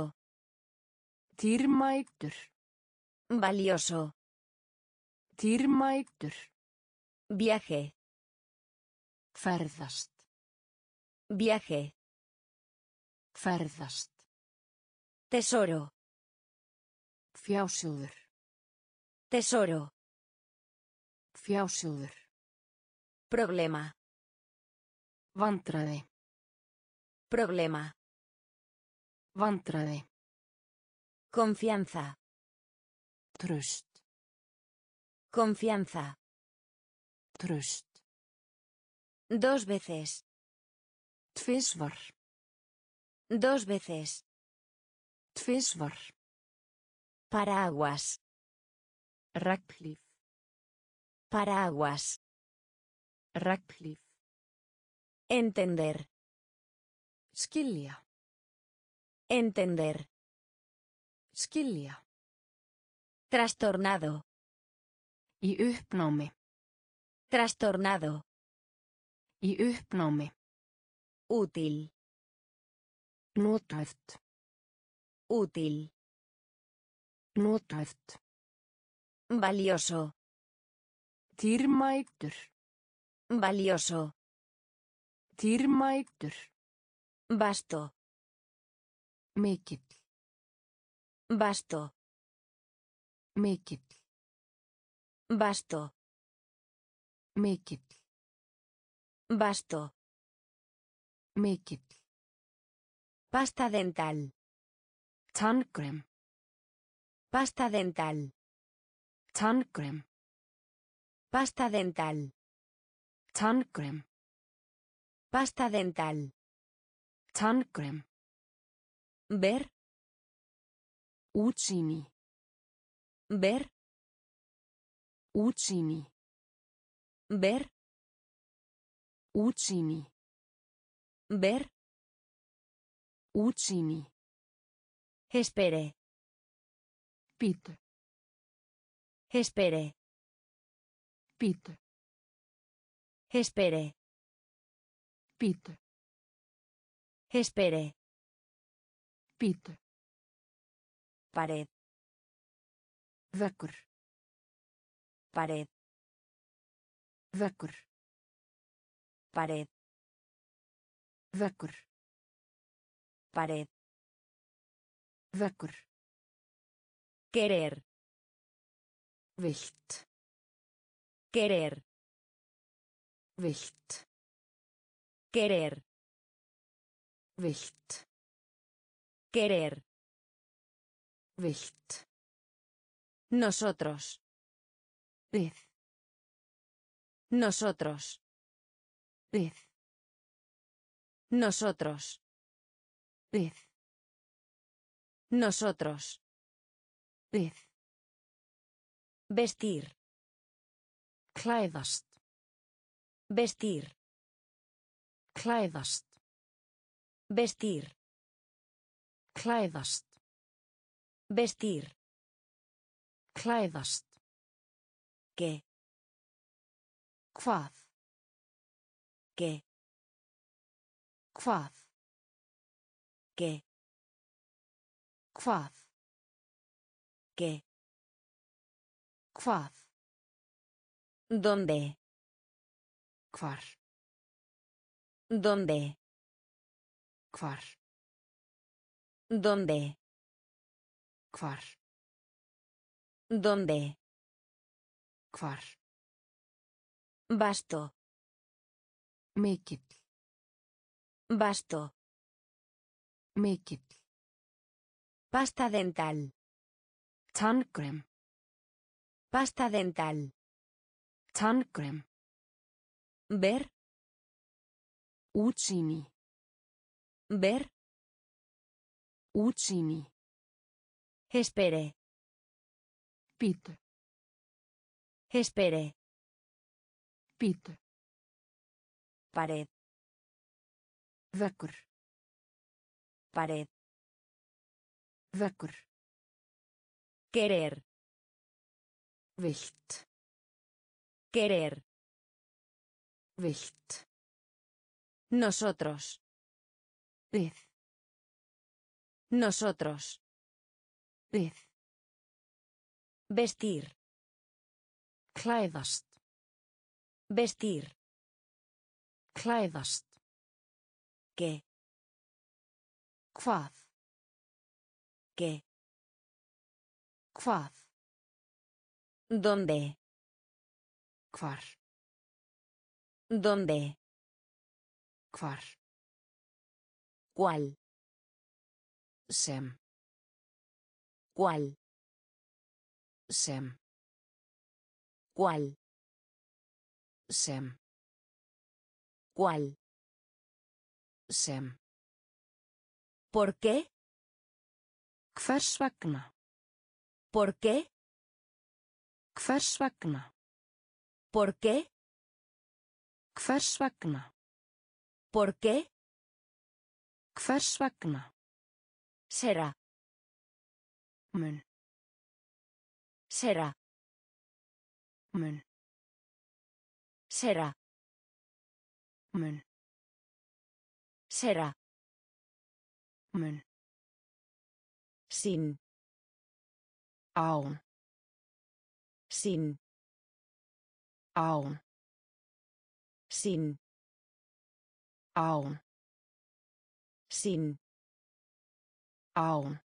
Dýrmætur. Valioso. Dýrmætur. Viaje. Ferðast. Viaje. Ferðast. Tesoro. Fjársjóður. Tesoro. Fjársjóður. Problema. Vandræði. Problema. Vandræði. Confianza. Trust. Confianza. Trust. Dos veces. Tvisvar. Dos veces. Tvisvar. Paraguas. Radcliffe. Paraguas. Radcliffe. Entender. Skilja. Entender. Skilja. Trastornado. Í uppnámi. Trastornado. Í uppnámi. Útil. Notvægt. Útil. Notvægt. Valioso. Dýrmætur. Valioso. Dýrmætur. Basto. Mikill. Basto. Mikill. Basto. Mikill. Basto. Mikill. Pasta dental. Tandkrem. Pasta dental. Tandkrem. Pasta dental. Tandkrem. Pasta dental. Tandkrem. Ver. Útsýni. Ver. Útsýni. Ver. Útsýni. Ver. Útsýni. Espere. Pítu. Espere. Pítu. Espere. Pítu. Espere. Pítu. Pared. Vekkur. Pared. Vekkur. Pared. Vekkur. Pared. Vekkur. Querer. Vilt. Querer. Vilt. Querer. Vilt. Querer. Vilt. Nosotros. Viz. Nosotros. Viz. Nosotros. Viz. Nosotros. Viz. Vestir. Klæðast. Vestir. Klæðast. Vestir. Klæðast. Vestir. Klæðast. Que. Hvað. Que. Hvað. Que. Hvað. Que. Hvað. ¿Dónde? Hvar. ¿Dónde? Hvar. ¿Dónde? Hvar. ¿Dónde? Hvar. Basto. Mikill. Basto. Mikill. Pasta dental. Tandkrem. Pasta dental. Tandkrem. Ver. Útsýni. Ver. Útsýni. Espere. Bíddu. Espere. Bíddu. Pared. Veggur. Pared. Veggur. Querer. Vilt. Querer. Vilt. Nosotros. Við. Nosotros. Við. Vestir. Klæðast. Vestir. Klæðast. Que. Hvað. Que. Hvað. ¿Dónde? Hvar. ¿Dónde? Hvar. ¿Cuál? Sem. ¿Cuál? Sem. ¿Cuál? Sem. ¿Cuál? Sem. ¿Por qué? Hvers vegna. ¿Por qué? Hvers vegna. ¿Por qué? Hvers vegna. ¿Por qué? Hvers vegna. Será. Mun. Será. Mun. Será. Mun. Será. Mun. Sin. Án. Sin. Án. Sin. Án. Sin. Án.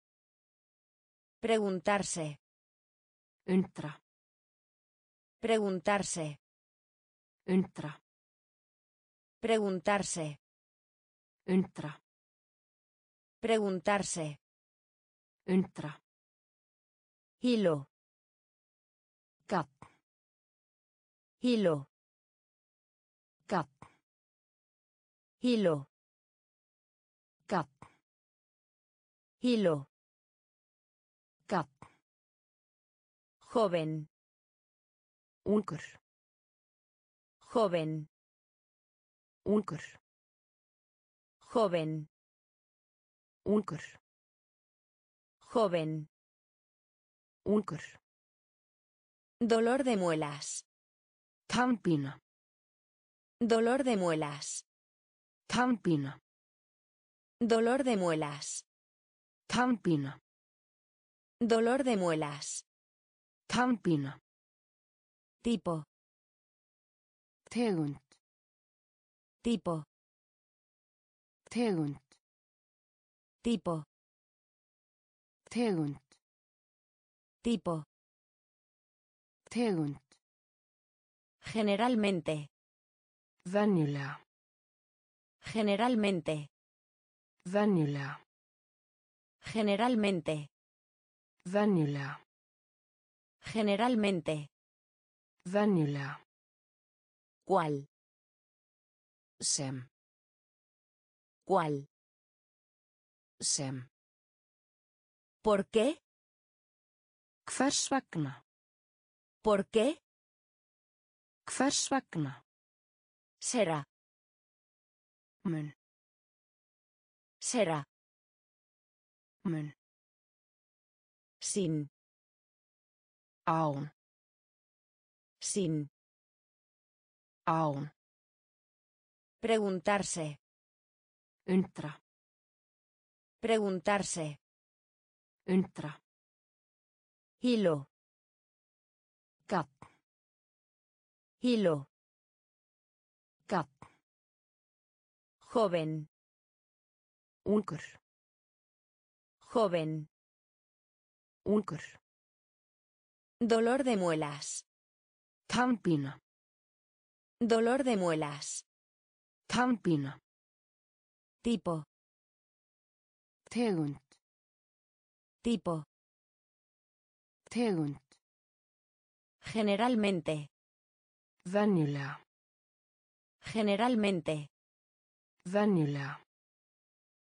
Preguntarse. Entra. Preguntarse. Entra. Preguntarse. Entra. Preguntarse. Entra. Hilo. Gat. Hilo. Gat. Hilo. Gat. Hilo. Gat. Joven. Ungur. Joven. Ungur. Joven. Ungur. Joven. Ungur. Dolor de muelas. Tampina. Dolor de muelas. Tampina. Dolor de muelas. Tampina. Dolor de muelas. Tampina. Tipo. Tegund. Tipo. Tegund. Tipo. Tegund. Tipo. Tegund. Generalmente. Vanilla. Generalmente. Vanilla. Generalmente. Vanilla. Generalmente. Vanilla. ¿Cuál? Sem. ¿Cuál? Sem. ¿Por qué? Hvers vegna. ¿Por qué? Hvers vegna. Será. Mun. Será. Mun. Sin. Aun. Sin. Aun. Preguntarse. Entra. Preguntarse. Entra. Hilo. Kat. Hilo. Kat. Joven. Ungur. Joven. Ungur. Dolor de muelas. Tampina. Dolor de muelas. Tampina. Tipo. Tegund. Tipo. Tegund. Generalmente. Vanilla. Generalmente. Vanilla.